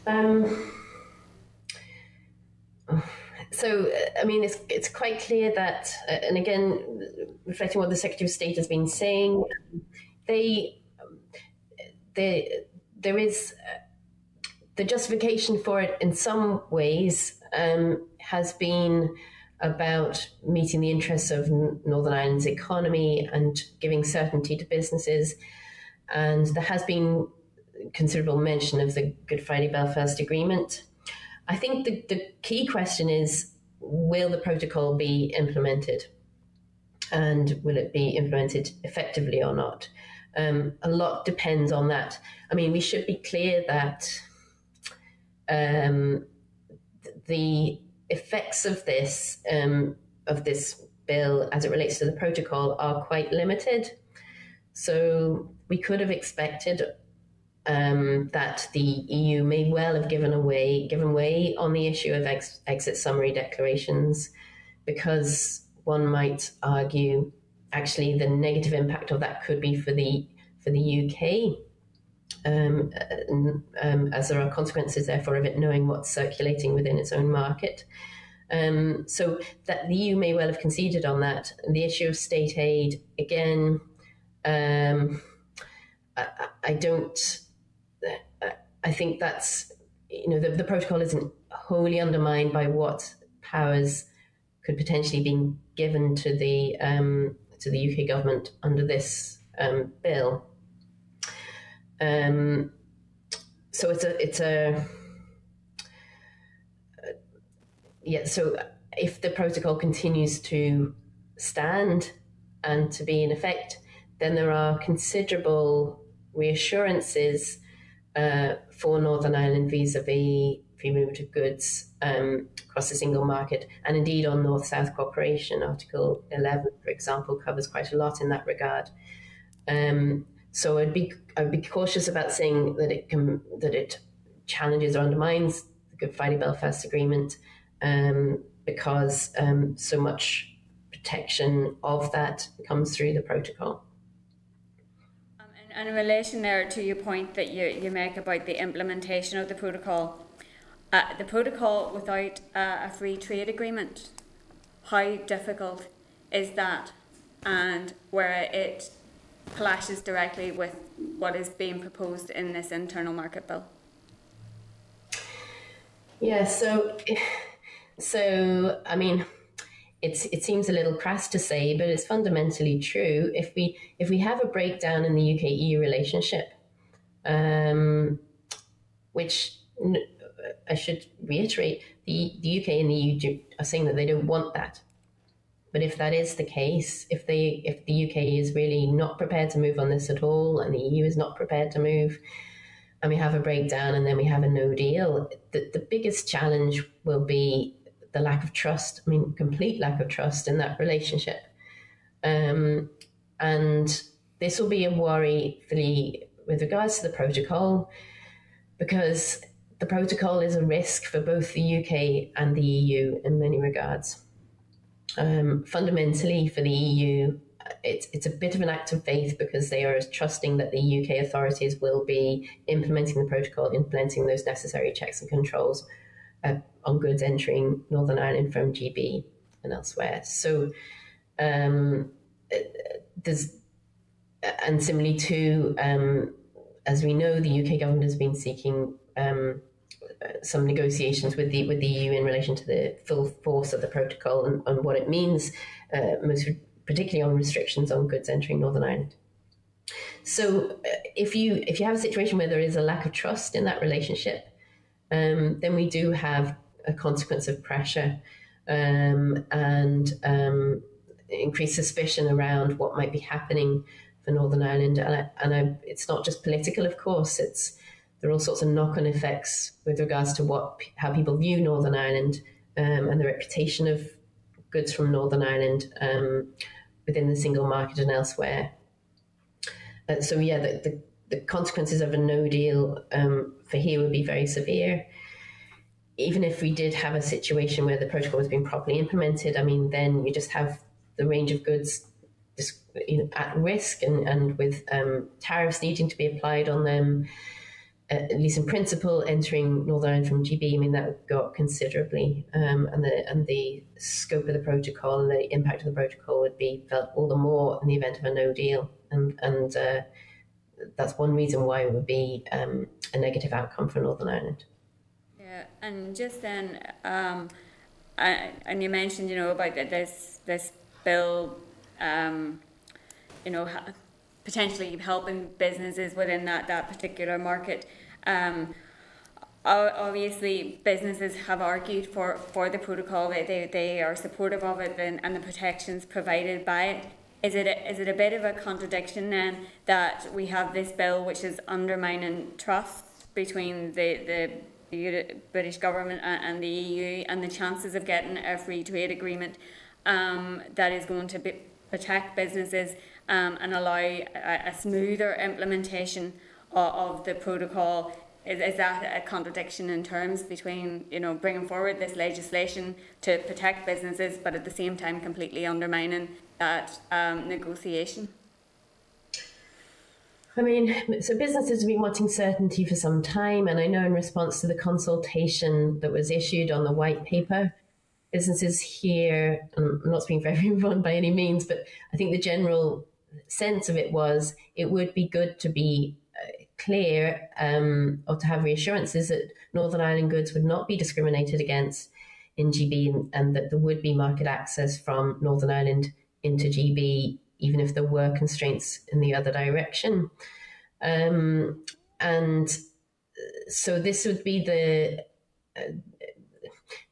Um, so, I mean, it's, it's quite clear that, uh, and again, reflecting what the Secretary of State has been saying, they, they, there is uh, the justification for it in some ways um, has been about meeting the interests of Northern Ireland's economy and giving certainty to businesses. And there has been considerable mention of the Good Friday Belfast Agreement. I think the, the key question is, will the protocol be implemented? And will it be implemented effectively or not? Um, a lot depends on that. I mean, we should be clear that um, the effects of this um, of this bill as it relates to the protocol are quite limited. So we could have expected um, that the E U may well have given away, given way on the issue of ex exit summary declarations, because one might argue actually the negative impact of that could be for the for the U K, um, um, as there are consequences therefore of it knowing what's circulating within its own market. Um, so that the E U may well have conceded on that. The issue of state aid, again, um, I, I don't. I think that's, you know, the, the protocol isn't wholly undermined by what powers could potentially be given to the um, to the U K government under this um, bill. Um, so it's a it's a uh, yeah. So if the protocol continues to stand and to be in effect, then there are considerable reassurances uh, for Northern Ireland vis-a-vis free movement of goods um, across the single market, and indeed on North-South cooperation. Article eleven, for example, covers quite a lot in that regard. Um, so I'd be I'd be cautious about saying that it can that it challenges or undermines the Good Friday Belfast Agreement, um, because um, so much protection of that comes through the protocol. Um, and, and in relation there to your point that you you make about the implementation of the protocol. Uh, the protocol without uh, a free trade agreement, how difficult is that? And where it clashes directly with what is being proposed in this internal market bill. Yeah, so, so I mean, it's it seems a little crass to say, but it's fundamentally true. If we if we have a breakdown in the U K E U relationship, um, which I should reiterate, the, the U K and the E U are saying that they don't want that. But if that is the case, if they if the U K is really not prepared to move on this at all, and the E U is not prepared to move, and we have a breakdown and then we have a no deal, the, the biggest challenge will be the lack of trust, I mean, complete lack of trust in that relationship. Um, and this will be a worry for the, with regards to the protocol, because the protocol is a risk for both the U K and the E U in many regards. Um, fundamentally, for the E U, it's, it's a bit of an act of faith, because they are trusting that the U K authorities will be implementing the protocol, implementing those necessary checks and controls uh, on goods entering Northern Ireland from G B and elsewhere. So um, there's, and similarly too, um, as we know, the U K government has been seeking um, some negotiations with the with the E U in relation to the full force of the protocol and, and what it means, uh, most particularly on restrictions on goods entering Northern Ireland. So, if you if you have a situation where there is a lack of trust in that relationship, um, then we do have a consequence of pressure um, and um, increased suspicion around what might be happening for Northern Ireland. And I, and I, it's not just political, of course. It's there are all sorts of knock-on effects with regards to what how people view Northern Ireland um, and the reputation of goods from Northern Ireland um, within the single market and elsewhere. Uh, so yeah, the, the the consequences of a no deal um, for here would be very severe. Even if we did have a situation where the protocol was being properly implemented, I mean, then you just have the range of goods dis you know, at risk, and, and with um, tariffs needing to be applied on them, uh, at least in principle, entering Northern Ireland from G B, I mean, that would go up considerably. Um, and, the, and the scope of the protocol and the impact of the protocol would be felt all the more in the event of a no deal. And, and uh, that's one reason why it would be um, a negative outcome for Northern Ireland. Yeah, and just then, um, I, and you mentioned, you know, about this, this bill, um, you know, potentially helping businesses within that, that particular market. Um, obviously, businesses have argued for, for the protocol. They, they, they are supportive of it and, and the protections provided by it. Is it, a, is it a bit of a contradiction then that we have this bill which is undermining trust between the, the British government and the E U, and the chances of getting a free trade agreement um, that is going to be, protect businesses um, and allow a, a smoother implementation of, of the protocol? Is, is that a contradiction in terms between, you know, bringing forward this legislation to protect businesses but at the same time completely undermining that um, negotiation? I mean, so businesses have been wanting certainty for some time, and I know in response to the consultation that was issued on the white paper, businesses here, I'm not speaking for everyone by any means, but I think the general sense of it was it would be good to be clear um, or to have reassurances that Northern Ireland goods would not be discriminated against in G B, and that there would be market access from Northern Ireland into G B, even if there were constraints in the other direction. Um, and so this would be the uh,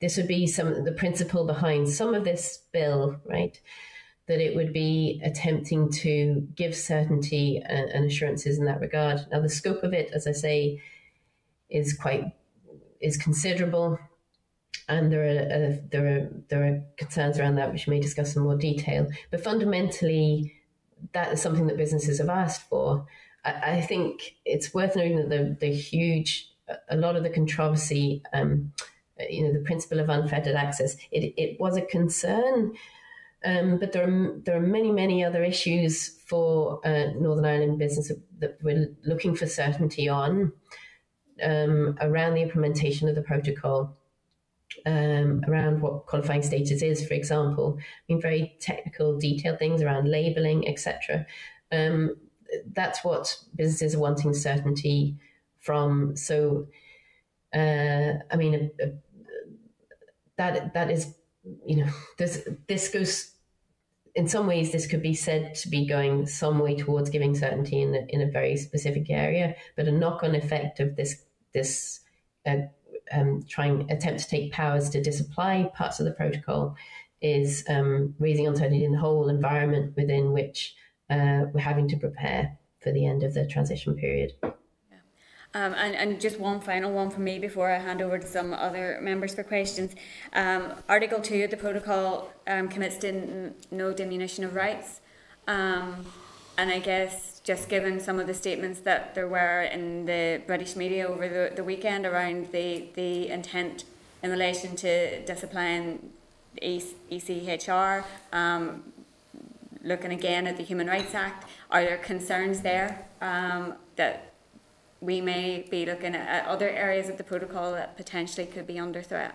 this would be some the principle behind some of this bill, right? That it would be attempting to give certainty and, and assurances in that regard. Now, the scope of it, as I say, is quite is considerable, and there are uh, there are there are concerns around that which we may discuss in more detail. But fundamentally, that is something that businesses have asked for. I, I think it's worth noting that the the huge a lot of the controversy, um, you know, the principle of unfettered access, it it was a concern, um, but there are there are many many other issues for uh, Northern Ireland business that we're looking for certainty on um, around the implementation of the protocol. Um, around what qualifying status is, for example. I mean, very technical, detailed things around labelling, et cetera. Um, that's what businesses are wanting certainty from. So, uh, I mean, uh, that that is, you know, this this goes in some ways. This could be said to be going some way towards giving certainty in a, in a very specific area, but a knock-on effect of this this. Uh, Um, trying attempt to take powers to disapply parts of the protocol is um, raising uncertainty in the whole environment within which uh, we're having to prepare for the end of the transition period. Yeah. Um, and, and just one final one from me before I hand over to some other members for questions. Um, Article two of the protocol um, commits to no diminution of rights. Um, And I guess just given some of the statements that there were in the British media over the, the weekend around the, the intent in relation to disapplying E C H R, um, looking again at the Human Rights Act, are there concerns there um, that we may be looking at other areas of the protocol that potentially could be under threat?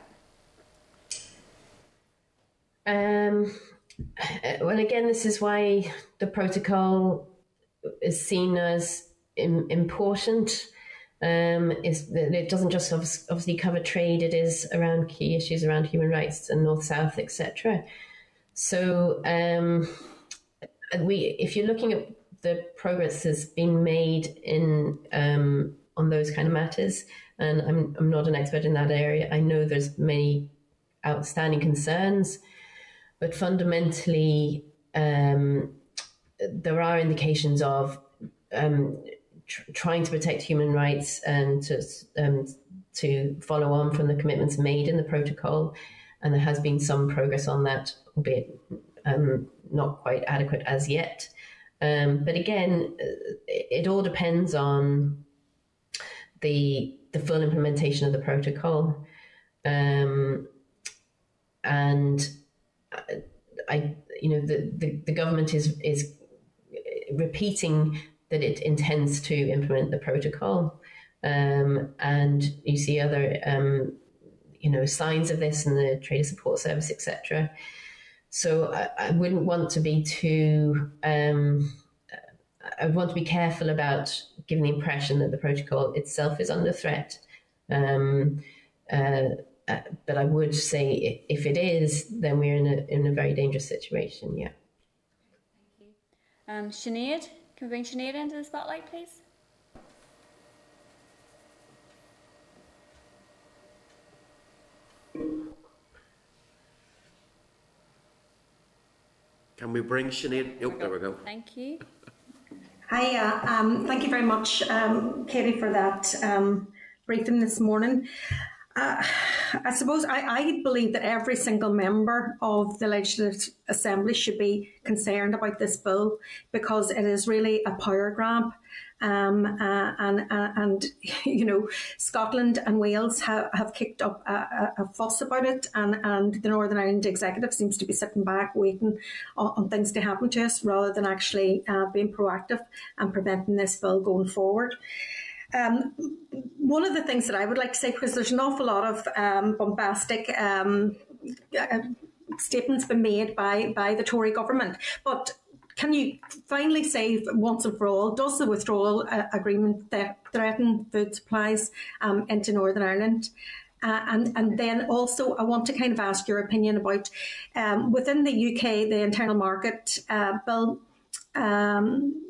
Um. Well, again, this is why the protocol is seen as im important. Um, is that it doesn't just obviously cover trade; it is around key issues around human rights and North-South, et cetera. So, um, we, if you're looking at the progress that's been made in um, on those kind of matters, and I'm I'm not an expert in that area. I know there's many outstanding concerns. But fundamentally, um, there are indications of um, tr trying to protect human rights and to, um, to follow on from the commitments made in the protocol. And there has been some progress on that, albeit um, not quite adequate as yet. Um, but again, it all depends on the, the full implementation of the protocol. Um, and... I, you know, the, the, the government is is repeating that it intends to implement the protocol. Um, and you see other, um, you know, signs of this in the Trader Support Service, et cetera. So I, I wouldn't want to be too, um, I want to be careful about giving the impression that the protocol itself is under threat. Um, uh, uh, but I would say if it is, then we're in a, in a very dangerous situation, yeah. Thank you. Um, Sinead, can we bring Sinead into the spotlight, please? Can we bring Sinead? Oh, there we go. Thank you. Hi, uh, um, thank you very much, um, Katy, for that um, briefing this morning. Uh, I suppose I, I believe that every single member of the Legislative Assembly should be concerned about this bill, because it is really a power grab. Um, uh, and, uh, and, you know, Scotland and Wales have, have kicked up a, a fuss about it, and, and the Northern Ireland executive seems to be sitting back waiting on, on things to happen to us, rather than actually uh, being proactive and preventing this bill going forward. Um, one of the things that I would like to say, because there's an awful lot of um, bombastic um, uh, statements been made by, by the Tory government, but can you finally say once and for all, does the withdrawal uh, agreement th threaten food supplies um, into Northern Ireland? Uh, and, and then also, I want to kind of ask your opinion about, um, within the U K, the Internal Market uh, Bill, um,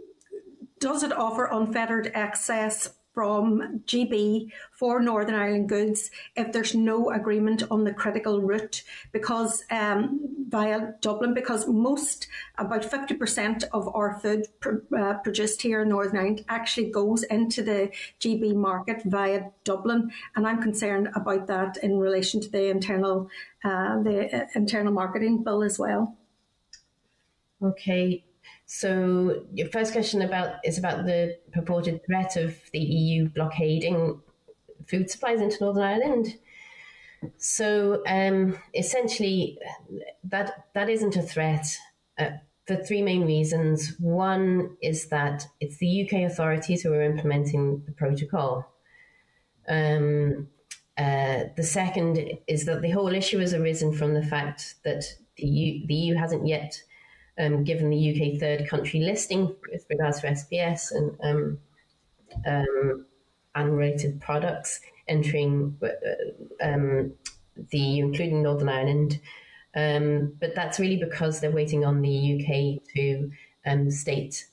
does it offer unfettered access from G B for Northern Ireland goods if there's no agreement on the critical route, because um, via Dublin, because most, about fifty percent of our food pr uh, produced here in Northern Ireland actually goes into the G B market via Dublin, and I'm concerned about that in relation to the internal, uh, the internal marketing bill as well. Okay. So your first question about is about the purported threat of the E U blockading food supplies into Northern Ireland. So um, essentially, that that isn't a threat uh, for three main reasons. One is that it's the U K authorities who are implementing the protocol. Um, uh, the second is that the whole issue has arisen from the fact that the E U, the E U hasn't yet Um, given the U K third country listing with regards to S P S and um, um, unrated products entering uh, um, the E U, including Northern Ireland. Um, but that's really because they're waiting on the U K to um, state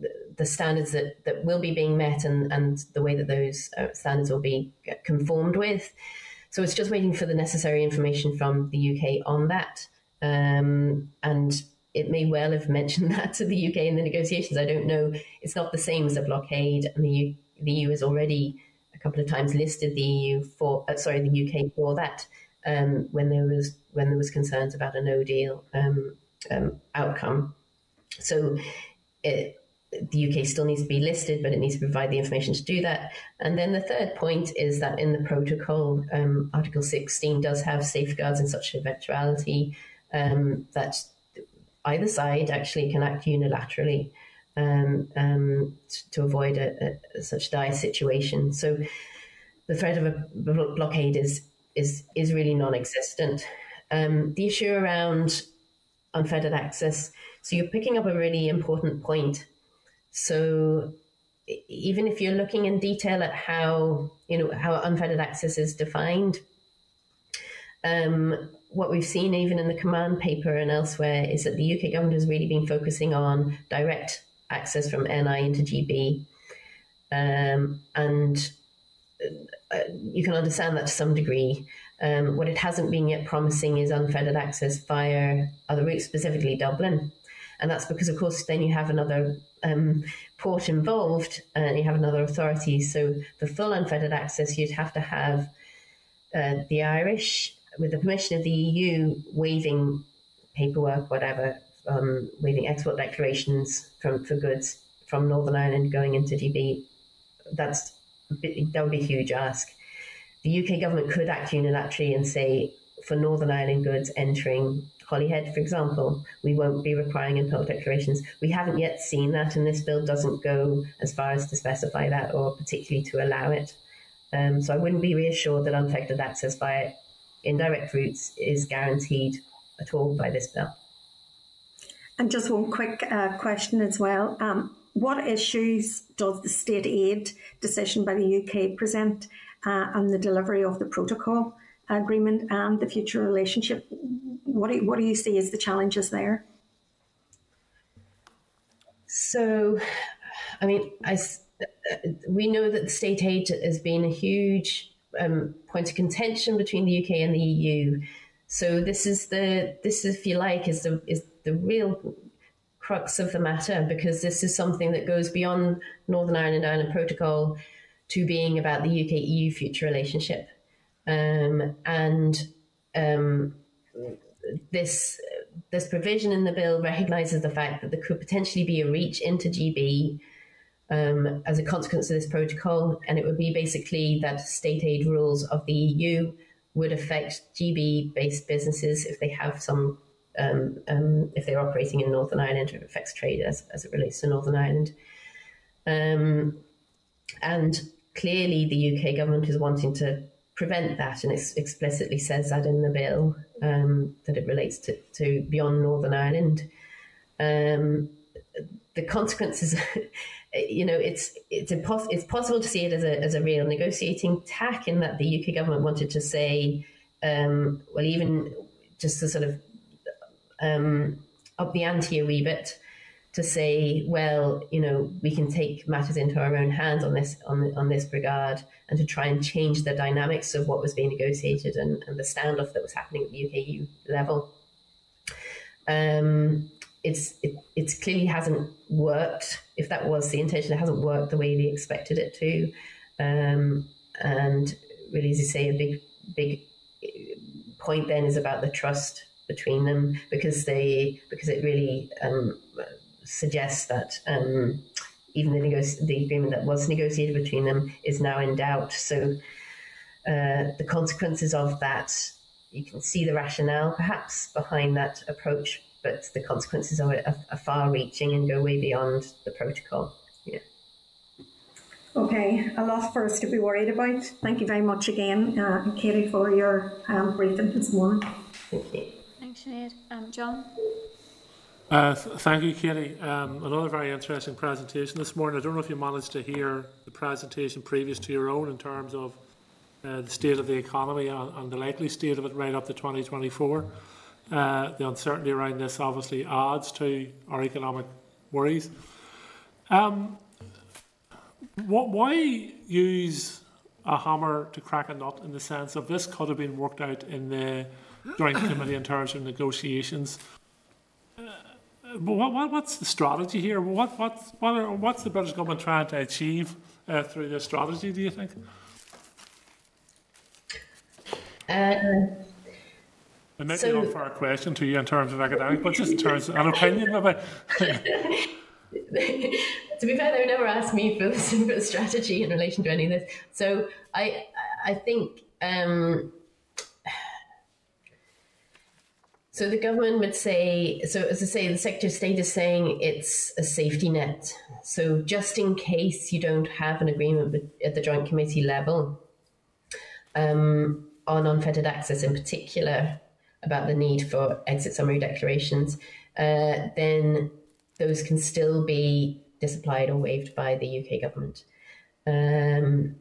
the, the standards that, that will be being met and, and the way that those standards will be conformed with. So it's just waiting for the necessary information from the U K on that. Um, and it may well have mentioned that to the U K in the negotiations. I don't know. It's not the same as a blockade, and the E U, the E U has already a couple of times listed the E U for, uh, sorry, the U K for that um, when there was when there was concerns about a no deal um, um, outcome. So it, the U K still needs to be listed, but it needs to provide the information to do that. And then the third point is that in the protocol, um, Article sixteen does have safeguards in such eventuality um, that either side actually can act unilaterally um, um, to avoid a, a, such dire situation. So the threat of a blockade is is is really non-existent. Um, the issue around unfettered access. So you're picking up a really important point. So even if you're looking in detail at how you know how unfettered access is defined, um, what we've seen even in the command paper and elsewhere is that the U K government has really been focusing on direct access from N I into G B. Um, and uh, you can understand that to some degree. Um, what it hasn't been yet promising is unfettered access via other routes, specifically Dublin. And that's because, of course, then you have another um, port involved and you have another authority. So for full unfettered access, you'd have to have uh, the Irish, with the permission of the E U, waiving paperwork, whatever, um, waiving export declarations from for goods from Northern Ireland going into G B. That's a bit, that would be a huge ask. The U K government could act unilaterally and say, for Northern Ireland goods entering Holyhead, for example, we won't be requiring import declarations. We haven't yet seen that, and this bill doesn't go as far as to specify that or particularly to allow it. Um, so I wouldn't be reassured that unprotected access via indirect routes is guaranteed at all by this bill. And just one quick uh, question as well. Um, what issues does the state aid decision by the U K present uh, on the delivery of the protocol agreement and the future relationship? What do, what do you see as the challenges there? So, I mean, I, we know that state aid has been a huge um, point of contention between the U K and the E U. So this is the this, if you like, is the is the real crux of the matter, because this is something that goes beyond Northern Ireland Ireland Protocol to being about the U K E U future relationship. Um, and um, this this provision in the bill recognises the fact that there could potentially be a reach into G B um, as a consequence of this protocol, and it would be basically that state aid rules of the E U would affect G B-based businesses if they have some um, um, if they're operating in Northern Ireland, or it affects trade as as it relates to Northern Ireland, um, and clearly the U K government is wanting to prevent that, and it explicitly says that in the bill, um, that it relates to, to beyond Northern Ireland. Um, the consequences, you know, it's it's impos it's possible to see it as a as a real negotiating tack, in that the U K government wanted to say, um, well, even just to sort of um, up the ante a wee bit, to say, well, you know, we can take matters into our own hands on this on, on this regard, and to try and change the dynamics of what was being negotiated and, and the standoff that was happening at the U K E U level. Um, it's it it's clearly hasn't worked. If that was the intention, it hasn't worked the way they expected it to. Um, and really, as you say, a big big point then is about the trust between them, because they because it really um, suggests that um, even the, the agreement that was negotiated between them is now in doubt. So uh, the consequences of that, you can see the rationale perhaps behind that approach, but the consequences of it are, are far-reaching and go way beyond the protocol. Yeah. Okay, a lot for us to be worried about. Thank you very much again, uh, Katy, for your um, briefing this morning. Thank you. Thanks, Sinead. Um, John? Uh, th thank you, Katy. Um, another very interesting presentation this morning. I don't know if you managed to hear the presentation previous to your own in terms of uh, the state of the economy and, and the likely state of it right up to twenty twenty-four. Uh, the uncertainty around this obviously adds to our economic worries. Um, what, why use a hammer to crack a nut, in the sense of this could have been worked out in the Joint Committee in terms of negotiations? But what, what, what's the strategy here? What, what, what are, what's the British government trying to achieve uh, through this strategy, do you think? Uh, it may so, be an unfair question to you in terms of academic, but just in terms of an opinion about it. To be fair, they never asked me for the strategy in relation to any of this. So I, I think... Um, So the government would say, so as I say, the Secretary of State is saying it's a safety net. So just in case you don't have an agreement at the Joint Committee level um, on unfettered access in particular about the need for exit summary declarations, uh, then those can still be disapplied or waived by the U K government. Um,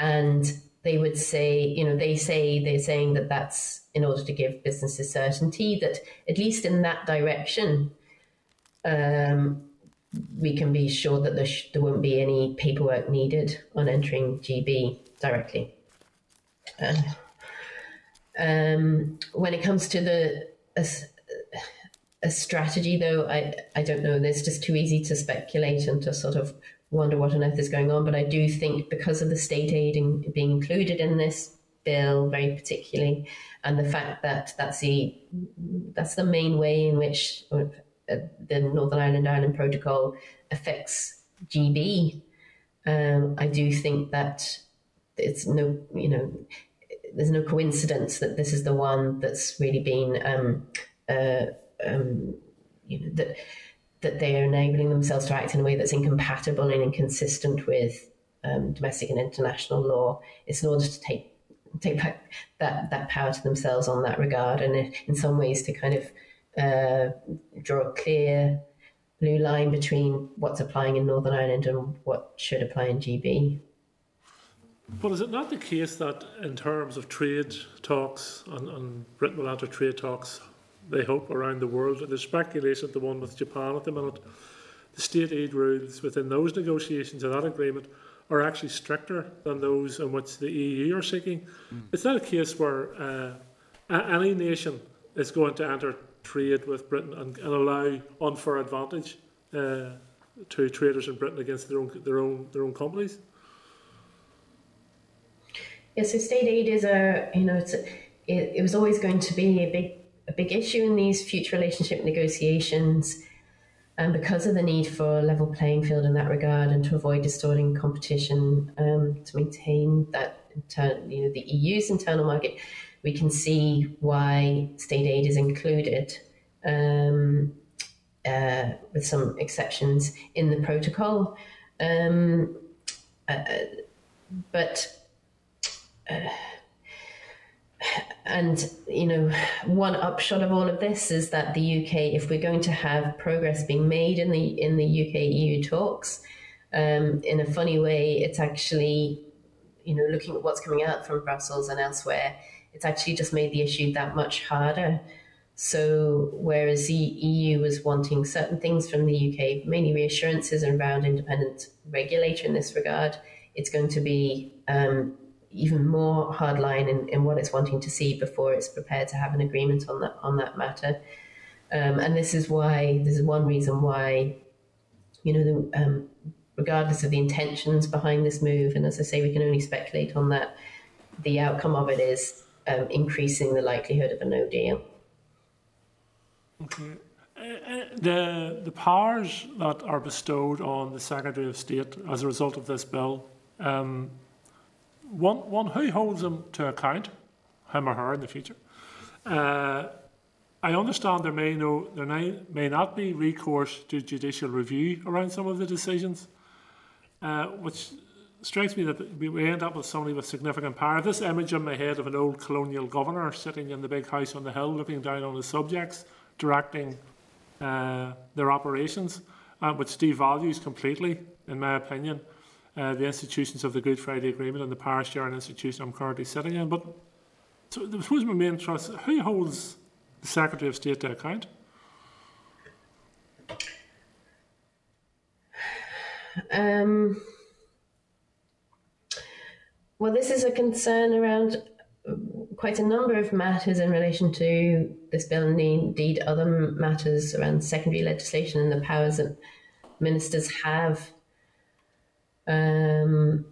and they would say, you know, they say they're saying that that's in order to give businesses certainty that at least in that direction, um, we can be sure that there, sh there won't be any paperwork needed on entering G B directly. Uh, um, when it comes to the a, a strategy, though, I I don't know. It's just too easy to speculate and to sort of wonder what on earth is going on, but I do think because of the state aid in, being included in this bill very particularly, and the fact that that's the, that's the main way in which the Northern Ireland Ireland Protocol affects G B, um, I do think that it's no, you know, there's no coincidence that this is the one that's really been, um, uh, um, you know, that that they are enabling themselves to act in a way that's incompatible and inconsistent with um, domestic and international law. It's in order to take take back that that power to themselves on that regard, and in some ways to kind of uh, draw a clear blue line between what's applying in Northern Ireland and what should apply in G B. But is it not the case that in terms of trade talks, and, and Britain will enter trade talks, they hope, around the world, there's speculation, the one with Japan at the minute, the state aid rules within those negotiations and that agreement are actually stricter than those in which the E U are seeking? Mm. It's not a case where uh, any nation is going to enter trade with Britain and, and allow unfair advantage uh, to traders in Britain against their own their own their own companies. Yeah, so state aid is a you know it's a, it, it was always going to be a big a big issue in these future relationship negotiations, and um, because of the need for a level playing field in that regard and to avoid distorting competition, um, to maintain that you know the E U's internal market. We can see why state aid is included, um, uh, with some exceptions, in the protocol. Um, uh, but, uh, and, you know, one upshot of all of this is that the U K, if we're going to have progress being made in the, in the U K-E U talks, um, in a funny way, it's actually, you know, looking at what's coming out from Brussels and elsewhere, it's actually just made the issue that much harder. So whereas the E U was wanting certain things from the U K, mainly reassurances around independent regulator in this regard, it's going to be um, even more hardline in, in what it's wanting to see before it's prepared to have an agreement on that on that matter. Um, and this is why this is one reason why, you know, the, um, regardless of the intentions behind this move, and as I say, we can only speculate on that. The outcome of it is. Um, increasing the likelihood of a no deal. Okay. Uh, uh, the, the powers that are bestowed on the Secretary of State as a result of this bill, um, one, one, who holds them to account, him or her in the future? Uh, I understand there may, no, there may, may not be recourse to judicial review around some of the decisions, uh, which strikes me that we end up with somebody with significant power. This image in my head of an old colonial governor sitting in the big house on the hill, looking down on his subjects, directing uh, their operations, uh, which devalues completely, in my opinion, uh, the institutions of the Good Friday Agreement and the power sharing institution I'm currently sitting in. But so the my main trust: who holds the Secretary of State to account? Um. Well, this is a concern around quite a number of matters in relation to this bill and indeed other matters around secondary legislation and the powers that ministers have um,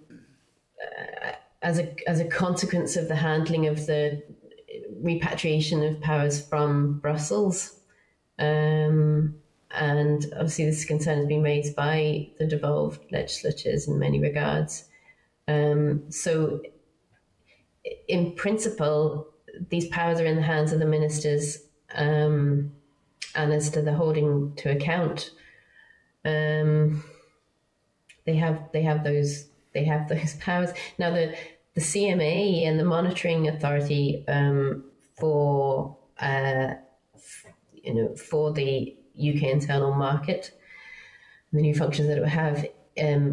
as a as a consequence of the handling of the repatriation of powers from Brussels. Um, and obviously this concern has been raised by the devolved legislatures in many regards. Um, so, in principle, these powers are in the hands of the ministers, um, and as to the holding to account, um, they have they have those they have those powers. Now, the the C M A and the monitoring authority um, for uh, you know for the U K internal market, the new functions that it will have. Um,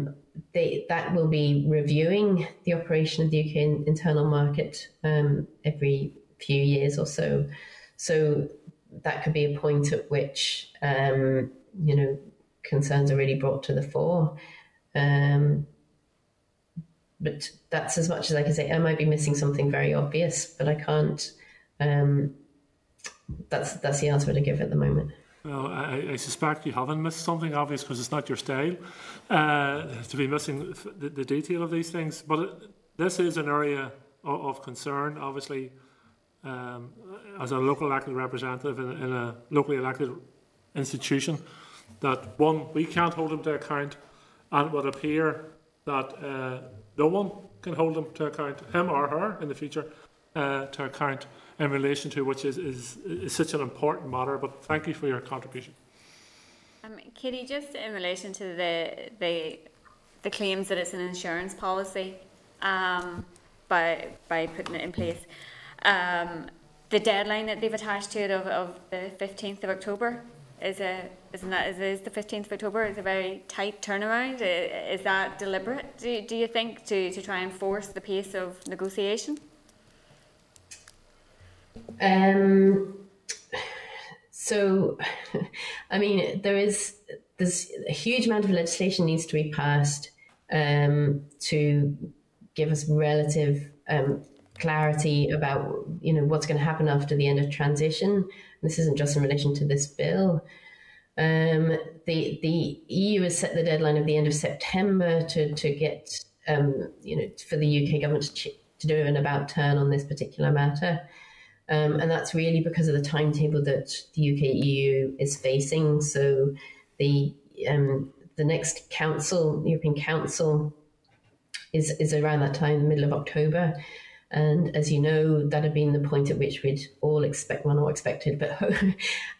They, that will be reviewing the operation of the U K internal market um, every few years or so. So that could be a point at which, um, you know, concerns are really brought to the fore. Um, but that's as much as I can say. I might be missing something very obvious, but I can't. Um, that's, that's the answer to give at the moment. Well, I, I suspect you haven't missed something obvious because it's not your style uh, to be missing the, the detail of these things. But it, this is an area of, of concern, obviously, um, as a local elected representative in, in a locally elected institution, that one, we can't hold them to account, and it would appear that uh, no one can hold them to account, him or her in the future, uh, to our account in relation to which is, is, is such an important matter. But thank you for your contribution. Um, Katy, just in relation to the, the, the claims that it's an insurance policy um, by, by putting it in place, um, the deadline that they've attached to it of, of the fifteenth of October, is a, isn't that, is, is the fifteenth of October, is a very tight turnaround. Is that deliberate, do, do you think, to, to try and force the pace of negotiation? Um, so, I mean, there is there's a huge amount of legislation needs to be passed um, to give us relative um, clarity about, you know, what's going to happen after the end of transition. This isn't just in relation to this bill. Um, the the E U has set the deadline of the end of September to to get um, you know, for the U K government to, to do an about turn on this particular matter, um, and that's really because of the timetable that the U K E U is facing. So the um, the next council, European Council, is is around that time, the middle of October. And as you know, that had been the point at which we'd all expect, well, not expected, but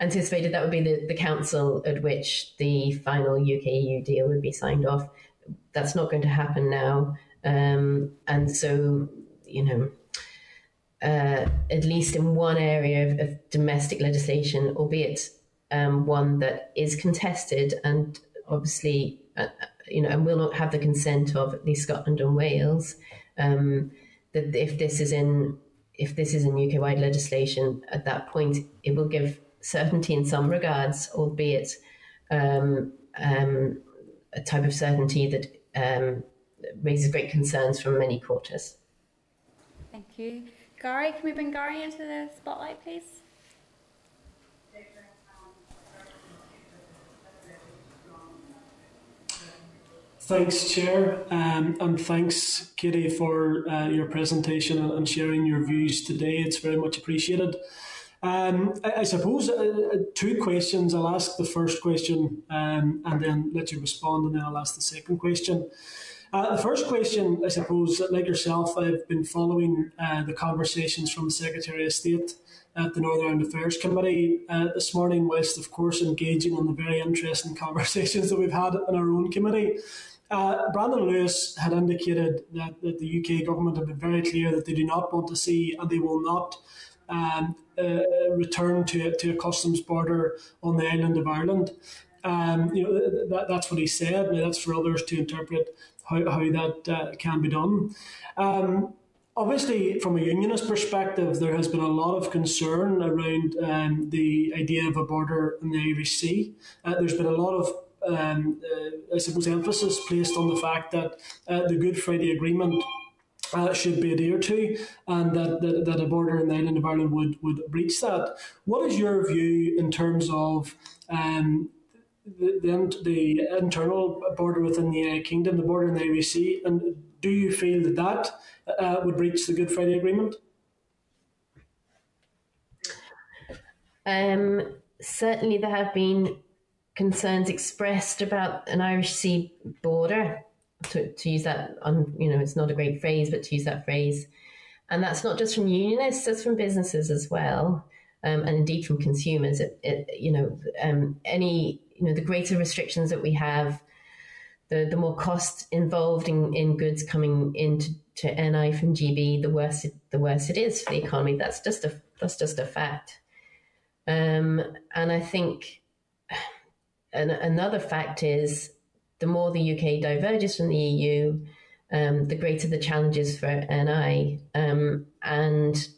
anticipated that would be the, the council at which the final U K E U deal would be signed off. That's not going to happen now. Um, and so, you know, uh, at least in one area of, of domestic legislation, albeit um, one that is contested and obviously, uh, you know, and will not have the consent of at least Scotland and Wales, um, that if this is in if this is in U K-wide legislation, at that point it will give certainty in some regards, albeit um, um, a type of certainty that um, raises great concerns from many quarters. Thank you, Gary. Can we bring Gary into the spotlight, please? Thanks, Chair, um, and thanks, Katy, for uh, your presentation and sharing your views today. It's very much appreciated. Um, I, I suppose uh, two questions. I'll ask the first question um, and then let you respond, and then I'll ask the second question. Uh, the first question, I suppose, like yourself, I've been following uh, the conversations from the Secretary of State at the Northern Ireland Affairs Committee uh, this morning, whilst, of course, engaging on the very interesting conversations that we've had in our own committee. Uh, Brandon Lewis had indicated that, that the U K government had been very clear that they do not want to see, and they will not um, uh, return to, to a customs border on the island of Ireland. Um, you know, that, that's what he said. Now, that's for others to interpret how, how that uh, can be done. Um, Obviously, from a unionist perspective, there has been a lot of concern around um, the idea of a border in the Irish Sea. Uh, there's been a lot of, um, uh, I suppose, emphasis placed on the fact that uh, the Good Friday Agreement uh, should be adhered to, and that, that, that a border in the island of Ireland would, would breach that. What is your view in terms of um, the, the, the internal border within the United Kingdom, the border in the Irish Sea, and do you feel that that Uh, would breach the Good Friday Agreement? Um, certainly there have been concerns expressed about an Irish Sea border, to, to use that, um, you know, it's not a great phrase, but to use that phrase. And that's not just from unionists, that's from businesses as well, um, and indeed from consumers. It, it, you know, um, any, you know, the greater restrictions that we have, the, the more cost involved in, in goods coming into to N I from G B, the worse it, the worse it is for the economy. That's just a that's just a fact. Um, and I think an, another fact is the more the U K diverges from the E U, um, the greater the challenges for N I. Um, and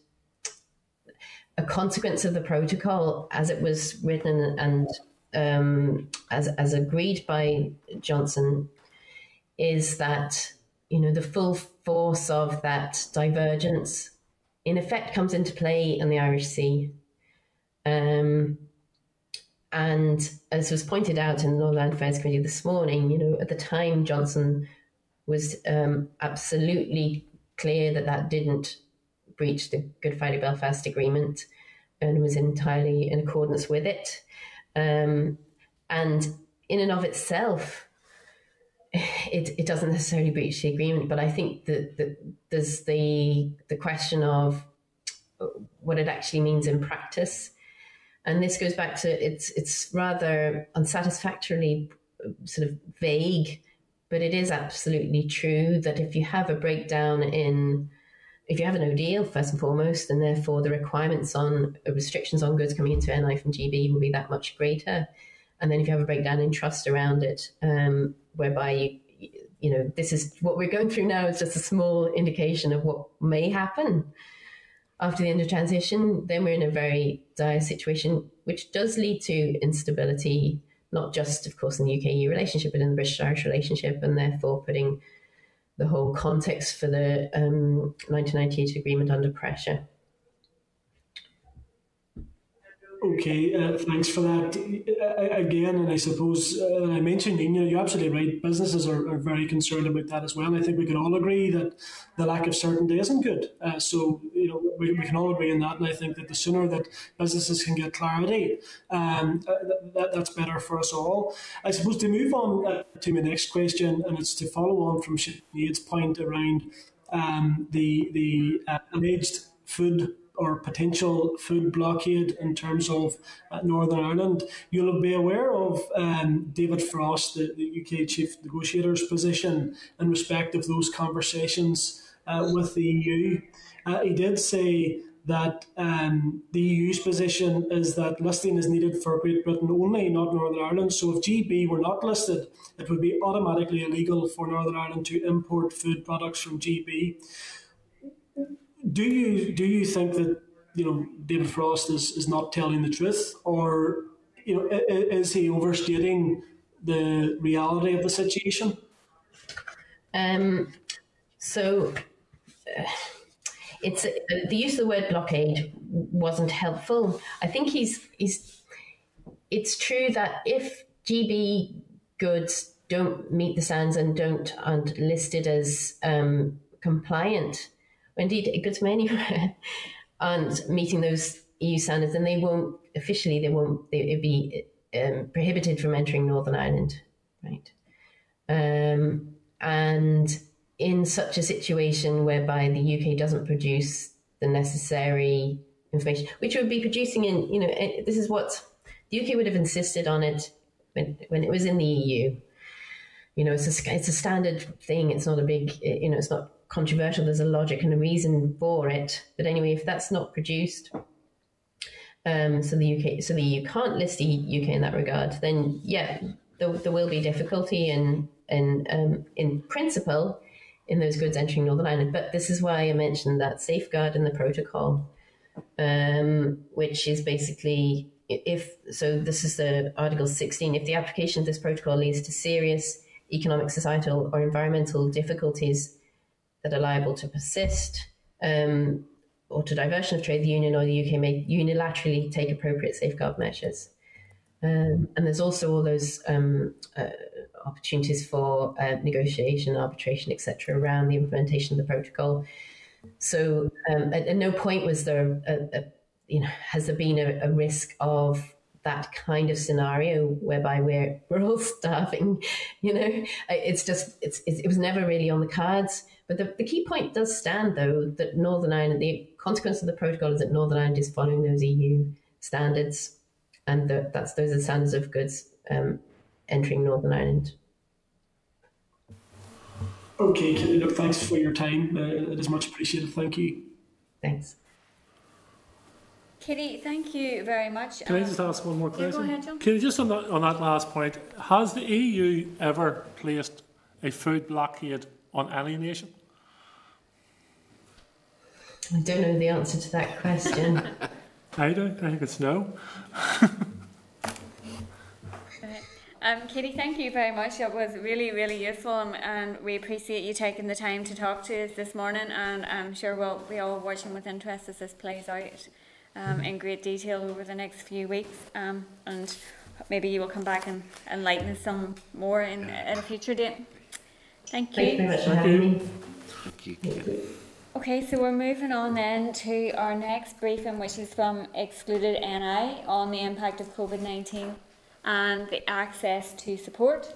a consequence of the protocol, as it was written and um, as as agreed by Johnson, is that, you know, the full force of that divergence in effect comes into play in the Irish Sea. Um, and as was pointed out in the Northern Ireland Affairs Committee this morning, you know, at the time Johnson was um, absolutely clear that that didn't breach the Good Friday Belfast Agreement and was entirely in accordance with it. Um, and in and of itself, It, it doesn't necessarily breach the agreement, but I think that the, there's the the question of what it actually means in practice. And this goes back to it's it's rather unsatisfactorily sort of vague, but it is absolutely true that if you have a breakdown in, if you have an O D L first and foremost, and therefore the requirements on restrictions on goods coming into N I from G B will be that much greater. And then if you have a breakdown in trust around it, um, whereby you, you know, this is what we're going through now is just a small indication of what may happen after the end of transition, then we're in a very dire situation, which does lead to instability, not just, of course, in the U K E U relationship, but in the British-Irish relationship, and therefore putting the whole context for the um, nineteen ninety-eight agreement under pressure. Okay, uh, thanks for that. I, again, and I suppose, uh, I mentioned, you know, you're absolutely right, businesses are, are very concerned about that as well. And I think we can all agree that the lack of certainty isn't good. Uh, so, you know, we, we can all agree on that. And I think that the sooner that businesses can get clarity, um, that, that's better for us all. I suppose to move on to my next question, and it's to follow on from Sinead's point around um, the, the uh, alleged food or potential food blockade in terms of uh, Northern Ireland. You'll be aware of um, David Frost, the, the U K Chief Negotiator's position in respect of those conversations uh, with the E U. Uh, he did say that um, the E U's position is that listing is needed for Great Britain only, not Northern Ireland. So if G B were not listed, it would be automatically illegal for Northern Ireland to import food products from G B. Do you do you think that, you know, David Frost is, is not telling the truth, or, you know, is he overstating the reality of the situation? Um, so uh, it's uh, the use of the word blockade wasn't helpful. I think he's he's. It's true that if G B goods don't meet the standards and don't aren't listed as um, compliant, indeed, goods from anywhere aren't meeting those E U standards, and they won't officially. They won't. They would be um, prohibited from entering Northern Ireland, right? Um, and in such a situation whereby the U K doesn't produce the necessary information, which would be producing in, you know, this is what the U K would have insisted on it when when it was in the E U. You know, it's a it's a standard thing. It's not a big, you know, it's not controversial. There's a logic and a reason for it, but anyway, if that's not produced, um, so the U K, so the E U can't list the U K in that regard, then yeah, there, there will be difficulty in in um, in principle in those goods entering Northern Ireland. But this is why I mentioned that safeguard in the protocol, um, which is basically if so. This is the Article sixteen. If the application of this protocol leads to serious economic, societal, or environmental difficulties that are liable to persist um, or to diversion of trade, the Union or the U K may unilaterally take appropriate safeguard measures. Um, and there's also all those um, uh, opportunities for uh, negotiation, arbitration, et cetera, around the implementation of the protocol. So um, at, at no point was there, a, a, you know, has there been a, a risk of that kind of scenario whereby we're we're all starving, you know. It's just it's, it's it was never really on the cards. But the, the key point does stand though that Northern Ireland, the consequence of the protocol is that Northern Ireland is following those E U standards, and the, that's those are the standards of goods um, entering Northern Ireland. Okay, Katy, look, thanks for your time. Uh, it is much appreciated. Thank you. Thanks. Katy, thank you very much. Can I just ask one more question? Yeah, go ahead, John. Katy, just on that, on that last point, has the E U ever placed a food blockade on any nation? I don't know the answer to that question. I don't. I think it's no. Um, Katy, thank you very much. That was really, really useful, and, and we appreciate you taking the time to talk to us this morning. And I'm sure we'll be all watching with interest as this plays out um, in great detail over the next few weeks. Um, and maybe you will come back and enlighten us some more in, at a future date. Thank you. Thank you very much for having me. Thank you. Thank you. Okay, so we're moving on then to our next briefing, which is from Excluded N I on the impact of COVID nineteen and the access to support.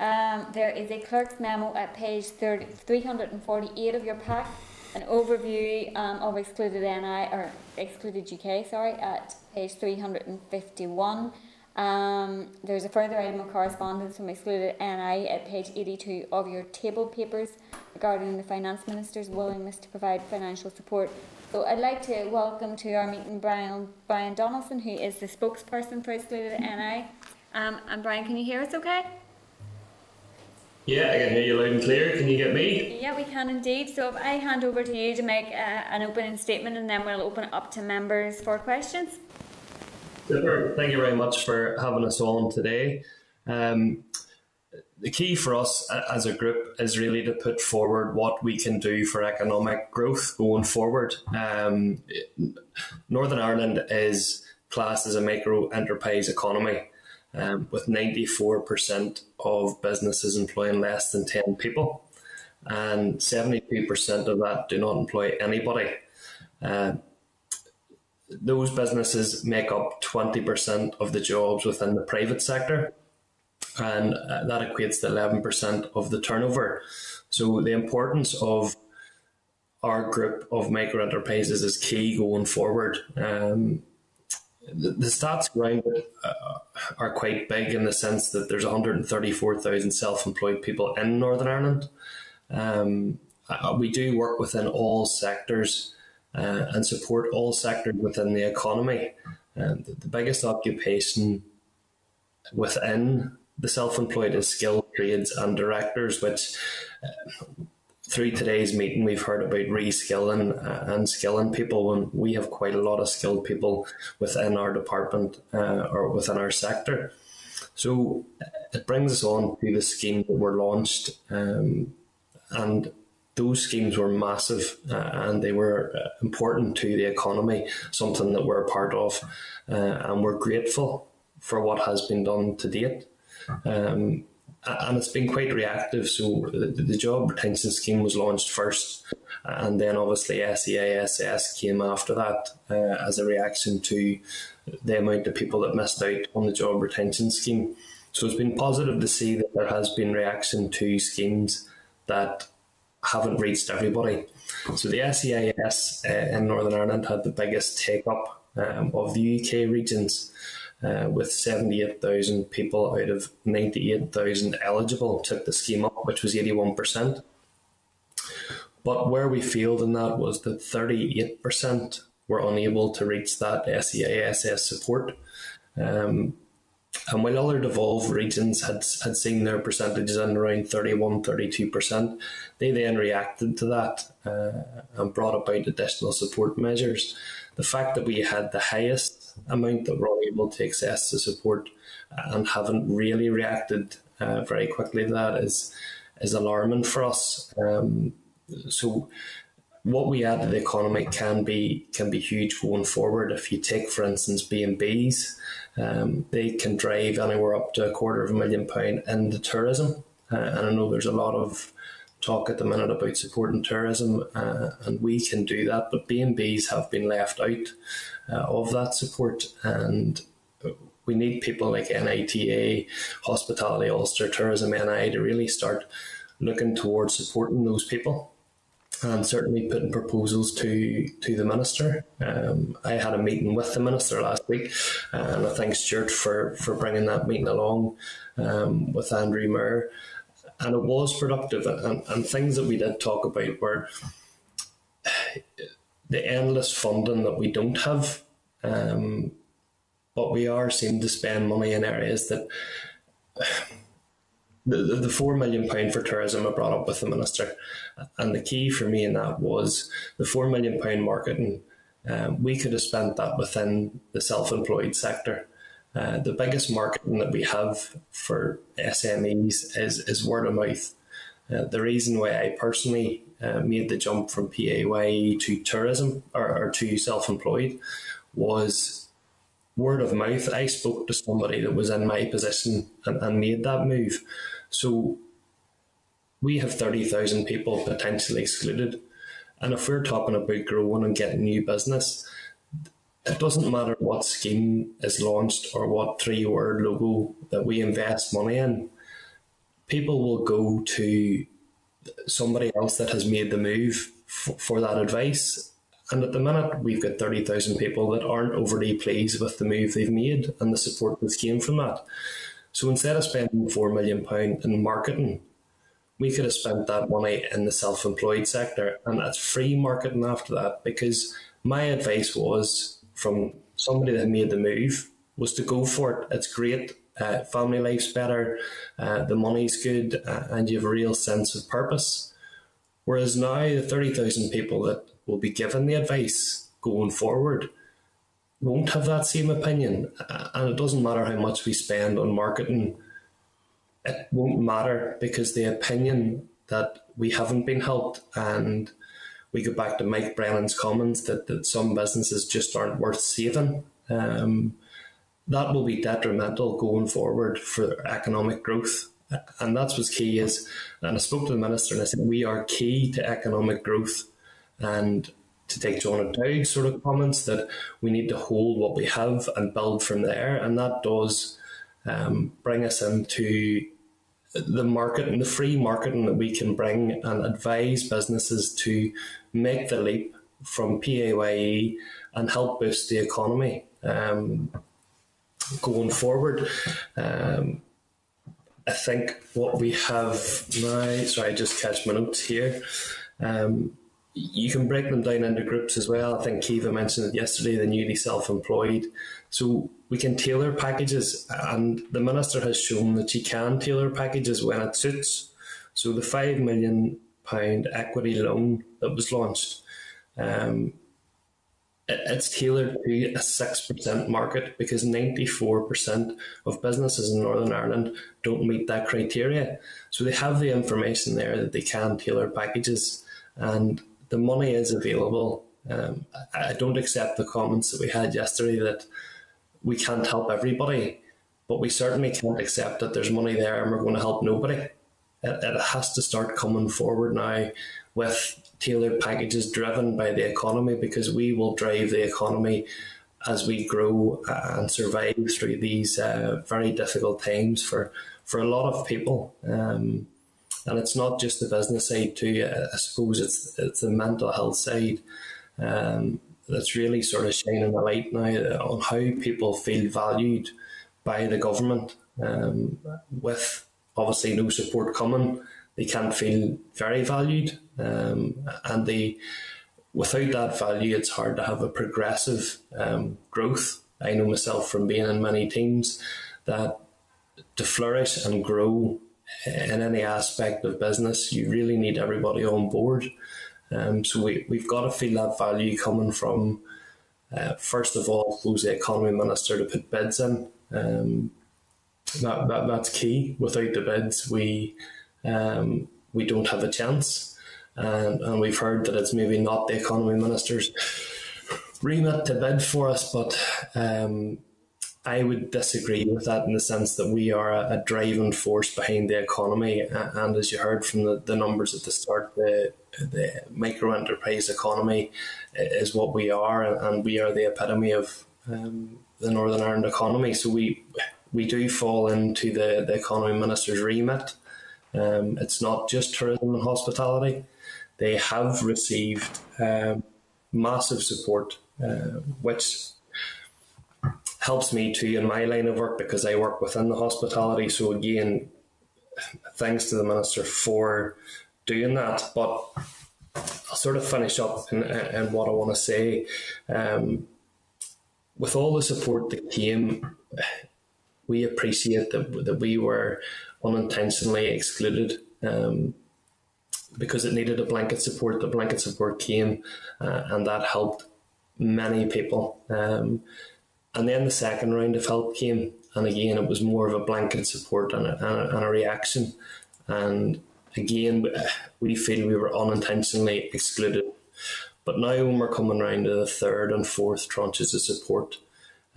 Um, there is a clerk's memo at page three hundred and forty-eight of your pack an overview um, of excluded N I, or excluded U K, sorry, at page three hundred fifty-one. Um, there's a further item of correspondence from excluded N I at page eighty-two of your table papers regarding the Finance Minister's willingness to provide financial support. So I'd like to welcome to our meeting Brian, Brian Donaldson, who is the spokesperson for excluded N I. Um, and Brian, can you hear us okay? Yeah, I can hear you loud and clear. Can you get me? Yeah, we can indeed. So if I hand over to you to make a, an opening statement, and then we'll open it up to members for questions. Super. Thank you very much for having us on today. Um, the key for us as a group is really to put forward what we can do for economic growth going forward. Um, Northern Ireland is classed as a micro-enterprise economy, um, with ninety-four percent of businesses employing less than ten people, and seventy-two percent of that do not employ anybody. Uh, Those businesses make up twenty percent of the jobs within the private sector, and that equates to eleven percent of the turnover. So the importance of our group of micro enterprises is key going forward. Um, the, the stats around it uh, are quite big, in the sense that there's one hundred thirty-four thousand self-employed people in Northern Ireland. Um, we do work within all sectors, Uh, and support all sectors within the economy. Um, the, the biggest occupation within the self-employed is skilled trades and directors, which uh, through today's meeting we've heard about reskilling uh, and skilling people, and we have quite a lot of skilled people within our department uh, or within our sector. So it brings us on to the scheme that were launched, um, and those schemes were massive uh, and they were uh, important to the economy, something that we're a part of, uh, and we're grateful for what has been done to date. Um, and it's been quite reactive, so the, the job retention scheme was launched first, and then obviously S E A S S came after that uh, as a reaction to the amount of people that missed out on the job retention scheme. So it's been positive to see that there has been reaction to schemes that haven't reached everybody. So the S E A S uh, in Northern Ireland had the biggest take up um, of the U K regions, uh, with seventy-eight thousand people out of ninety-eight thousand eligible took the scheme up, which was eighty-one percent. But where we failed in that was that thirty-eight percent were unable to reach that S E A S S support. Um, And while other devolved regions had, had seen their percentages in around thirty-one, thirty-two percent, they then reacted to that uh, and brought about additional support measures. The fact that we had the highest amount that were unable to access the support and haven't really reacted uh, very quickly to that is, is alarming for us. Um, so what we add to the economy can be, can be huge going forward. If you take, for instance, B and Bs, Um, they can drive anywhere up to a quarter of a million pound into tourism. Uh, and I know there's a lot of talk at the minute about supporting tourism, uh, and we can do that, but B and Bs have been left out uh, of that support, and we need people like N I T A, Hospitality Ulster, Tourism N I to really start looking towards supporting those people, and certainly putting proposals to, to the Minister. Um, I had a meeting with the Minister last week, and I thank Stuart for, for bringing that meeting along um, with Andrew Muir. And it was productive, and, and things that we did talk about were the endless funding that we don't have, um, but we are seem to spend money in areas that... The, the, the four million pounds for tourism I brought up with the Minister, and the key for me in that was the four million pounds marketing. Um, we could have spent that within the self-employed sector. Uh, the biggest marketing that we have for S M Es is, is word of mouth. Uh, the reason why I personally uh, made the jump from P A Y E to tourism or, or to self-employed was word of mouth. I spoke to somebody that was in my position and, and made that move. So we have thirty thousand people potentially excluded. And if we're talking about growing and getting new business, it doesn't matter what scheme is launched or what three-word logo that we invest money in. People will go to somebody else that has made the move f- for that advice. And at the minute, we've got thirty thousand people that aren't overly pleased with the move they've made and the support that's came from that. So instead of spending four million pounds in marketing, we could have spent that money in the self-employed sector, and that's free marketing after that, because my advice was, from somebody that made the move, was to go for it. It's great. Uh, family life's better, uh, the money's good, uh, and you have a real sense of purpose. Whereas now the thirty thousand people that will be given the advice going forward won't have that same opinion, uh, and it doesn't matter how much we spend on marketing, it won't matter, because the opinion that we haven't been helped, and we go back to Mike Brennan's comments that, that some businesses just aren't worth saving, um, that will be detrimental going forward for economic growth. And that's what's key is, and I spoke to the Minister and I said, we are key to economic growth. And to take John O'Dowd's sort of comments, that we need to hold what we have and build from there. And that does um, bring us into the market and the free marketing that we can bring and advise businesses to make the leap from P A Y E and help boost the economy um, going forward. Um, I think what we have now, sorry, I just catch my notes here. Um, You can break them down into groups as well. I think Kiva mentioned it yesterday, the newly self-employed. So we can tailor packages, and the Minister has shown that she can tailor packages when it suits. So the five million pounds equity loan that was launched, um, it, it's tailored to a six percent market, because ninety-four percent of businesses in Northern Ireland don't meet that criteria. So they have the information there that they can tailor packages, and the money is available. Um, I don't accept the comments that we had yesterday that we can't help everybody, but we certainly can't accept that there's money there and we're going to help nobody. It, it has to start coming forward now with tailored packages driven by the economy, because we will drive the economy as we grow and survive through these uh, very difficult times for, for a lot of people. Um, And it's not just the business side too. I suppose it's it's the mental health side um, that's really sort of shining a light now on how people feel valued by the government. Um, with obviously no support coming, they can feel very valued, um, and they without that value, it's hard to have a progressive um, growth. I know myself from being in many teams that to flourish and grow in any aspect of business, you really need everybody on board. Um, so we, we've got to feel that value coming from, uh, first of all, who's the economy minister to put bids in. Um, that, that that's key. Without the bids, we um, we don't have a chance. And, and we've heard that it's maybe not the economy minister's remit to bid for us, but um, I would disagree with that in the sense that we are a, a driving force behind the economy. And as you heard from the, the numbers at the start, the, the micro-enterprise economy is what we are, and we are the epitome of um, the Northern Ireland economy. So we we do fall into the, the economy minister's remit. Um, it's not just tourism and hospitality. They have received um, massive support, uh, which helps me too in my line of work, because I work within the hospitality. So again, thanks to the Minister for doing that. But I'll sort of finish up in, in what I want to say. Um, with all the support that came, we appreciate that, that we were unintentionally excluded um, because it needed a blanket support. The blanket support came uh, and that helped many people. Um, And then the second round of help came, and again, it was more of a blanket support and a, and a reaction. And again, we feel we were unintentionally excluded. But now when we're coming round to the third and fourth tranches of support,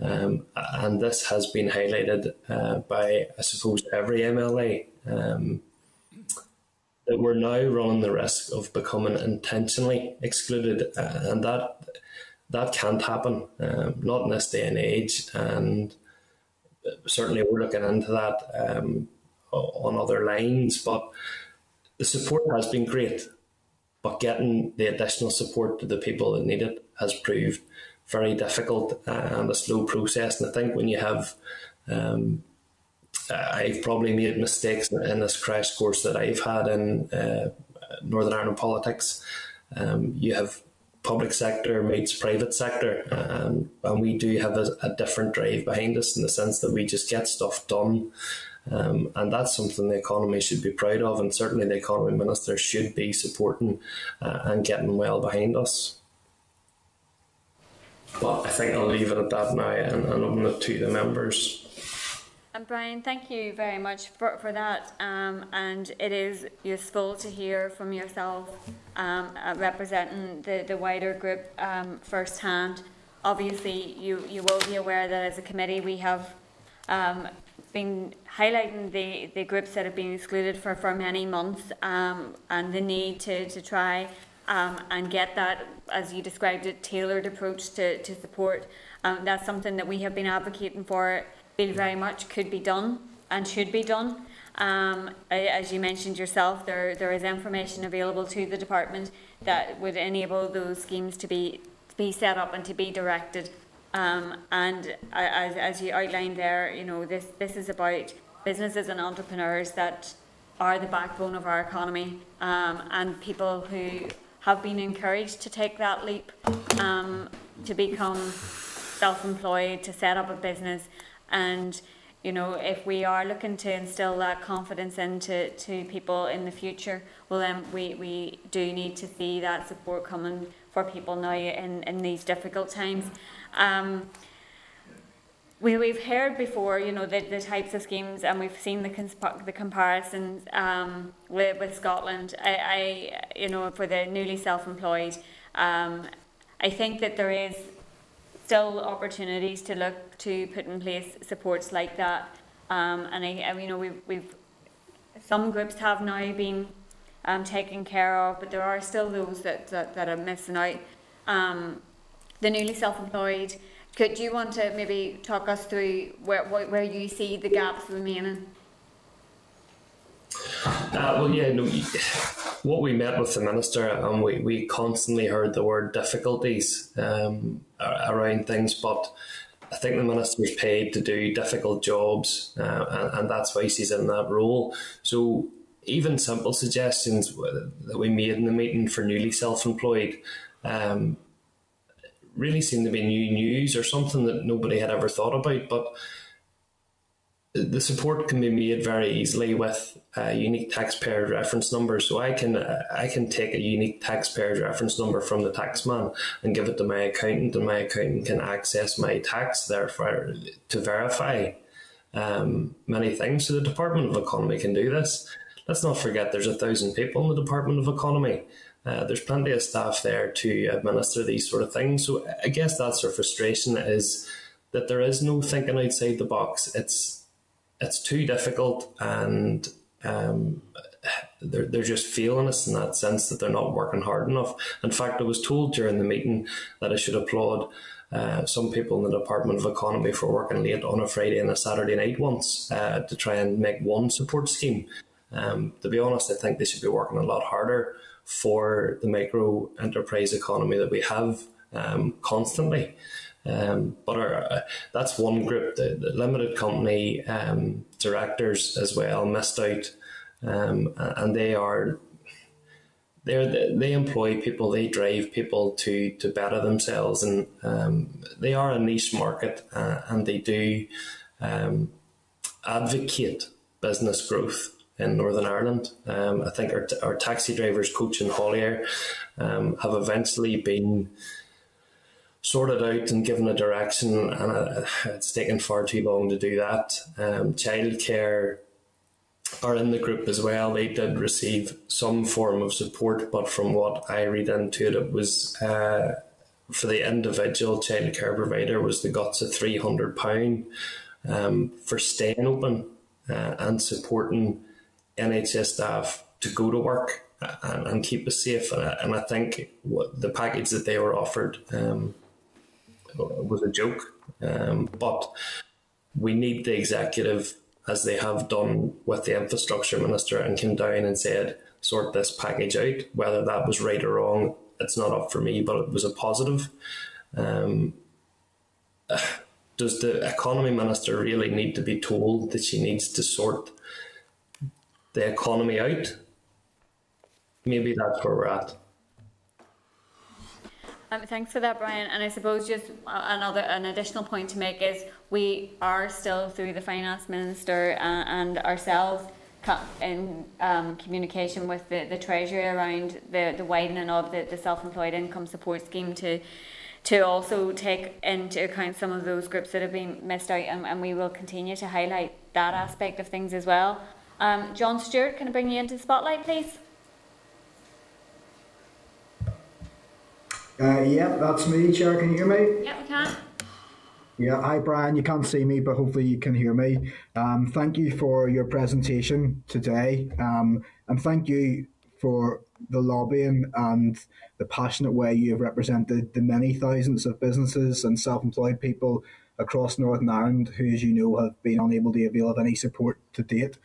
um, and this has been highlighted uh, by, I suppose, every M L A, um, that we're now running the risk of becoming intentionally excluded, uh, and that... That can't happen, um, not in this day and age, and certainly we're looking into that um, on other lines. But the support has been great, but getting the additional support to the people that need it has proved very difficult and a slow process. And I think when you have, um, I've probably made mistakes in this crash course that I've had in uh, Northern Ireland politics. Um, you have public sector meets private sector, um, and we do have a, a different drive behind us in the sense that we just get stuff done, um, and that's something the economy should be proud of, and certainly the economy minister should be supporting uh, and getting well behind us. But I think I'll leave it at that now and, and open it to the members. And Brian, thank you very much for, for that, um, and it is useful to hear from yourself um, uh, representing the, the wider group um, firsthand. Obviously, you, you will be aware that as a committee we have um, been highlighting the, the groups that have been excluded for, for many months, um, and the need to, to try um, and get that, as you described it, tailored approach to, to support. Um, that's something that we have been advocating for. Feel very much could be done and should be done. Um, as you mentioned yourself, there there is information available to the department that would enable those schemes to be to be set up and to be directed. Um, and as as you outlined there, you know, this this is about businesses and entrepreneurs that are the backbone of our economy, um, and people who have been encouraged to take that leap, um, to become self-employed, to set up a business. And, you know, if we are looking to instill that confidence into to people in the future, well, then um, we, we do need to see that support coming for people now in, in these difficult times. Um, we, we've heard before, you know, the, the types of schemes, and we've seen the, the comparisons um, with, with Scotland, I, I, you know, for the newly self-employed. Um, I think that there is still opportunities to look to put in place supports like that, um, and I, I you know we've, we've some groups have now been um, taken care of, but there are still those that that, that are missing out. Um, the newly self-employed, could do you want to maybe talk us through where where you see the gaps remaining? Uh, well, yeah, no. What we met with the minister, and we, we constantly heard the word difficulties um, around things, but I think the minister's paid to do difficult jobs, uh, and, and that's why she's in that role. So even simple suggestions that we made in the meeting for newly self-employed um, really seemed to be new news or something that nobody had ever thought about, but the support can be made very easily with uh, unique taxpayer reference numbers. So I can uh, I can take a unique taxpayer reference number from the taxman and give it to my accountant, and my accountant can access my tax, therefore, to verify um, many things. So the Department of Economy can do this. Let's not forget there's a thousand people in the Department of Economy. Uh, there's plenty of staff there to administer these sort of things. So I guess that's our frustration, is that there is no thinking outside the box. It's It's too difficult, and um, they're, they're just failing us in that sense that they're not working hard enough. In fact, I was told during the meeting that I should applaud uh, some people in the Department of Economy for working late on a Friday and a Saturday night once uh, to try and make one support scheme. Um, to be honest, I think they should be working a lot harder for the micro enterprise economy that we have um, constantly. Um, but our, uh, that's one group, the, the limited company um, directors as well missed out, um, and they are they they employ people, they drive people to, to better themselves, and um, they are a niche market, uh, and they do um, advocate business growth in Northern Ireland. Um, I think our, our taxi drivers, Coach and Hollier, um, have eventually been sorted out and given a direction, and uh, it's taken far too long to do that. Um, childcare are in the group as well. They did receive some form of support, but from what I read into it, it was uh, for the individual childcare provider was the guts of three hundred pounds um, for staying open uh, and supporting N H S staff to go to work and, and keep us safe. And I, and I think what the package that they were offered um, was a joke, um, but we need the executive as they have done with the infrastructure minister, and came down and said, sort this package out. Whether that was right or wrong, it's not up for me, but it was a positive. Um, does the economy minister really need to be told that she needs to sort the economy out? Maybe that's where we're at. Um, thanks for that, Brian. And I suppose just another, an additional point to make is we are still, through the finance minister uh, and ourselves, in um, communication with the, the Treasury around the, the widening of the, the self-employed income support scheme to to also take into account some of those groups that have been missed out, and, and we will continue to highlight that aspect of things as well. Um, John Stewart, can I bring you into the spotlight, please? Uh, yeah, that's me, Chair. Can you hear me? Yeah, we can. Yeah, hi Brian, you can't see me, but hopefully you can hear me. Um, thank you for your presentation today, um, and thank you for the lobbying and the passionate way you have represented the many thousands of businesses and self-employed people across Northern Ireland who, as you know, have been unable to avail of any support to date.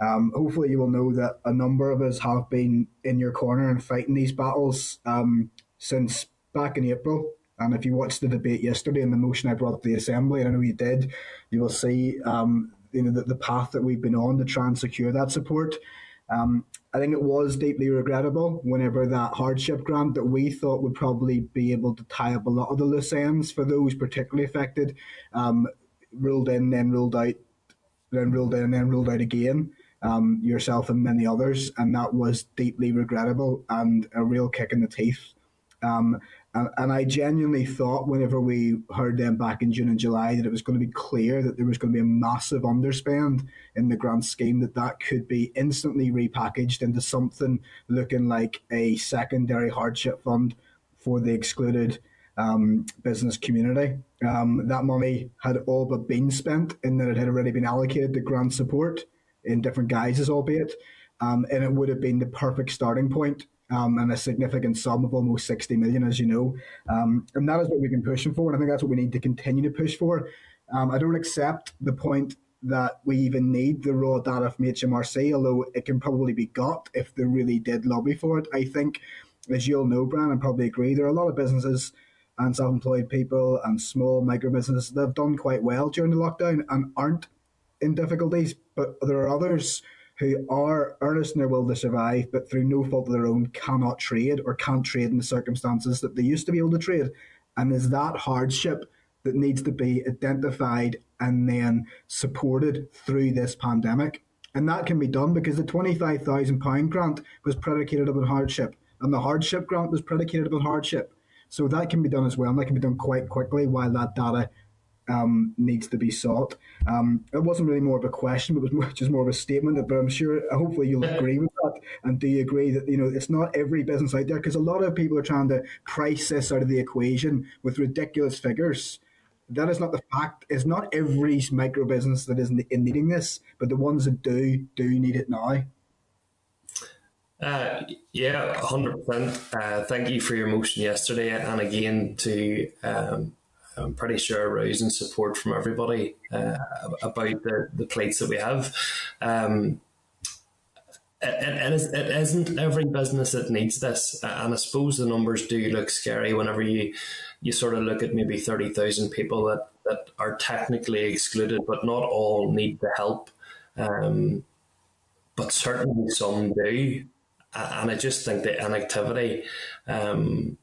Um, hopefully you will know that a number of us have been in your corner and fighting these battles um, since back in April. And if you watched the debate yesterday and the motion I brought to the Assembly, and I know you did, you will see um, you know, the, the path that we've been on to try and secure that support. Um, I think it was deeply regrettable whenever that hardship grant that we thought would probably be able to tie up a lot of the loose ends for those particularly affected, um, ruled in, then ruled out, then ruled in, then ruled out again, um, yourself and many others. And that was deeply regrettable and a real kick in the teeth. Um, And, and I genuinely thought whenever we heard them back in June and July that it was going to be clear that there was going to be a massive underspend in the grant scheme, that that could be instantly repackaged into something looking like a secondary hardship fund for the excluded um, business community. Um, that money had all but been spent in that it had already been allocated to grant support in different guises, albeit, um, and it would have been the perfect starting point. Um, and a significant sum of almost sixty million, as you know. Um, and that is what we've been pushing for, and I think that's what we need to continue to push for. Um, I don't accept the point that we even need the raw data from H M R C, although it can probably be got if they really did lobby for it. I think, as you'll know, Brian, and probably agree, there are a lot of businesses and self-employed people and small micro businesses that have done quite well during the lockdown and aren't in difficulties, but there are others who are earnest in their will to survive, but through no fault of their own cannot trade or can't trade in the circumstances that they used to be able to trade. And is that hardship that needs to be identified and then supported through this pandemic. And that can be done because the twenty-five thousand pound grant was predicated upon hardship, and the hardship grant was predicated upon hardship. So that can be done as well, and that can be done quite quickly while that data Um, needs to be sought. Um, it wasn't really more of a question, but it was just more of a statement, but I'm sure, hopefully you'll agree with that. And do you agree that, you know, it's not every business out there, because a lot of people are trying to price this out of the equation with ridiculous figures. That is not the fact. It's not every micro business that is in needing this, but the ones that do, do need it now. Uh, yeah, one hundred percent. Uh, thank you for your motion yesterday, and again to um, I'm pretty sure rousing support from everybody uh, about the, the plights that we have. Um, it, it, is, it isn't every business that needs this, and I suppose the numbers do look scary whenever you, you sort of look at maybe thirty thousand people that, that are technically excluded, but not all need the help, um, but certainly some do. And I just think the inactivity, um,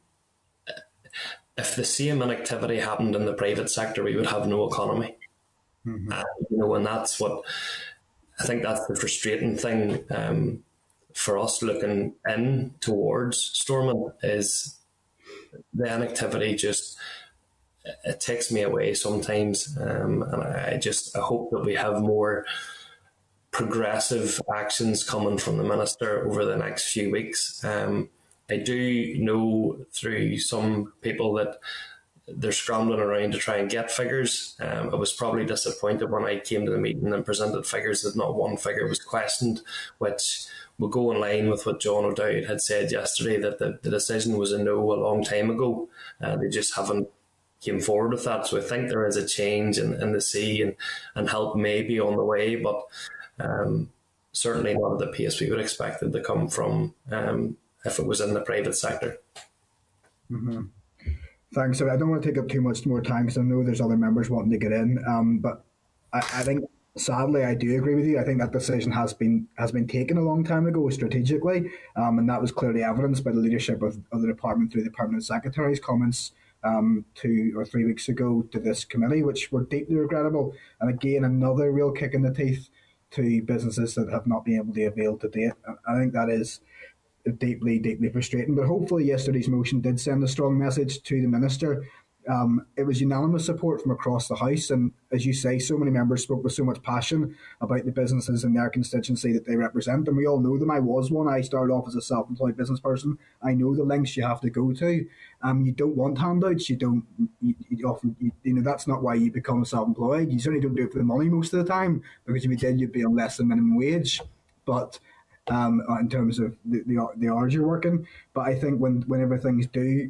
if the same inactivity happened in the private sector, we would have no economy. Mm-hmm. uh, you know, and that's what I think, that's the frustrating thing um, for us looking in towards Stormont, is the inactivity just, it takes me away sometimes. Um, and I just I hope that we have more progressive actions coming from the Minister over the next few weeks. Um, I do know through some people that they're scrambling around to try and get figures. Um, I was probably disappointed when I came to the meeting and presented figures that not one figure was questioned, which will go in line with what John O'Dowd had said yesterday, that the, the decision was a no a long time ago. Uh, they just haven't came forward with that. So I think there is a change in, in the sea, and, and help may be on the way, but um, certainly not at the pace we would expect it to come from um, if it was in the private sector. Mm-hmm. Thanks. I don't want to take up too much more time because I know there's other members wanting to get in, um, but I, I think, sadly, I do agree with you. I think that decision has been has been taken a long time ago strategically, um, and that was clearly evidenced by the leadership of, of the department through the Permanent Secretary's comments um, two or three weeks ago to this committee, which were deeply regrettable. And again, another real kick in the teeth to businesses that have not been able to avail to date. I think that is deeply, deeply frustrating. But hopefully yesterday's motion did send a strong message to the Minister. Um, it was unanimous support from across the House, and as you say, so many members spoke with so much passion about the businesses in their constituency that they represent, and we all know them. I was one. I started off as a self-employed business person. I know the lengths you have to go to. Um, you don't want handouts. You don't. You, you often, you, you know, that's not why you become self-employed. You certainly don't do it for the money most of the time, because if you did, you'd be on less than minimum wage. But um, in terms of the, the the hours you're working, but I think when whenever things do. do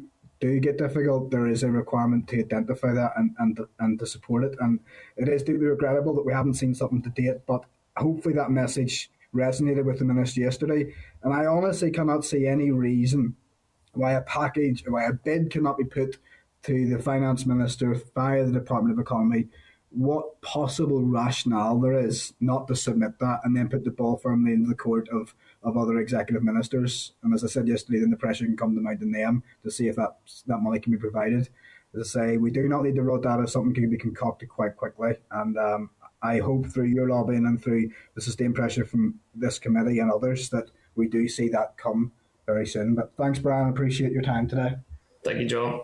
get difficult, there is a requirement to identify that and, and and to support it. And it is deeply regrettable that we haven't seen something to date, but hopefully that message resonated with the Minister yesterday. And I honestly cannot see any reason why a package, why a bid cannot be put to the Finance Minister by the Department of Economy, what possible rationale there is not to submit that and then put the ball firmly into the court of, of other executive ministers. And as I said yesterday, then the pressure can come to mount on them to see if that, that money can be provided. As I say, we do not need the raw data. Something can be concocted quite quickly. And um, I hope through your lobbying and through the sustained pressure from this committee and others that we do see that come very soon. But thanks, Brian. I appreciate your time today. Thank you, John.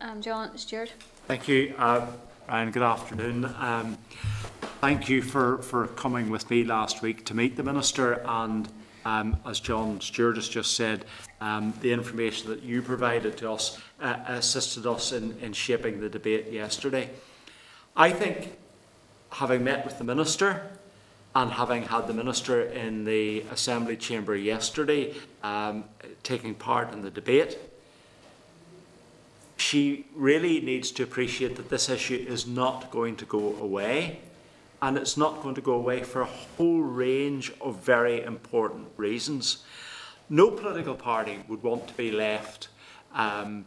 Um, John, Stuart. Thank you. Uh, Brian, good afternoon. Um, thank you for, for coming with me last week to meet the Minister, and um, as John Stewart has just said, um, the information that you provided to us uh, assisted us in, in shaping the debate yesterday. I think having met with the Minister and having had the Minister in the Assembly Chamber yesterday um, taking part in the debate, she really needs to appreciate that this issue is not going to go away, and it's not going to go away for a whole range of very important reasons. No political party would want to be left um,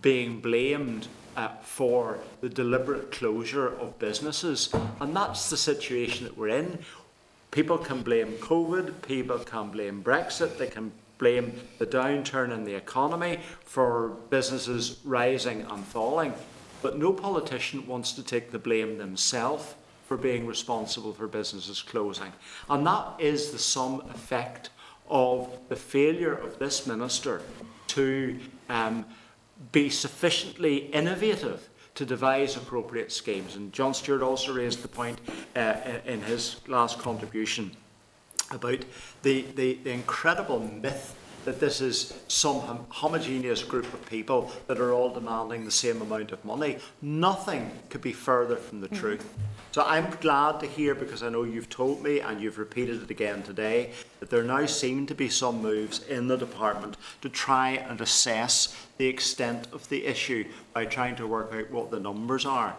being blamed uh, for the deliberate closure of businesses, and that's the situation that we're in. People can blame COVID, people can blame Brexit, they can blame the downturn in the economy for businesses rising and falling, but no politician wants to take the blame themselves for being responsible for businesses closing. And that is the sum effect of the failure of this Minister to um, be sufficiently innovative to devise appropriate schemes. And John Stewart also raised the point uh, in his last contribution about the, the, the incredible myth that this is some hom homogeneous group of people that are all demanding the same amount of money. Nothing could be further from the mm-hmm. truth. So I'm glad to hear, because I know you've told me and you've repeated it again today, that there now seem to be some moves in the department to try and assess the extent of the issue by trying to work out what the numbers are.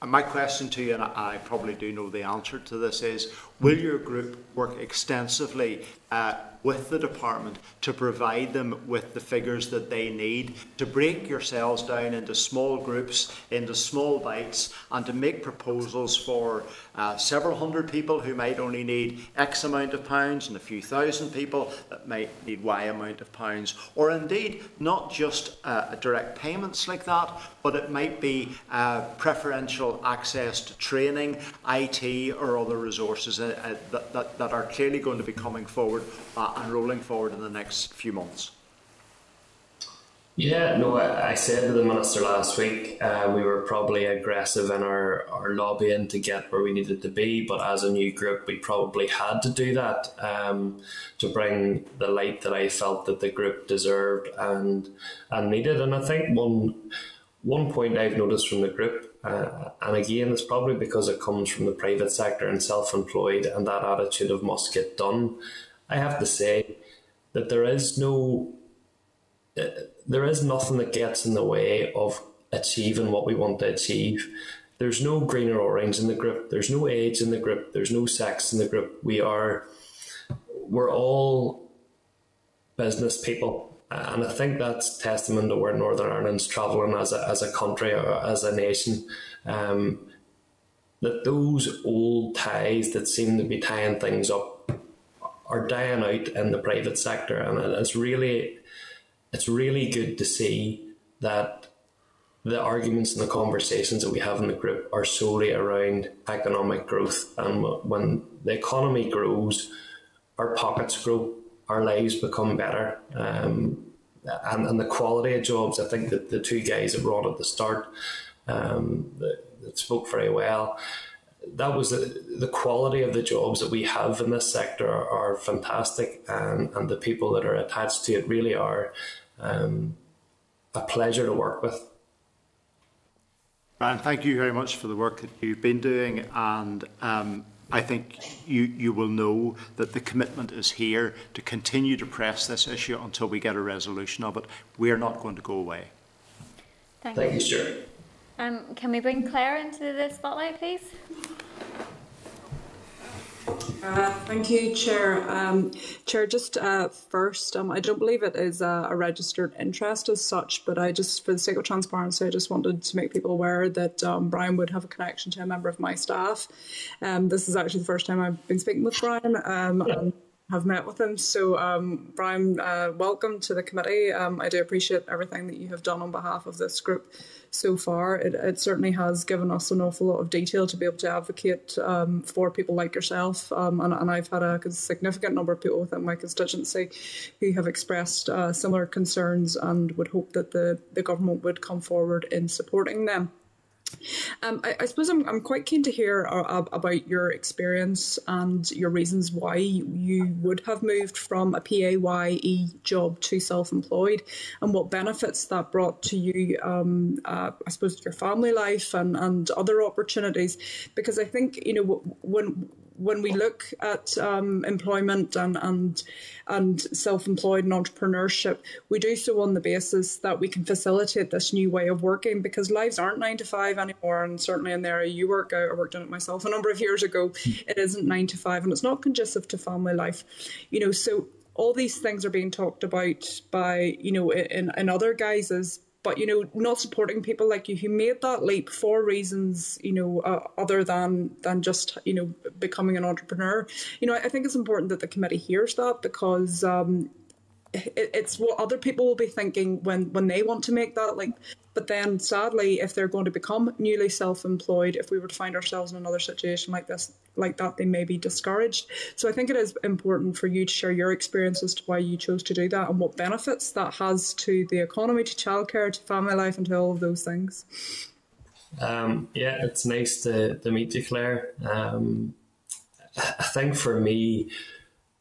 And my question to you, and I probably do know the answer to this, is will your group work extensively uh, with the department to provide them with the figures that they need, to break yourselves down into small groups, into small bites, and to make proposals for uh, several hundred people who might only need X amount of pounds and a few thousand people that might need Y amount of pounds, or indeed not just uh, direct payments like that, but it might be uh, preferential access to training, I T or other resources uh, that, that, that are clearly going to be coming forward uh, and rolling forward in the next few months? Yeah, no, I, I said to the Minister last week, uh, we were probably aggressive in our, our lobbying to get where we needed to be, but as a new group, we probably had to do that um, to bring the light that I felt that the group deserved and, and needed. And I think one, one point I've noticed from the group, Uh, and again, it's probably because it comes from the private sector and self-employed and that attitude of must get done. I have to say that there is no there is nothing that gets in the way of achieving what we want to achieve. There's no green or orange in the group. There's no age in the group. There's no sex in the group. We are, we're all business people. And I think that's testament to where Northern Ireland's travelling as a, as a country or as a nation. Um, that those old ties that seem to be tying things up are dying out in the private sector. And it's really, it's really good to see that the arguments and the conversations that we have in the group are solely around economic growth. And when the economy grows, our pockets grow, our lives become better. Um, and, and the quality of jobs, I think that the two guys that were on at the start um, that, that spoke very well, that was the, the quality of the jobs that we have in this sector are, are fantastic. And, and the people that are attached to it really are um, a pleasure to work with. Ryan, thank you very much for the work that you've been doing, and um, I think you, you will know that the commitment is here to continue to press this issue until we get a resolution of it. We are not going to go away. Thank, thank you, sir. Um, can we bring Claire into the spotlight, please? Uh, thank you, Chair. Um, Chair, just uh, first, um, I don't believe it is a, a registered interest as such, but I just, for the sake of transparency, I just wanted to make people aware that um, Brian would have a connection to a member of my staff. Um, this is actually the first time I've been speaking with Brian. Um, yeah. and have met with him. So, um, Brian, uh, welcome to the committee. Um, I do appreciate everything that you have done on behalf of this group so far. It, it certainly has given us an awful lot of detail to be able to advocate um, for people like yourself. Um, and, and I've had a significant number of people within my constituency who have expressed uh, similar concerns and would hope that the, the government would come forward in supporting them. Um, I, I suppose I'm, I'm quite keen to hear uh, about your experience and your reasons why you would have moved from a P A Y E job to self-employed, and what benefits that brought to you, um, uh, I suppose, your family life and, and other opportunities. Because I think, you know, when when we look at um, employment and, and, and self-employed and entrepreneurship, we do so on the basis that we can facilitate this new way of working, because lives aren't nine to five anymore. And certainly in the area you work out, I worked in it myself a number of years ago, it isn't nine to five and it's not conducive to family life. You know, so all these things are being talked about by, you know, in, in other guises, but, you know, not supporting people like you who made that leap for reasons, you know, uh, other than than just, you know, becoming an entrepreneur. You know, I, I think it's important that the committee hears that, because um, it, it's what other people will be thinking when, when they want to make that leap. But then, sadly, if they're going to become newly self-employed, if we were to find ourselves in another situation like this, like that, they may be discouraged. So I think it is important for you to share your experience as to why you chose to do that and what benefits that has to the economy, to childcare, to family life, and to all of those things. Um, yeah, it's nice to, to meet you, Claire. Um, I think for me,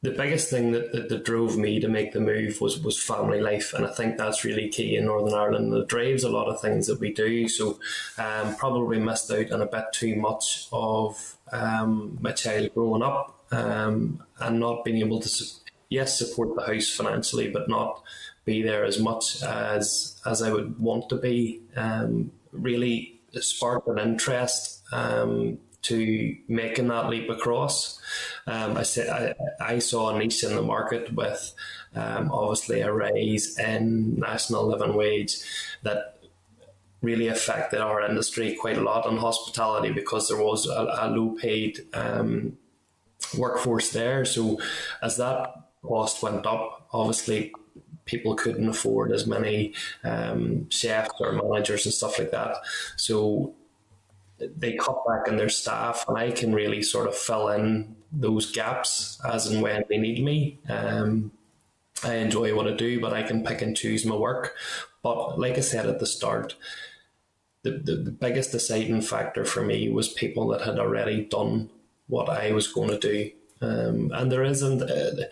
the biggest thing that, that, that drove me to make the move was, was family life. And I think that's really key in Northern Ireland. It drives a lot of things that we do. So um, probably missed out on a bit too much of um, my child growing up um, and not being able to, yes, support the house financially, but not be there as much as, as I would want to be. Um, really sparked an interest um, to making that leap across. Um, I, said, I, I saw a niche in the market with um, obviously a raise in national living wage that really affected our industry quite a lot in hospitality, because there was a, a low paid um, workforce there. So as that cost went up, obviously people couldn't afford as many um, chefs or managers and stuff like that. So they cut back on their staff, and I can really sort of fill in those gaps as and when they need me. Um, I enjoy what I do, but I can pick and choose my work. But like I said at the start, the, the, the biggest deciding factor for me was people that had already done what I was going to do. Um, and there isn't, uh,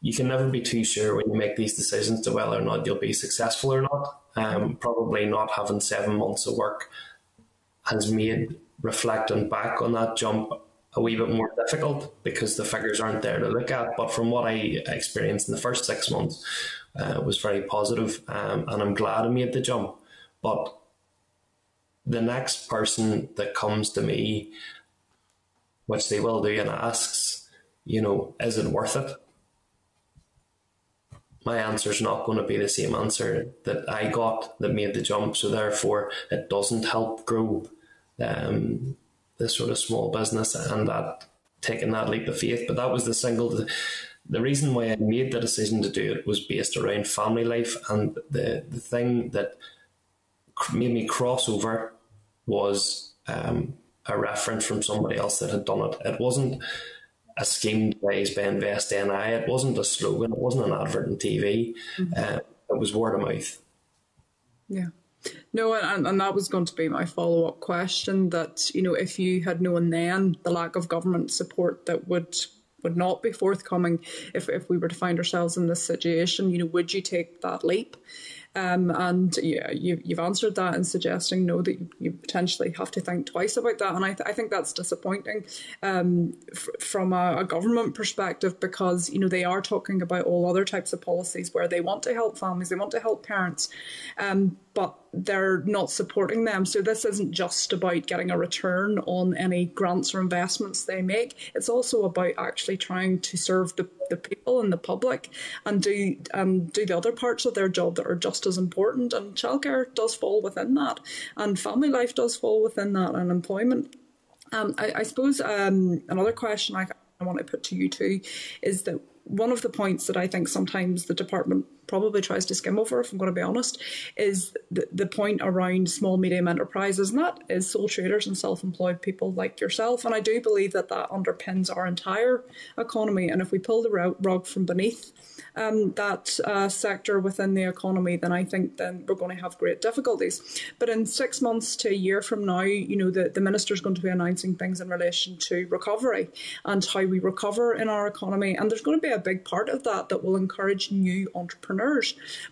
you can never be too sure when you make these decisions to whether or not you'll be successful or not. Um, probably not having seven months of work has made reflecting back on that jump a wee bit more difficult, because the figures aren't there to look at. But from what I experienced in the first six months uh, was very positive, um, and I'm glad I made the jump. But the next person that comes to me, which they will do, and asks, you know, is it worth it? My answer is not going to be the same answer that I got that made the jump. So therefore, it doesn't help grow um, this sort of small business and that taking that leap of faith. But that was the single, the reason why I made the decision to do it was based around family life. And the, the thing that made me cross over was um, a reference from somebody else that had done it. It wasn't a scheme devised by Invest N I. It wasn't a slogan. It wasn't an advert on T V. Mm-hmm. uh, it was word of mouth. Yeah. No, and, and that was going to be my follow-up question, that, you know, if you had known then the lack of government support that would would not be forthcoming if, if we were to find ourselves in this situation, you know, would you take that leap? Um, and yeah, you, you've answered that in suggesting no, that you, you potentially have to think twice about that. And I, th I think that's disappointing um, f from a, a government perspective, because, you know, they are talking about all other types of policies where they want to help families, they want to help parents, um, but they're not supporting them. So this isn't just about getting a return on any grants or investments they make. It's also about actually trying to serve the, the people and the public, and do and do the other parts of their job that are just as important. And childcare does fall within that, and family life does fall within that, and employment. Um, I, I suppose um, another question I, I want to put to you too is that one of the points that I think sometimes the department probably tries to skim over, if I'm going to be honest, is the, the point around small, medium enterprises. And that is sole traders and self-employed people like yourself. And I do believe that that underpins our entire economy. And if we pull the rug from beneath um, that uh, sector within the economy, then I think then we're going to have great difficulties. But in six months to a year from now, you know, the, the Minister's going to be announcing things in relation to recovery and how we recover in our economy. And there's going to be a big part of that that will encourage new entrepreneurs.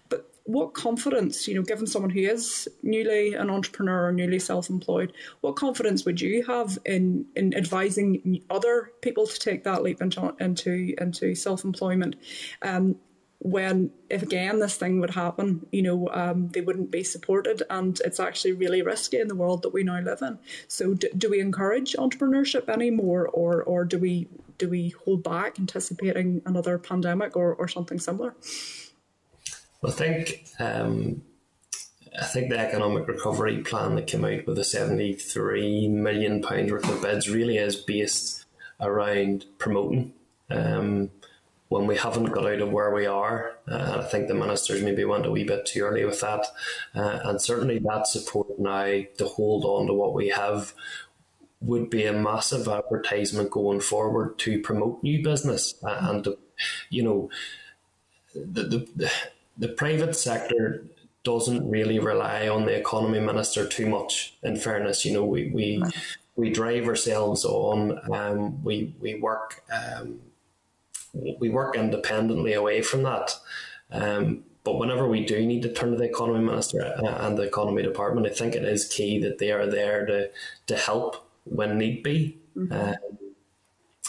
But what confidence, you know, given someone who is newly an entrepreneur or newly self-employed, what confidence would you have in in advising other people to take that leap into into, into self-employment? Um, when, if again, this thing would happen, you know, um, they wouldn't be supported, and it's actually really risky in the world that we now live in. So do, do we encourage entrepreneurship anymore, or or do we do we hold back, anticipating another pandemic or, or something similar? I think um, I think the economic recovery plan that came out with the seventy-three million pounds worth of bids really is based around promoting. Um, when we haven't got out of where we are, uh, I think the ministers maybe went a wee bit too early with that. Uh, and certainly that support now to hold on to what we have would be a massive advertisement going forward to promote new business. And, to, you know, the... the, the The private sector doesn't really rely on the economy minister too much, in fairness. You know, we we, we drive ourselves on, um, we we work um, we work independently away from that. Um, but whenever we do need to turn to the economy minister and the economy department, I think it is key that they are there to to help when need be. Mm-hmm. uh,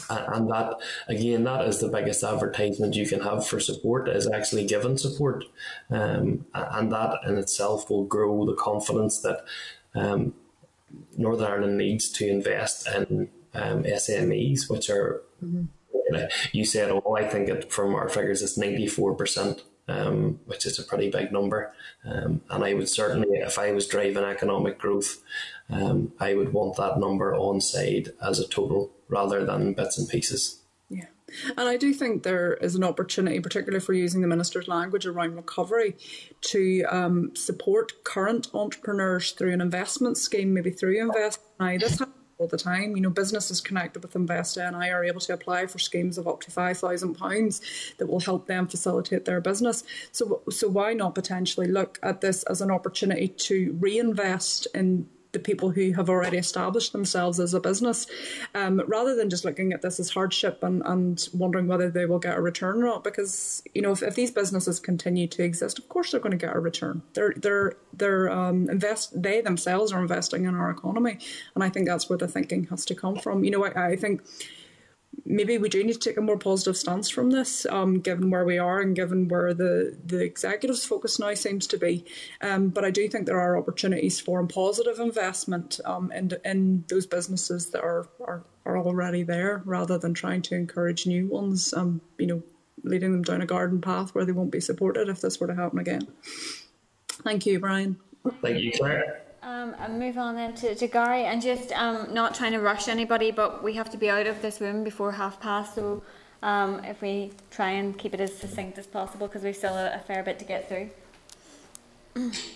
And that, again, that is the biggest advertisement you can have for support, is actually giving support. Um, and that in itself will grow the confidence that um, Northern Ireland needs to invest in um, S M Es, which are, mm-hmm. you know, you said, oh, I think it, from our figures, it's ninety-four percent, um, which is a pretty big number. Um, and I would certainly, if I was driving economic growth, um, I would want that number on side as a total, rather than bits and pieces. Yeah, and I do think there is an opportunity, particularly for using the Minister's language around recovery, to um, support current entrepreneurs through an investment scheme, maybe through Invest N I. This happens all the time. You know, businesses connected with Invest N I are able to apply for schemes of up to five thousand pounds that will help them facilitate their business. So, so why not potentially look at this as an opportunity to reinvest in the people who have already established themselves as a business, um, rather than just looking at this as hardship and, and wondering whether they will get a return or not. Because, you know, if, if these businesses continue to exist, of course they're going to get a return. They're they're they're um, invest they themselves are investing in our economy, and I think that's where the thinking has to come from. You know, I, I think maybe we do need to take a more positive stance from this, um, given where we are and given where the, the executive's focus now seems to be. Um, but I do think there are opportunities for positive investment um, in, in those businesses that are, are, are already there, rather than trying to encourage new ones, um, you know, leading them down a garden path where they won't be supported if this were to happen again. Thank you, Brian. Thank you, Claire. Um, and move on then to, to Gary, and just um, not trying to rush anybody, but we have to be out of this room before half past, so um, if we try and keep it as succinct as possible, because we've still a, a fair bit to get through.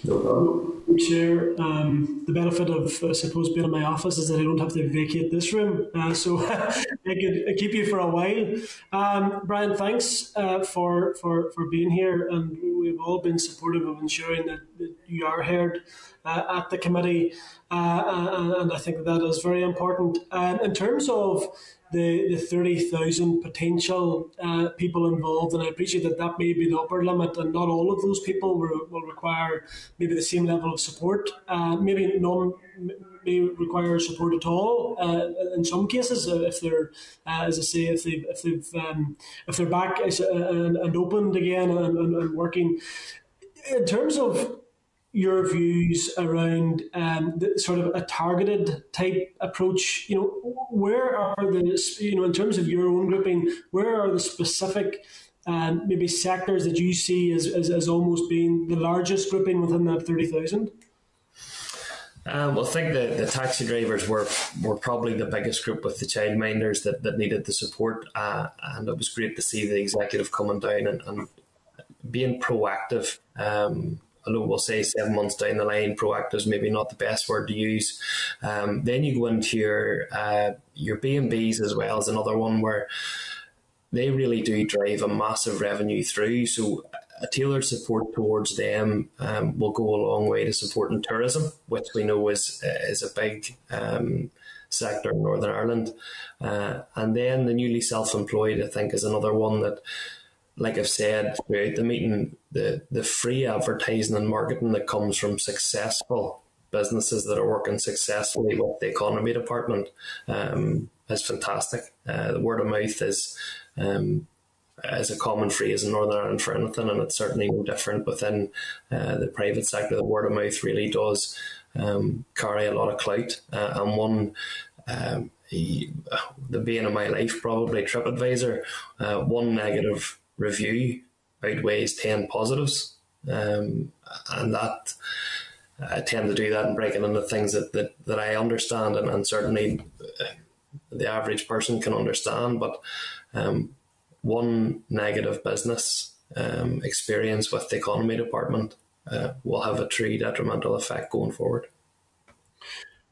No problem. Chair, um, the benefit of, I suppose, being in my office is that I don't have to vacate this room, uh, so I could keep you for a while. Um, Brian, thanks uh, for, for, for being here, and we've all been supportive of ensuring that, that you are heard uh, at the committee, uh, and, and I think that is very important. Um, in terms of the, the thirty thousand potential uh, people involved, and I appreciate that that may be the upper limit, and not all of those people will, will require maybe the same level of support. Uh, maybe none may require support at all. Uh, in some cases, uh, if they're, uh, as I say, if they've, if they've, um, if they're back and, and opened again and, and, and working. In terms of your views around um, the, sort of a targeted type approach, you know, where are the, you know, in terms of your own grouping, where are the specific um, maybe sectors that you see as, as, as almost being the largest grouping within that thirty thousand? Um, well, I think the, the taxi drivers were were probably the biggest group, with the childminders that, that needed the support, uh, and it was great to see the executive coming down and, and being proactive. Um, although we'll say seven months down the line, proactive is maybe not the best word to use. Um, then you go into your uh, your B and Bs as well as another one where they really do drive a massive revenue through. So a tailored support towards them um, will go a long way to supporting tourism, which we know is is a big um, sector in Northern Ireland. Uh, and then the newly self-employed, I think, is another one that, like I've said throughout the meeting, the, the free advertising and marketing that comes from successful businesses that are working successfully with the economy department um, is fantastic. Uh, the word of mouth is um, is a common phrase in Northern Ireland for anything, and it's certainly no different within uh, the private sector. The word of mouth really does um, carry a lot of clout, uh, and one um, the bane of my life, probably TripAdvisor, uh, one negative review outweighs ten positives, um, and that I tend to do that and break it into things that, that, that I understand, and, and certainly the average person can understand. But um, one negative business um, experience with the economy department uh, will have a true detrimental effect going forward.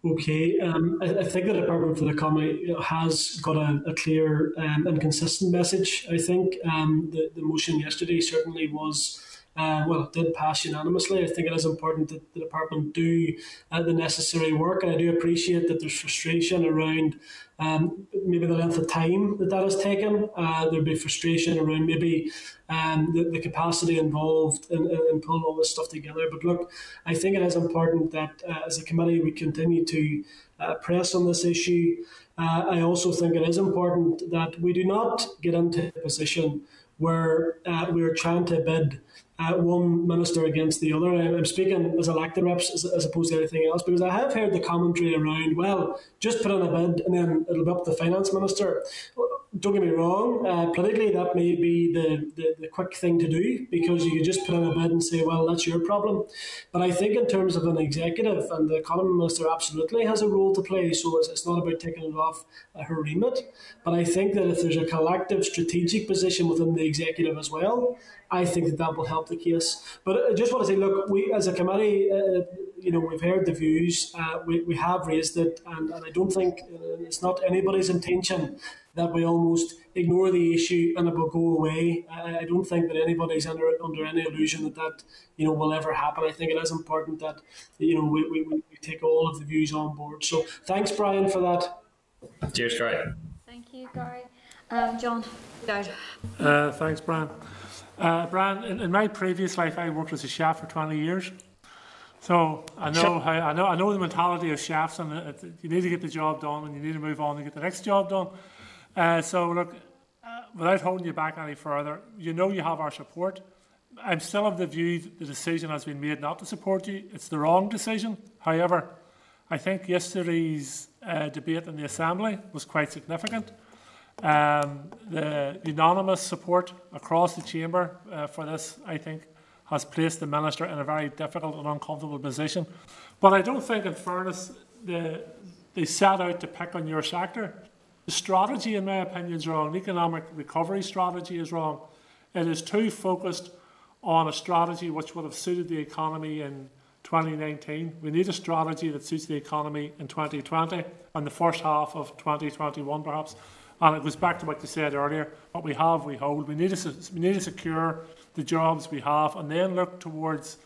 Okay, um, I, I think the Department for the Economy has got a, a clear um, and consistent message, I think. Um, the, the motion yesterday certainly was, uh, well, it did pass unanimously. I think it is important that the Department do uh, the necessary work, and I do appreciate that there's frustration around um, maybe the length of time that that has taken. Uh, there'd be frustration around maybe um, the, the capacity involved in, in pulling all this stuff together. But look, I think it is important that uh, as a committee we continue to uh, press on this issue. Uh, I also think it is important that we do not get into a position where uh, we are trying to bid uh, one minister against the other. I'm speaking as elected reps as, as opposed to anything else, because I have heard the commentary around, well, just put in a bid and then it'll be up to the finance minister. Well, don't get me wrong, uh, politically that may be the, the, the quick thing to do, because you can just put in a bid and say, well, that's your problem. But I think in terms of an executive, and the economy minister absolutely has a role to play, so it's, it's not about taking it off uh, her remit. But I think that if there's a collective strategic position within the executive as well, I think that that will help the case. But I just want to say, look, we as a committee, uh, you know, we've heard the views, uh, we, we have raised it, and, and I don't think uh, it's not anybody's intention that we almost ignore the issue and it will go away. I, I don't think that anybody's under under any illusion that that, you know, will ever happen. I think it is important that, you know, we, we, we take all of the views on board. So thanks, Brian, for that. Cheers, Gary. Thank you, Gary. Um, John. Uh, thanks, Brian. Uh, Brian, in, in my previous life, I worked as a chef for twenty years. So I know how, I know I know the mentality of chefs, and it, it, you need to get the job done and you need to move on and get the next job done. Uh, so look, uh, without holding you back any further, you know you have our support. I'm still of the view that the decision has been made not to support you. It's the wrong decision. However, I think yesterday's uh, debate in the Assembly was quite significant. Um, the unanimous support across the chamber uh, for this, I think, has placed the Minister in a very difficult and uncomfortable position. But I don't think, in fairness, the, they set out to pick on your sector. The strategy, in my opinion, is wrong. The economic recovery strategy is wrong. It is too focused on a strategy which would have suited the economy in twenty nineteen. We need a strategy that suits the economy in twenty twenty and the first half of twenty twenty-one, perhaps. And it goes back to what you said earlier. What we have, we hold. We need to, we need to secure the jobs we have and then look towards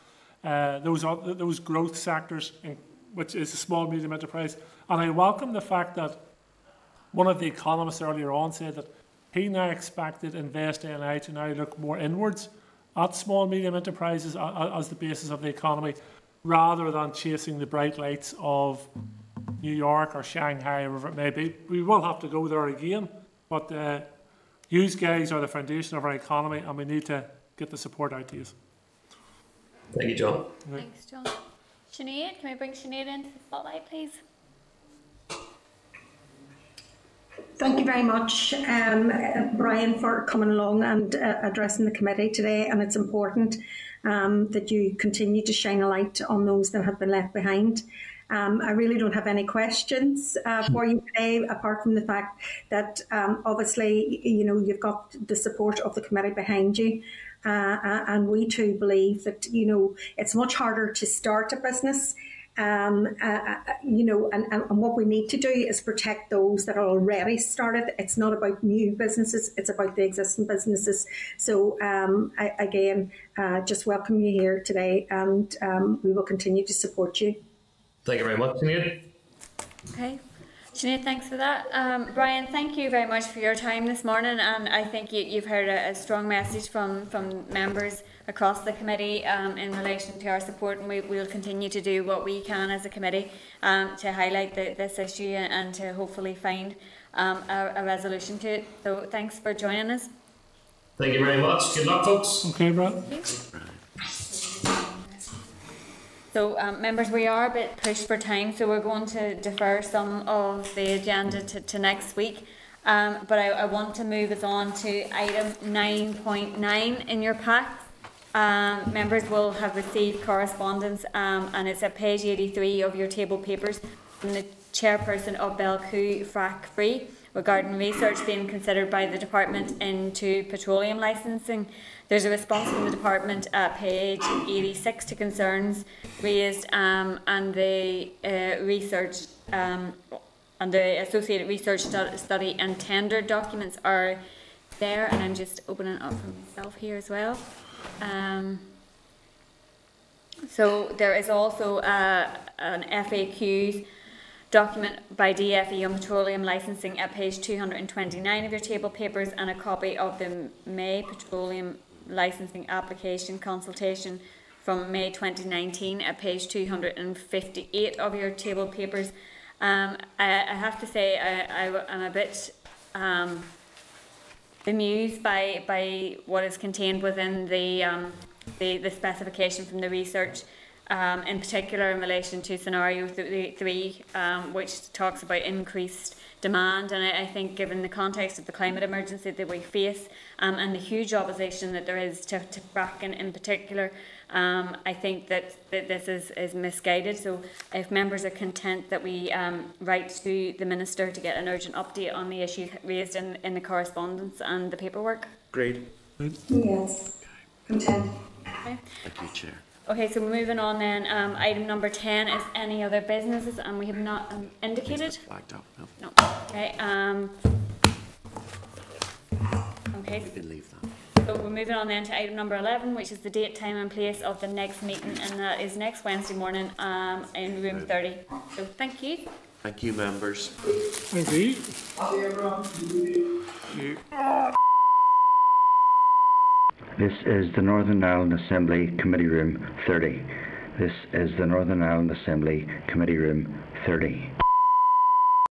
uh, those, those growth sectors, in, which is the small, medium enterprise. And I welcome the fact that one of the economists earlier on said that he now expected Invest N I to now look more inwards at small and medium enterprises as the basis of the economy, rather than chasing the bright lights of New York or Shanghai, or wherever it may be. We will have to go there again, but uh, you guys are the foundation of our economy, and we need to get the support out to you. Thank you, John. Right. Thanks, John. Sinead, can we bring Sinead into the spotlight, please? Thank you very much, um, Brian, for coming along and uh, addressing the committee today. And it's important um, that you continue to shine a light on those that have been left behind. Um, I really don't have any questions uh, for you today, apart from the fact that um, obviously, you know, you've got the support of the committee behind you. Uh, and we too believe that, you know, it's much harder to start a business. Um, uh, you know, and, and what we need to do is protect those that are already started. It's not about new businesses, it's about the existing businesses. So um, I, again, uh, just welcome you here today, and um, we will continue to support you. Thank you very much, Sinead. Okay. Sinead, thanks for that. Um, Brian, thank you very much for your time this morning, and I think you, you've heard a, a strong message from, from members across the committee um, in relation to our support, and we will continue to do what we can as a committee um, to highlight the, this issue and to hopefully find um, a, a resolution to it. So thanks for joining us. Thank you very much. Good luck, folks. Okay, Brian. So um, members, we are a bit pushed for time, so we're going to defer some of the agenda to, to next week. Um, but I, I want to move us on to item nine point nine in your pack. Um, members will have received correspondence, um, and it's at page eighty-three of your table papers from the chairperson of Belcoo Frac Free regarding research being considered by the department into petroleum licensing. There's a response from the department at page eighty-six to concerns raised, um, and the uh, research um, and the associated research stu study and tender documents are there. And I'm just opening up for myself here as well. Um, so there is also uh, an F A Qs document by D F E on petroleum licensing at page two hundred twenty-nine of your table papers, and a copy of the May petroleum licensing application consultation from May twenty nineteen at page two hundred fifty-eight of your table papers. Um, I, I have to say I, I, I'm a bit um, bemused by by what is contained within the um, the, the specification from the research, um, in particular in relation to scenario three, um, which talks about increased demand. And I, I think, given the context of the climate emergency that we face, um, and the huge opposition that there is to, to fracking in particular, um, I think that, that this is, is misguided. So if members are content that we um, write to the Minister to get an urgent update on the issues raised in, in the correspondence and the paperwork. Great. Yes. Content. Okay. Thank you, Chair. Okay, so moving on then, um, item number ten is any other businesses, and we have not um, indicated. Flagged up, no. No. Okay. Um, okay. We can leave that. So we're moving on then to item number eleven, which is the date, time, and place of the next meeting, and that is next Wednesday morning um, in room thirty. So thank you. Thank you, members. Thank you. Thank you. This is the Northern Ireland Assembly Committee Room thirty. This is the Northern Ireland Assembly Committee Room thirty.